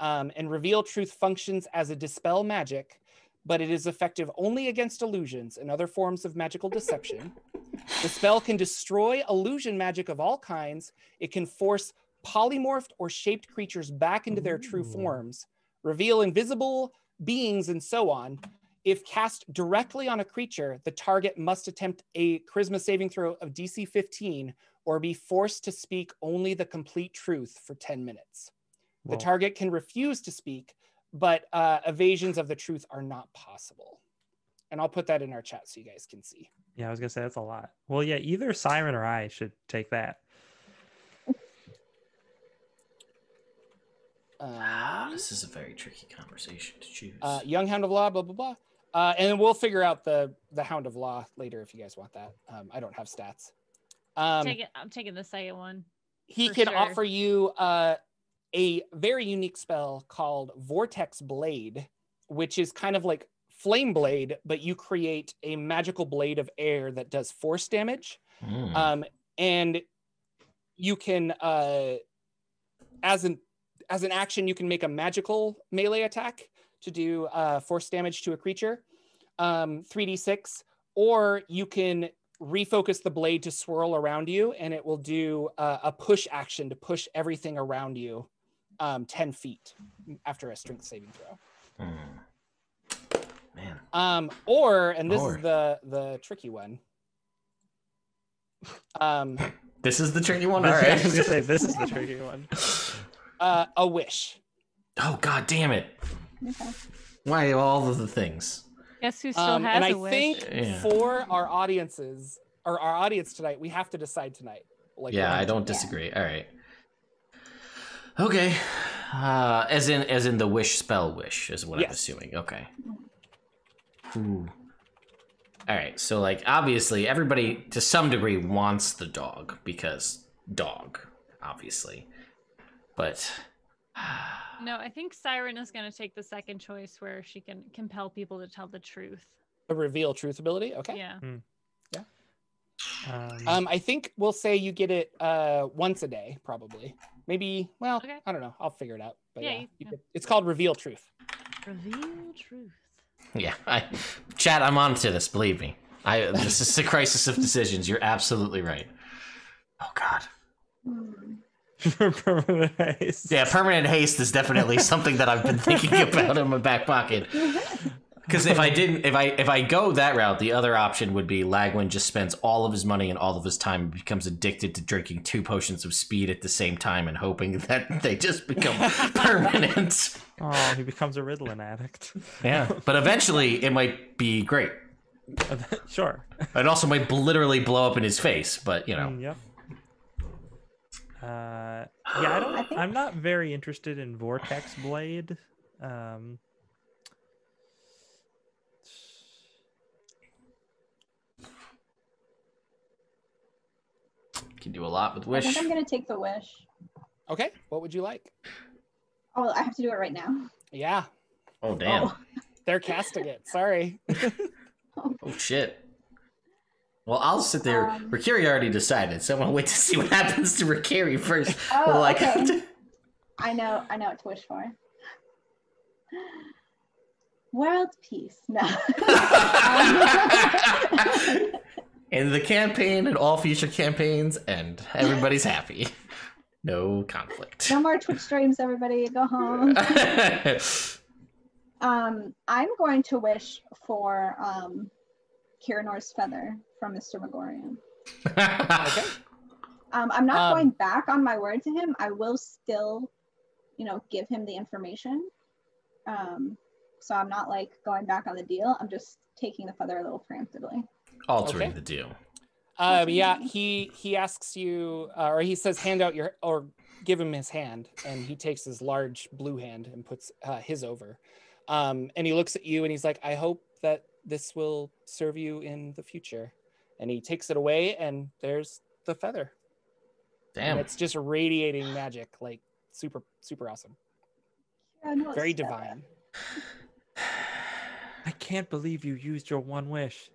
Um, and Reveal Truth functions as a dispel magic, but it is effective only against illusions and other forms of magical deception. The spell can destroy illusion magic of all kinds. It can force polymorphed or shaped creatures back into their true forms, reveal invisible beings, and so on. If cast directly on a creature, the target must attempt a charisma saving throw of D C fifteen or be forced to speak only the complete truth for ten minutes. Whoa. The target can refuse to speak, but uh, evasions of the truth are not possible. And I'll put that in our chat so you guys can see. Yeah, I was gonna say that's a lot. Well, yeah, either Syrin or I should take that. Um, this is a very tricky conversation to choose. Uh, young Hound of Law, blah, blah, blah. Uh, and then we'll figure out the, the Hound of Law later if you guys want that. Um, I don't have stats. Um, take it, I'm taking the second one. He can sure. offer you uh, a very unique spell called Vortex Blade, which is kind of like Flame Blade, but you create a magical blade of air that does force damage. Mm. Um, and you can, uh, as an As an action, you can make a magical melee attack to do uh, force damage to a creature, um, three d six, or you can refocus the blade to swirl around you, and it will do uh, a push action to push everything around you um, ten feet after a strength saving throw. Mm. Man. Um, or, and this or. is the, the tricky one. Um, this is the tricky one? All right. I was going to say, this is the tricky one. Uh, a wish. Oh, god damn it. Okay. Why all of the things? Guess who still um, has and I a wish? think yeah. for our audiences, or our audience tonight, we have to decide tonight. Like, yeah, I don't disagree. Yeah. All right. Okay. Uh, as in as in the wish spell wish is what yes. I'm assuming. Okay. Ooh. All right. So, like, obviously, everybody to some degree wants the dog because dog, obviously. But no, I think Syrin is going to take the second choice where she can compel people to tell the truth. The reveal truth ability? Okay. Yeah. Mm. Yeah. Um, um, I think we'll say you get it uh, once a day, probably. Maybe, well, okay. I don't know. I'll figure it out. But yeah, yeah, you could, it's called Reveal Truth. Reveal Truth. Yeah. I, chat, I'm on to this. Believe me. I, this is a crisis of decisions. You're absolutely right. Oh, God. Mm. Permanent haste. Yeah, permanent haste is definitely something that I've been thinking about in my back pocket. Because if I didn't, if I if I go that route, the other option would be Lagwyn just spends all of his money and all of his time and becomes addicted to drinking two potions of speed at the same time and hoping that they just become permanent. Oh, he becomes a Ritalin addict. Yeah, but eventually it might be great. Sure. It also might literally blow up in his face, but you know. Mm, yep. Uh, yeah, I don't. I think... I'm not very interested in Vortex Blade. Um, can do a lot with wish. I think I'm gonna take the wish. Okay, what would you like? Oh, I have to do it right now. Yeah. Oh damn. Oh. They're casting it. Sorry. Oh shit. Well, I'll sit there. Um, Rekkere already decided, so I'm gonna wait to see what happens to Rekkere first. Oh, like, okay. I know, I know what to wish for. World peace. No. And the campaign and all future campaigns end. Everybody's happy. No conflict. No more Twitch streams, everybody. Go home. um, I'm going to wish for um, Kiranor's feather from Mister Megorian. Okay. um, I'm not um, going back on my word to him. I will still, you know, give him the information. Um, so I'm not like going back on the deal. I'm just taking the feather a little preemptively. Altering okay. the deal. Um, yeah, he he asks you, uh, or he says, hand out your, or give him his hand, and he takes his large blue hand and puts uh, his over. Um, and he looks at you, and he's like, I hope that this will serve you in the future. And he takes it away, and there's the feather. Damn. And it's just radiating magic, like super, super awesome. Yeah, no, very divine. Bad. I can't believe you used your one wish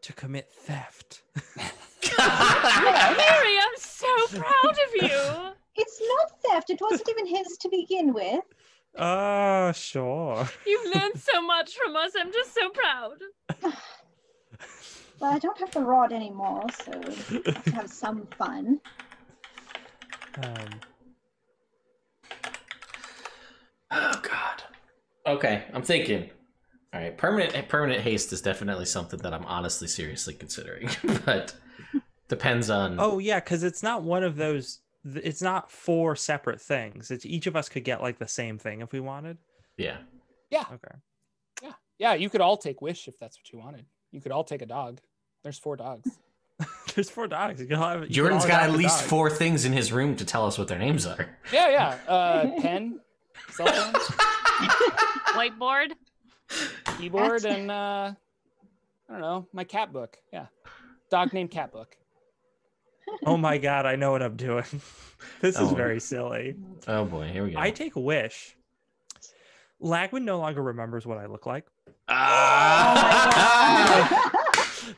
to commit theft. Mary, I'm so proud of you. It's not theft. It wasn't even his to begin with. Ah, uh, sure. You've learned so much from us. I'm just so proud. Well, I don't have the rod anymore, so I have to have some fun. Um. Oh, God. Okay, I'm thinking. All right, permanent permanent haste is definitely something that I'm honestly seriously considering, but depends on. Oh yeah, because it's not one of those. It's not four separate things. It's each of us could get like the same thing if we wanted. Yeah. Yeah. Okay. Yeah. Yeah. You could all take wish if that's what you wanted. You could all take a dog. There's four dogs. There's four dogs. You have, you Jordan's got at least four things in his room to tell us what their names are. Yeah. Yeah. Uh, pen, cell phone, whiteboard, keyboard, and uh, I don't know, my cat book. Yeah. Dog named cat book. Oh my god, I know what I'm doing. This oh. is very silly. Oh boy, here we go. I take a wish. Lagwyn no longer remembers what I look like. Ah! Oh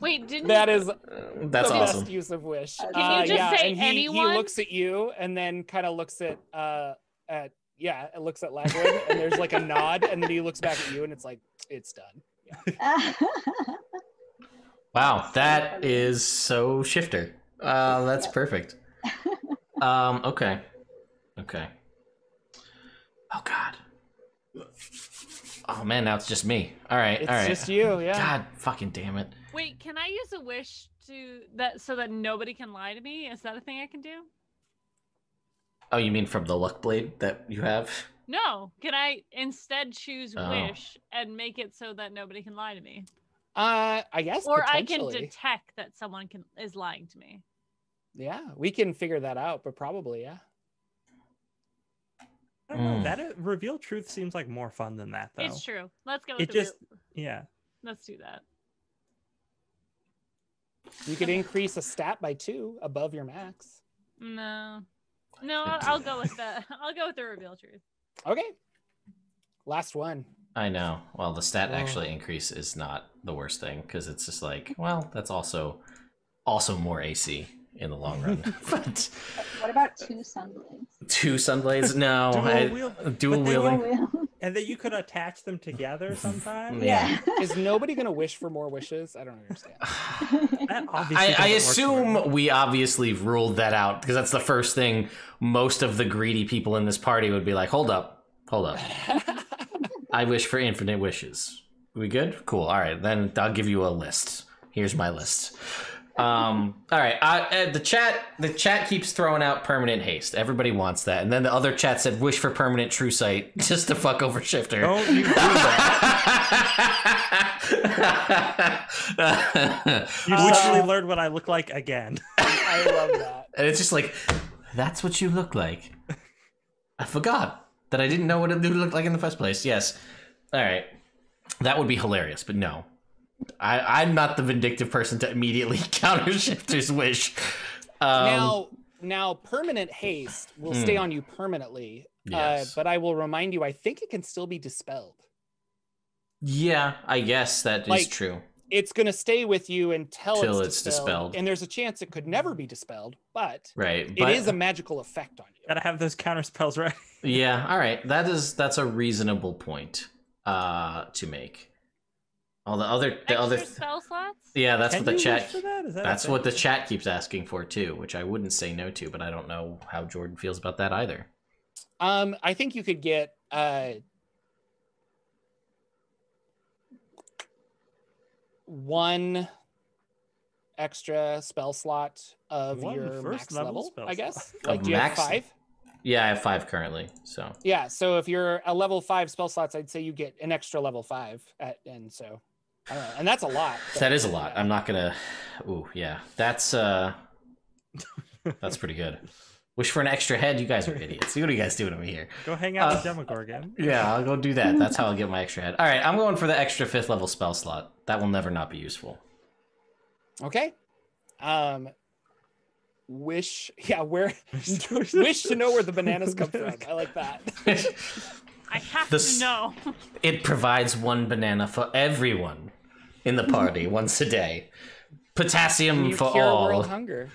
Wait, didn't that is uh, that's the awesome. Best use of wish. Can uh, you just yeah, say and he, anyone? He looks at you and then kind of looks at uh at yeah, it looks at Lagwyn and there's like a nod and then he looks back at you and it's like it's done. Yeah. Wow, that is so Shifter. Uh, that's perfect. Um, okay. Okay. Oh, God. Oh, man, now it's just me. All right, it's all right. It's just you, yeah. God fucking damn it. Wait, can I use a wish to that so that nobody can lie to me? Is that a thing I can do? Oh, you mean from the luck blade that you have? No. Can I instead choose oh. wish and make it so that nobody can lie to me? Uh, I guess, or I can detect that someone can is lying to me. Yeah, we can figure that out, but probably, yeah. I don't mm. know. That uh, reveal truth seems like more fun than that, though. It's true. Let's go. With it just, real... yeah. Let's do that. You could increase a stat by two above your max. No, no, I'll, I'll go with that. I'll go with the reveal truth. Okay. Last one. I know. Well, the stat actually increase is not the worst thing because it's just like, well, that's also also more A C in the long run. But what about two sunblades? Two sunblades? No, dual, I, wheel, dual wheeling, wheel. And then you could attach them together sometimes. Yeah. yeah. Is nobody gonna wish for more wishes? I don't understand. That I, I assume we obviously ruled that out because that's the first thing most of the greedy people in this party would be like, hold up, hold up. I wish for infinite wishes. We good? Cool. All right, then I'll give you a list. Here's my list. Um, all right. I, uh, the chat, the chat keeps throwing out permanent haste. Everybody wants that, and then the other chat said wish for permanent true sight just to fuck over Shifter. Don't you do that? You literally uh, learned what I look like again. I love that. And it's just like, that's what you look like. I forgot. That I didn't know what it looked like in the first place. Yes. All right. That would be hilarious, but no. I, I'm not the vindictive person to immediately counter Shifter's wish. Um, now, now, permanent haste will mm. stay on you permanently, yes. uh, but I will remind you, I think it can still be dispelled. Yeah, I guess that like, is true. It's going to stay with you until it's dispelled, it's dispelled. And there's a chance it could never be dispelled, but, right, but it is a magical effect on you. Gotta have those counter spells, right? Yeah, all right. That is, that's a reasonable point uh, to make. All the other, the Extra other spell slots? Yeah, that's Can what the chat, that? That that's what the chat keeps asking for too, which I wouldn't say no to, but I don't know how Jordan feels about that either. Um, I think you could get, uh, one extra spell slot of one your max level, level I guess. Like, do you max... have five? Yeah, I have five currently, so. Yeah, so if you're a level five spell slots, I'd say you get an extra level five, at, and so, I don't know, and that's a lot. That is a lot. I'm not gonna, ooh, yeah. That's, uh, that's pretty good. Wish for an extra head? You guys are idiots. See what are you guys doing over here? Go hang out uh, with Demogorgon. Yeah, I'll go do that. That's how I'll get my extra head. All right, I'm going for the extra fifth level spell slot. That will never not be useful. Okay. Um, wish. Yeah, where? Wish to know where the bananas come from. I like that. I have the, to know. It provides one banana for everyone in the party once a day. Potassium for cure all. World hunger.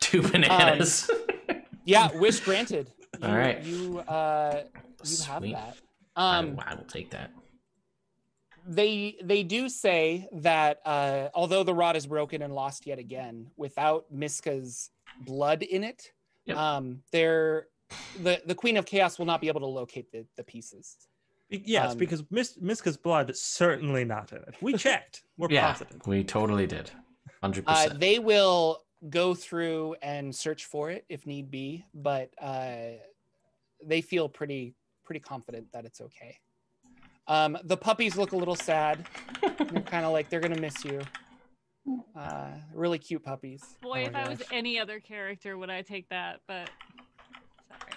Two bananas. Um, yeah, wish granted. You, all right. You, uh, you have that. Um, I, I will take that. They they do say that uh, although the rod is broken and lost yet again, without Miska's blood in it, yep. um, they're, the the Queen of Chaos will not be able to locate the, the pieces. Yes, um, because Mis Miska's blood is certainly not in it. We checked. We're yeah, positive. We totally did. one hundred percent. Uh, they will go through and search for it if need be, but uh, they feel pretty pretty confident that it's okay. Um, the puppies look a little sad. They're kind of like, they're going to miss you. Uh, really cute puppies. Boy, oh if gosh. I was any other character, would I take that, but sorry.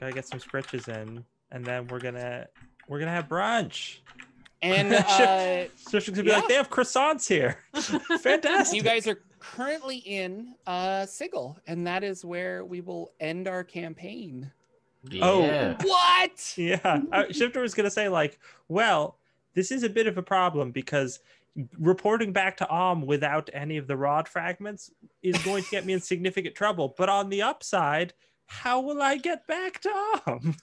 Gotta get some scratches in. And then we're gonna we're gonna have brunch. And uh, Shift gonna be yeah. like, they have croissants here. Fantastic. You guys are currently in uh, Sigil, and that is where we will end our campaign. Yeah. Oh, what? Yeah, I, Shifter was gonna say like, well, this is a bit of a problem because reporting back to Om without any of the rod fragments is going to get me in significant trouble. But on the upside, how will I get back to Om?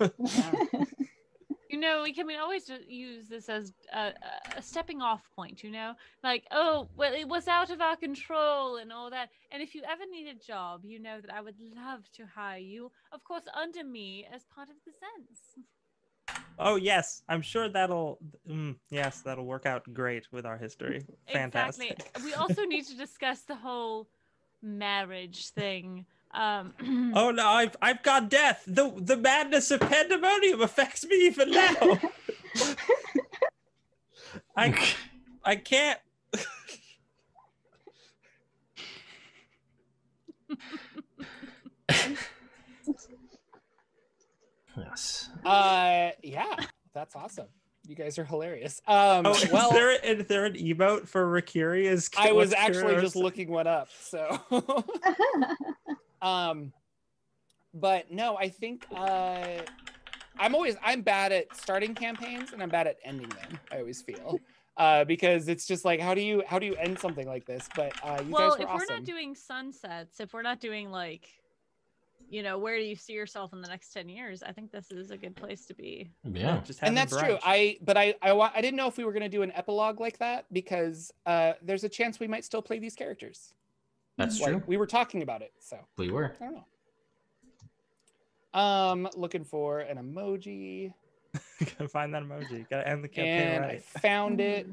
You know, we can we always use this as a, a stepping off point, you know? Like, oh, well, it was out of our control and all that. And if you ever need a job, you know that I would love to hire you, of course, under me as part of the sense. Oh, yes. I'm sure that'll, mm, yes, that'll work out great with our history. Fantastic. Exactly. We also need to discuss the whole marriage thing. Um, oh no, I've I've got death. The the madness of pandemonium affects me even now. I I can't. Yes. Uh, yeah, that's awesome. You guys are hilarious. Um, oh, is, well, there, is there an emote for Rekkere? I was actually Kiranor? Just looking one up. So. Um, but no, I think uh, I'm always I'm bad at starting campaigns and I'm bad at ending them. I always feel uh, because it's just like how do you how do you end something like this? But uh, you well, guys were if awesome. We're not doing sunsets, if we're not doing like, you know, where do you see yourself in the next ten years? I think this is a good place to be. Yeah, just and that's brunch. True. I but I, I I didn't know if we were gonna do an epilogue like that because uh, there's a chance we might still play these characters. That's like, true. We were talking about it, so we were. I don't know. Um, looking for an emoji. Gotta find that emoji. Gotta end the campaign. And right. I found it.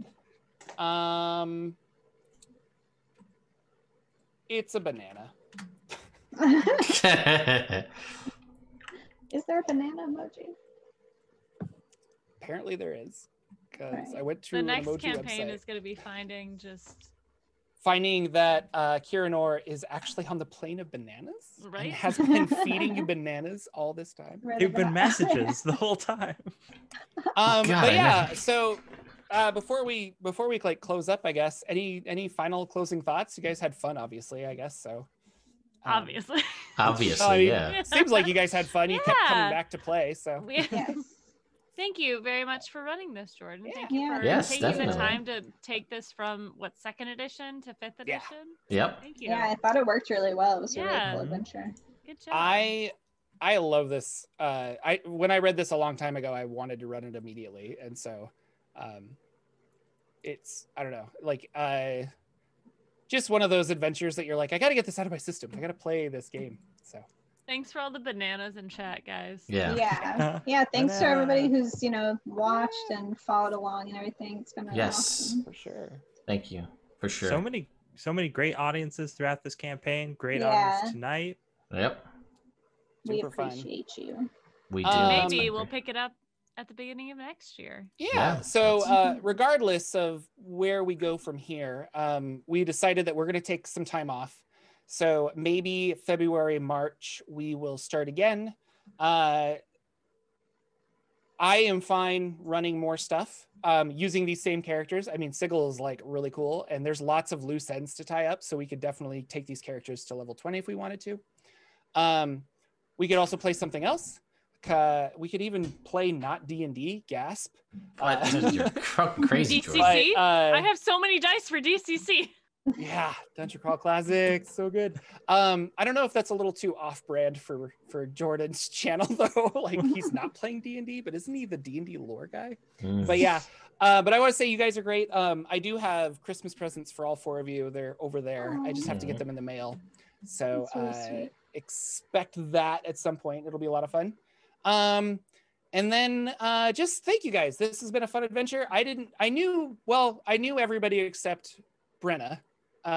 Um, it's a banana. Is there a banana emoji? Apparently there is, because right. I went to the next emoji campaign website. Is going to be finding just. Finding that uh, Kiranor is actually on the plane of bananas, right? And has been feeding you bananas all this time. They've been messages the whole time. Um, God, but yeah, so uh, before we before we like close up, I guess any any final closing thoughts? You guys had fun, obviously. I guess so. Um, obviously. Obviously, so, I mean, yeah. Seems like you guys had fun. You yeah. kept coming back to play, so. Yeah. Yes. Thank you very much for running this, Jordan. Yeah. Thank you for yes, taking definitely. the time to take this from, what, second edition to fifth edition? Yeah. Yep. Thank you. Yeah, I thought it worked really well. It was a yeah. really cool adventure. Good job. I I love this. Uh, I when I read this a long time ago, I wanted to run it immediately. And so um, it's, I don't know, like uh, just one of those adventures that you're like, I got to get this out of my system. I got to play this game. So. Thanks for all the bananas in chat, guys. Yeah. Yeah. Yeah. Thanks to everybody who's, you know, watched and followed along and everything. It's been really yes, awesome. For sure. Thank you. For sure. So many, so many great audiences throughout this campaign. Great yeah. audience tonight. Yep. We Super appreciate fun. you. We do. Um, Maybe we'll pick it up at the beginning of next year. Yeah. yeah. So uh, regardless of where we go from here, um, we decided that we're going to take some time off. So maybe February, March, we will start again. Uh, I am fine running more stuff um, using these same characters. I mean, Sigil is like really cool and there's lots of loose ends to tie up. So we could definitely take these characters to level twenty if we wanted to. Um, we could also play something else. Uh, we could even play not D and D, gasp. Uh, You're crazy, D C C? But, uh, I have so many dice for D C C. Yeah, Dungeon Crawl Classics, so good. Um, I don't know if that's a little too off-brand for for Jordan's channel though. Like he's not playing D and D, but isn't he the D and D lore guy? Mm. But yeah, uh, but I want to say you guys are great. Um, I do have Christmas presents for all four of you. They're over there. Oh, I just have to get them in the mail. So, so uh, expect that at some point. It'll be a lot of fun. Um, And then uh, just thank you guys. This has been a fun adventure. I didn't, I knew, well, I knew everybody except Brenna, um,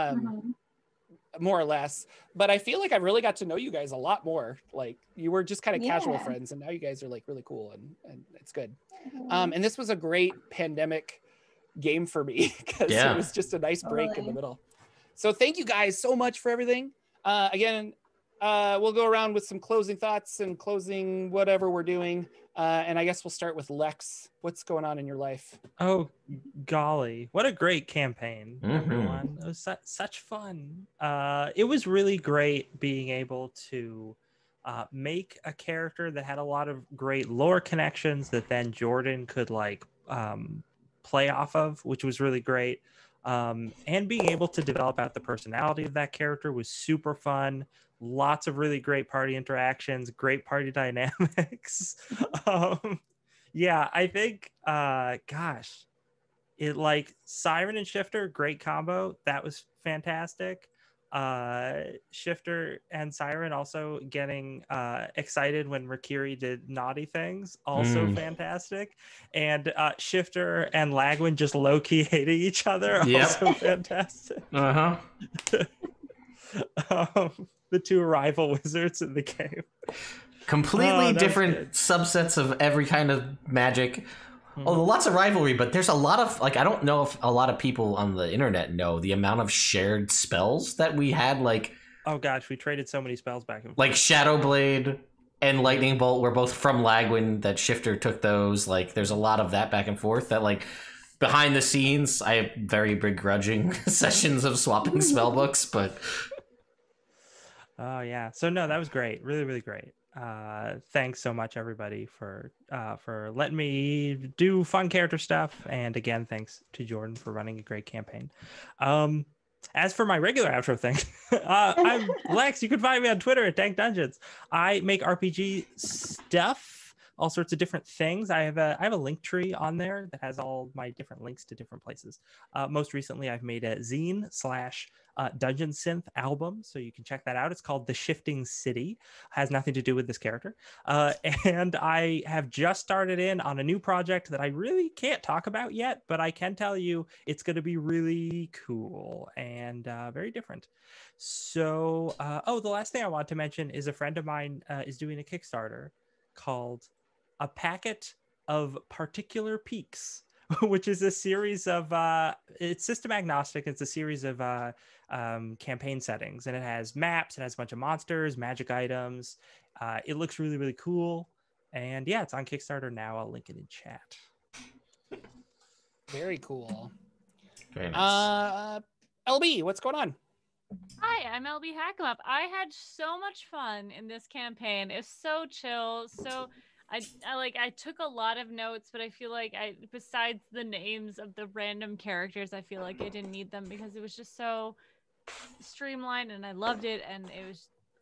mm-hmm. more or less, but I feel like I really got to know you guys a lot more. Like you were just kind of yeah. casual friends, and now you guys are like really cool, and, and it's good. Mm-hmm. Um, and this was a great pandemic game for me because yeah. it was just a nice break totally. in the middle. So thank you guys so much for everything. Uh, again, uh, we'll go around with some closing thoughts and closing whatever we're doing. Uh, and I guess we'll start with Lex. What's going on in your life? Oh, golly. What a great campaign, mm-hmm. everyone. It was su- such fun. Uh, it was really great being able to uh, make a character that had a lot of great lore connections that then Jordan could like um, play off of, which was really great. Um, and being able to develop out the personality of that character was super fun. Lots of really great party interactions, great party dynamics. um, yeah, I think, uh, gosh, it like Syrin and Shifter, great combo. That was fantastic. Uh, Shifter and Syrin also getting uh, excited when Rekkere did naughty things, also mm. fantastic. And uh, Shifter and Lagwyn just low-key hating each other, yep. also fantastic. Uh huh. um, the two rival wizards in the game. Completely oh, different good. subsets of every kind of magic. Mm-hmm. Oh, lots of rivalry, but there's a lot of, like, I don't know if a lot of people on the internet know the amount of shared spells that we had, like... Oh, gosh, we traded so many spells back and forth. Like, Shadow Blade and Lightning Bolt were both from Lagwyn, that Shifter took those. Like, there's a lot of that back and forth that, like, behind the scenes, I have very begrudging sessions of swapping spell books, but... Oh, yeah. So, no, that was great. Really, really great. Uh, thanks so much, everybody, for uh, for letting me do fun character stuff. And again, thanks to Jordan for running a great campaign. Um, as for my regular outro thing, uh, I'm Lex. You can find me on Twitter at Dank Dungeons. I make R P G stuff, all sorts of different things. I have a I have a link tree on there that has all my different links to different places. Uh, most recently, I've made a zine slash Uh, Dungeon Synth album, so you can check that out. It's called The Shifting City. Has nothing to do with this character. Uh, and I have just started in on a new project that I really can't talk about yet, but I can tell you it's going to be really cool and uh, very different. So, uh, oh, the last thing I want to mention is a friend of mine uh, is doing a Kickstarter called A Packet of Particular Peaks, which is a series of, uh, it's system agnostic. It's a series of uh, um, campaign settings, and it has maps, it has a bunch of monsters, magic items. Uh, it looks really, really cool. And yeah, it's on Kickstarter now. I'll link it in chat. Very cool. Very nice. uh, L B, what's going on? Hi, I'm L B Hack 'em Up. I had so much fun in this campaign. It's so chill. So I, I like I took a lot of notes, but I feel like I besides the names of the random characters, I feel like I didn't need them because it was just so streamlined, and I loved it. And it was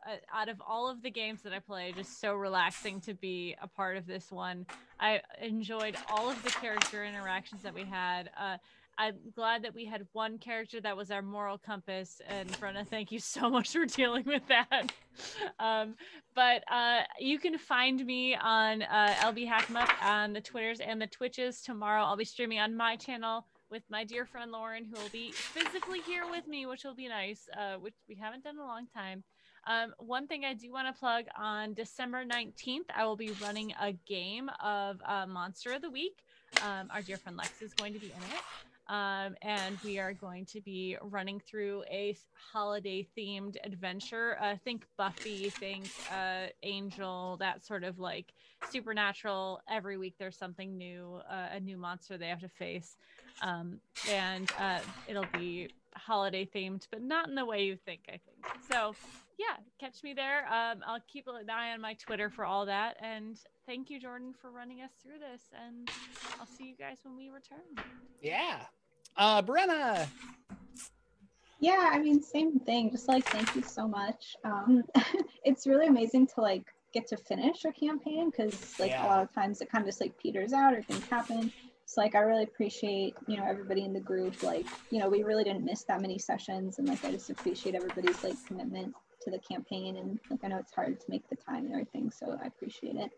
uh, out of all of the games that I play, just so relaxing to be a part of this one. I enjoyed all of the character interactions that we had. Uh, I'm glad that we had one character that was our moral compass, and Brenna, thank you so much for dealing with that. Um, but uh, you can find me on uh, L B Hack 'em Up on the Twitters and the Twitches. Tomorrow I'll be streaming on my channel with my dear friend Lauren, who will be physically here with me, which will be nice, uh, which we haven't done in a long time. Um, one thing I do want to plug, on December nineteenth, I will be running a game of uh, Monster of the Week. Um, our dear friend Lex is going to be in it. Um, and we are going to be running through a holiday-themed adventure. Uh, think Buffy, think uh, Angel, that sort of like supernatural. Every week there's something new, uh, a new monster they have to face. Um, and uh, it'll be holiday-themed, but not in the way you think, I think. So, yeah, catch me there. Um, I'll keep an eye on my Twitter for all that. And thank you, Jordan, for running us through this. And I'll see you guys when we return. Yeah. Uh, Brenna. Yeah, I mean, same thing. Just like, thank you so much. Um, it's really amazing to like get to finish a campaign, because like yeah. a lot of times it kind of just like peters out or things happen. So like, I really appreciate, you know, everybody in the group. Like, you know, we really didn't miss that many sessions, and like, I just appreciate everybody's like commitment to the campaign. And like, I know it's hard to make the time and everything, so I appreciate it.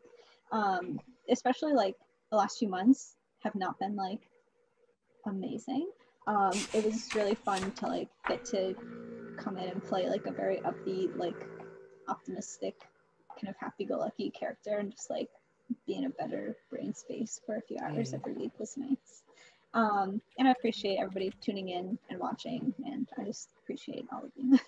um, especially like the last few months have not been like amazing. Um, it was really fun to like get to come in and play like a very upbeat, like optimistic, kind of happy-go-lucky character, and just like be in a better brain space for a few hours every week was nice. Um, and I appreciate everybody tuning in and watching, and I just appreciate all of you.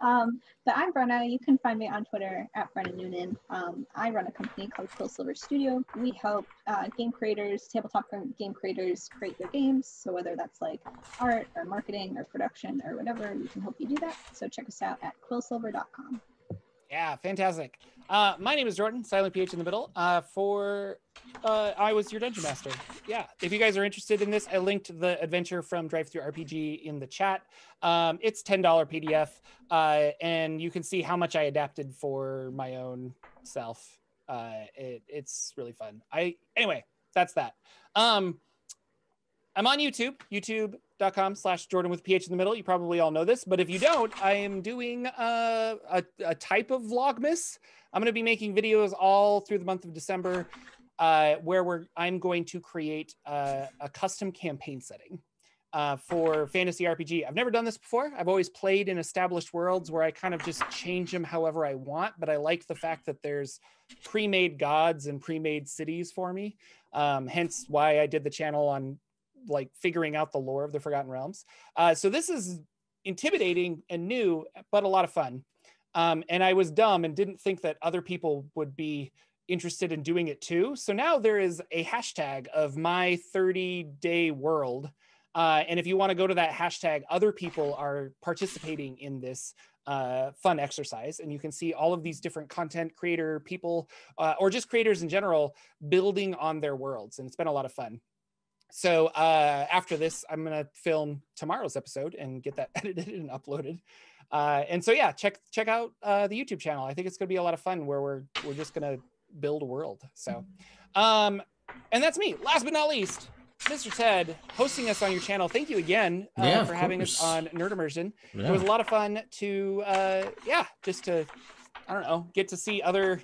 um, but I'm Brenna. You can find me on Twitter at Brenna Noonan. Um, I run a company called Cool Silver Studio. We help uh, game creators, tabletop game creators, create their games. So whether that's like art or marketing or production or whatever, we can help you do that. So check us out at quill silver dot com. Yeah, fantastic. Uh, my name is Jordan, silent P H in the middle. Uh, for uh, I was your Dungeon Master. Yeah, if you guys are interested in this, I linked the adventure from Drive Through R P G in the chat. Um, it's ten dollars P D F, uh, and you can see how much I adapted for my own self. Uh, it, it's really fun. I anyway, that's that. Um, I'm on YouTube, youtube dot com slash Jordan with P H in the middle. You probably all know this, but if you don't, I am doing uh, a, a type of Vlogmas. I'm going to be making videos all through the month of December uh, where we're, I'm going to create uh, a custom campaign setting uh, for fantasy R P G. I've never done this before. I've always played in established worlds where I kind of just change them however I want, but I like the fact that there's pre-made gods and pre-made cities for me. Um, hence why I did the channel on like figuring out the lore of the Forgotten Realms. Uh, so this is intimidating and new, but a lot of fun. Um, and I was dumb and didn't think that other people would be interested in doing it too. So now there is a hashtag of my thirty day world. Uh, and if you want to go to that hashtag, other people are participating in this uh, fun exercise. And you can see all of these different content creator people, uh, or just creators in general, building on their worlds. And it's been a lot of fun. So uh, after this, I'm gonna film tomorrow's episode and get that edited and uploaded. Uh, and so yeah, check check out uh, the YouTube channel. I think it's gonna be a lot of fun where we're we're just gonna build a world. So, um, and that's me. Last but not least, Mister Ted, hosting us on your channel. Thank you again uh, yeah, for having us on Nerd Immersion. Yeah. It was a lot of fun to uh, yeah, just to I don't know, get to see other.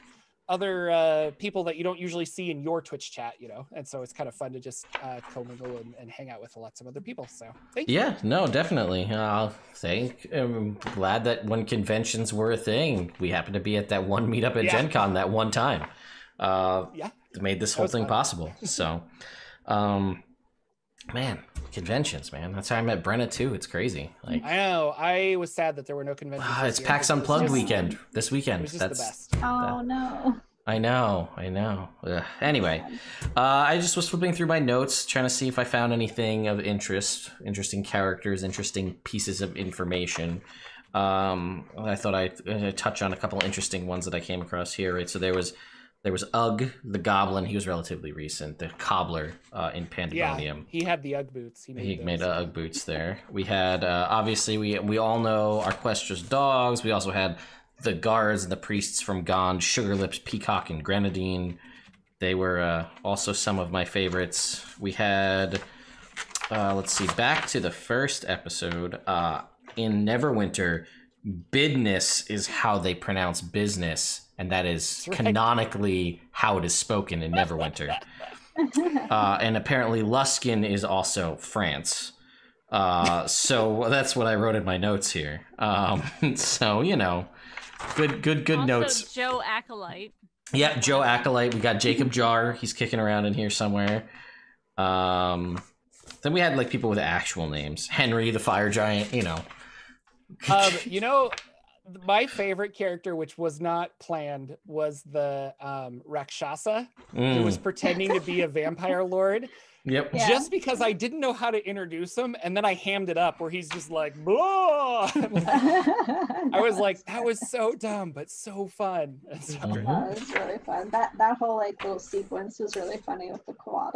other uh, people that you don't usually see in your Twitch chat, you know? And so it's kind of fun to just uh, commingle and, and hang out with lots of other people, so thank you. Yeah, no, definitely. Uh, thank, I'm glad that when conventions were a thing, we happened to be at that one meetup at yeah. Gen Con that one time. Uh, yeah. Made this whole thing fun. possible, so. Um, man, conventions, man. That's how I met Brenna too, it's crazy. Like, I know, I was sad that there were no conventions. Uh, it's PAX Unplugged just, weekend, this weekend. It was just That's the best. Oh that, no. I know, I know. Ugh. Anyway, uh, I just was flipping through my notes, trying to see if I found anything of interest, interesting characters, interesting pieces of information. Um, I thought I'd, I'd touch on a couple interesting ones that I came across here, right? So there was There was Ugg, the goblin. He was relatively recent. The cobbler uh, in Pandemonium. Yeah, he had the Ugg boots. He made, he made uh, Ugg boots there. We had, uh, obviously, we we all know Arquestra's dogs. We also had the guards and the priests from Gond, Sugarlips, Peacock, and Grenadine. They were uh, also some of my favorites. We had, uh, let's see, back to the first episode. Uh, in Neverwinter, Bidness is how they pronounce business. And that is right. canonically how it is spoken in Neverwinter. uh, and apparently Luskin is also France. Uh, so that's what I wrote in my notes here. Um, so, you know, good, good, good also notes. Joe Acolyte. Yeah, Joe Acolyte. We got Jacob Jar. He's kicking around in here somewhere. Um, then we had like people with actual names. Henry the Fire Giant, you know. Um, you know... My favorite character, which was not planned, was the um, Rakshasa, mm. who was pretending to be a vampire lord. Yep. Yeah. Just because I didn't know how to introduce him, and then I hammed it up where he's just like, blah! Like I was like, that was so dumb, but so fun. That's so mm-hmm. That was really fun. That that whole like little sequence was really funny with the koala.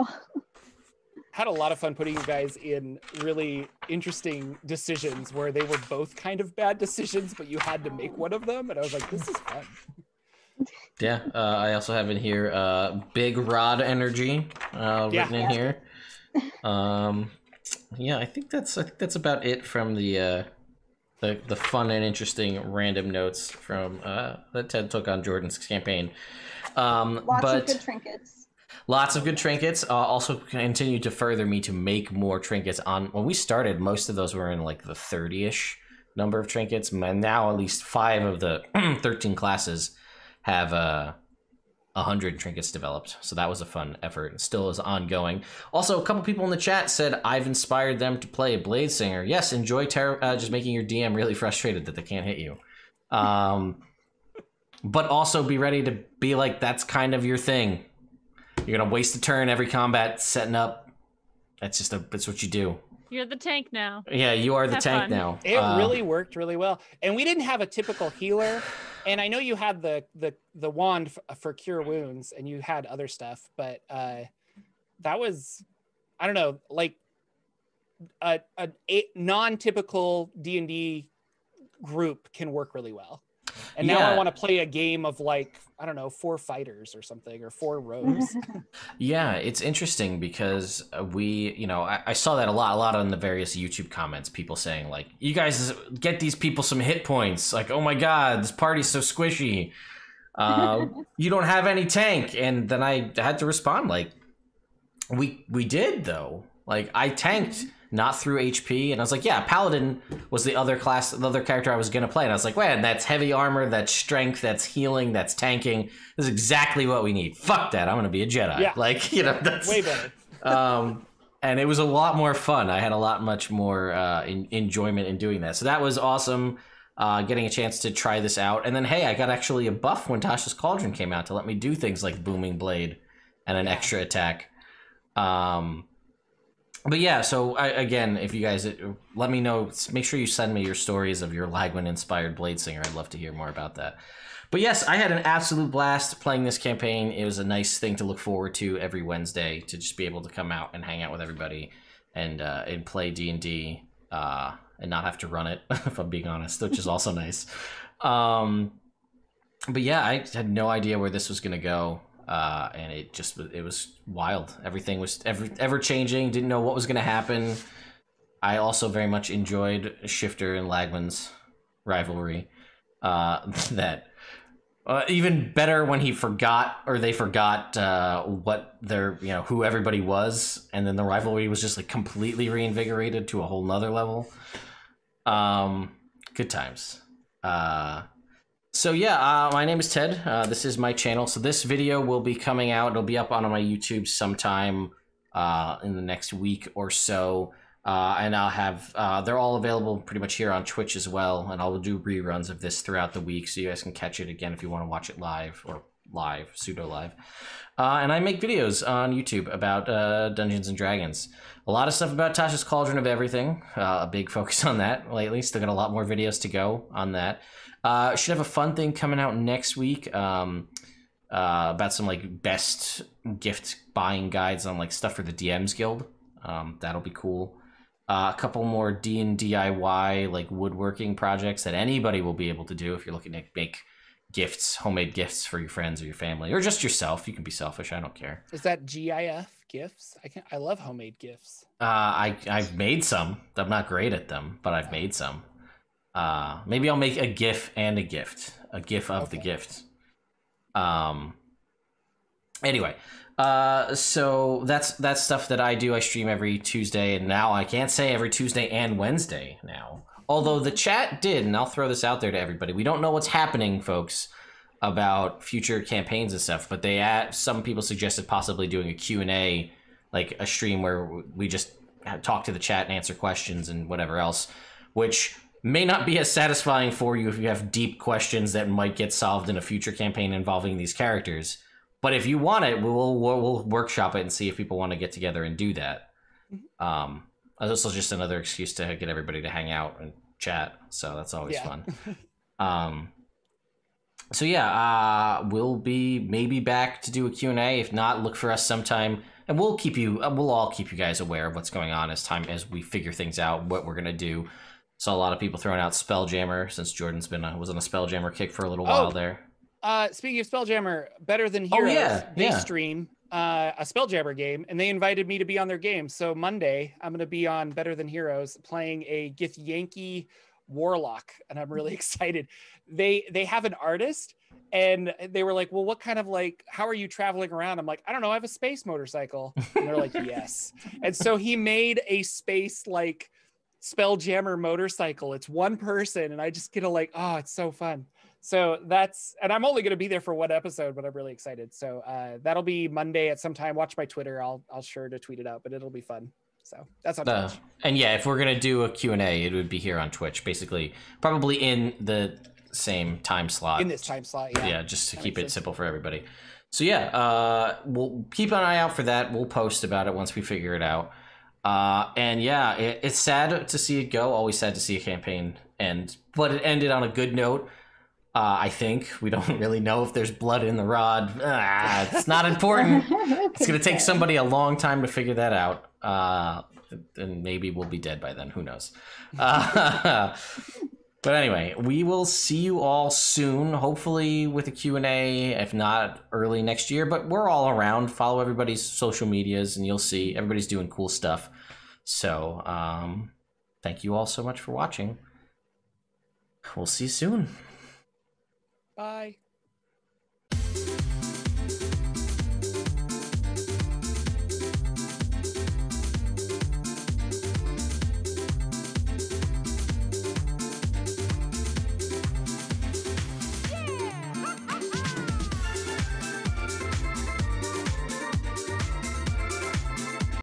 Had a lot of fun putting you guys in really interesting decisions where they were both kind of bad decisions, but you had to make one of them. And I was like, this is fun. Yeah. Uh, I also have in here uh, Big Rod Energy uh, yeah. written in yeah. here. Um, yeah, I think that's I think that's about it from the uh, the, the fun and interesting random notes from uh, that Ted took on Jordan's campaign. Um, lots but, of good trinkets. Lots of good trinkets. Uh, also continue to further me to make more trinkets. On when we started, most of those were in like the thirty-ish number of trinkets. And now at least five of the thirteen classes have uh, one hundred trinkets developed. So that was a fun effort and still is ongoing. Also, a couple people in the chat said, I've inspired them to play Blade Singer. Yes, enjoy ter- uh, just making your D M really frustrated that they can't hit you. Um, but also be ready to be like, that's kind of your thing. You're going to waste a turn every combat setting up. That's just a, that's what you do. You're the tank now. Yeah, you are the have tank fun. Now. It uh, really worked really well. And we didn't have a typical healer. And I know you had the the the wand f for cure wounds, and you had other stuff, but uh, that was, I don't know, like a, a, a non-typical D and D group can work really well. And yeah. Now I want to play a game of like, I don't know, four fighters or something, or four rows. Yeah, it's interesting because we, you know, I, I saw that a lot, a lot on the various YouTube comments, people saying like, you guys get these people some hit points. Like, oh my God, this party's so squishy. Uh, you don't have any tank. And then I had to respond like, we, we did though. Like I tanked. Not through H P, and I was like, yeah, Paladin was the other class, the other character I was gonna play, and I was like, man, that's heavy armor, that's strength, that's healing, that's tanking. This is exactly what we need. Fuck that, I'm gonna be a Jedi. Yeah. Like, you know, that's... way better. um, and it was a lot more fun. I had a lot much more uh, in, enjoyment in doing that. So that was awesome, uh, getting a chance to try this out. And then, hey, I got actually a buff when Tasha's Cauldron came out to let me do things like Booming Blade and an extra attack. Um... But yeah, so I, again, if you guys let me know, make sure you send me your stories of your Lagwyn inspired Blade Singer. I'd love to hear more about that. But yes, I had an absolute blast playing this campaign. It was a nice thing to look forward to every Wednesday, to just be able to come out and hang out with everybody and uh, and play D and D uh, and not have to run it, if I'm being honest, which is also nice. Um, but yeah, I had no idea where this was going to go. Uh, and it just, it was wild. Everything was ever, ever changing. Didn't know what was going to happen. I also very much enjoyed Shifter and Lagwyn's rivalry. Uh, that uh, even better when he forgot, or they forgot uh, what their, you know, who everybody was. And then the rivalry was just like completely reinvigorated to a whole nother level. Um, good times. Uh, So yeah, uh, my name is Ted. Uh, this is my channel. So this video will be coming out. It'll be up on my YouTube sometime uh, in the next week or so. Uh, and I'll have, uh, they're all available pretty much here on Twitch as well. And I will do reruns of this throughout the week. So you guys can catch it again if you want to watch it live or live, pseudo live. Uh, and I make videos on YouTube about uh, Dungeons and Dragons. A lot of stuff about Tasha's Cauldron of Everything. Uh, a big focus on that lately. Still got a lot more videos to go on that. Uh, should have a fun thing coming out next week um, uh, about some like best gift buying guides on like stuff for the D Ms Guild. Um, that'll be cool. Uh, a couple more D and D I Y like woodworking projects that anybody will be able to do if you're looking to make gifts, homemade gifts for your friends or your family or just yourself. You can be selfish. I don't care. Is that G I F gifts? I can. I love homemade gifts. Uh, I I've made some. I'm not great at them, but I've made some. Uh, maybe I'll make a GIF and a gift, a GIF of okay. the gift. Um, anyway, uh, so that's, that's stuff that I do. I stream every Tuesday, and now I can't say every Tuesday and Wednesday now, although the chat did, and I'll throw this out there to everybody. We don't know what's happening, folks, about future campaigns and stuff, but they, add, some people suggested possibly doing a Q and A, like a stream where we just talk to the chat and answer questions and whatever else, which may not be as satisfying for you if you have deep questions that might get solved in a future campaign involving these characters. But if you want it, we'll, we'll, we'll workshop it and see if people want to get together and do that. Mm-hmm. Um, this is just another excuse to get everybody to hang out and chat. So that's always yeah. fun. um, so yeah, uh, we'll be maybe back to do a Q and A. If not, look for us sometime. And we'll keep you, we'll all keep you guys aware of what's going on as time, as we figure things out, what we're going to do. Saw a lot of people throwing out Spelljammer since Jordan's been a, was on a Spelljammer kick for a little while oh, there. Uh, speaking of Spelljammer, Better Than Heroes, oh, yeah, they yeah. stream uh, a Spelljammer game, and they invited me to be on their game. So Monday, I'm going to be on Better Than Heroes playing a Githyanki Warlock, and I'm really excited. They they have an artist, and they were like, well, what kind of, like, how are you traveling around? I'm like, I don't know, I have a space motorcycle. And they're like, yes. And so he made a space, like, Spelljammer motorcycle. It's one person, and I just get a, like, oh, it's so fun. So that's, and I'm only going to be there for one episode, but I'm really excited. So uh, that'll be Monday at some time. Watch my Twitter. I'll I'll sure to tweet it out, but it'll be fun. So that's on uh, Twitch. And yeah, if we're going to do a Q and A, it would be here on Twitch, basically, probably in the same time slot. In this time slot, yeah. Yeah, just to that keep it sense. simple for everybody. So yeah, uh, we'll keep an eye out for that. We'll post about it once we figure it out. Uh, and yeah, it, it's sad to see it go. Always sad to see a campaign end, but it ended on a good note. Uh, I think we don't really know if there's blood in the rod. Ah, it's not important. It's going to take somebody a long time to figure that out. Uh, and maybe we'll be dead by then. Who knows? Uh, but anyway, we will see you all soon. Hopefully with a Q and A, if not early next year. But we're all around. Follow everybody's social medias and you'll see everybody's doing cool stuff. So um, thank you all so much for watching. We'll see you soon. Bye.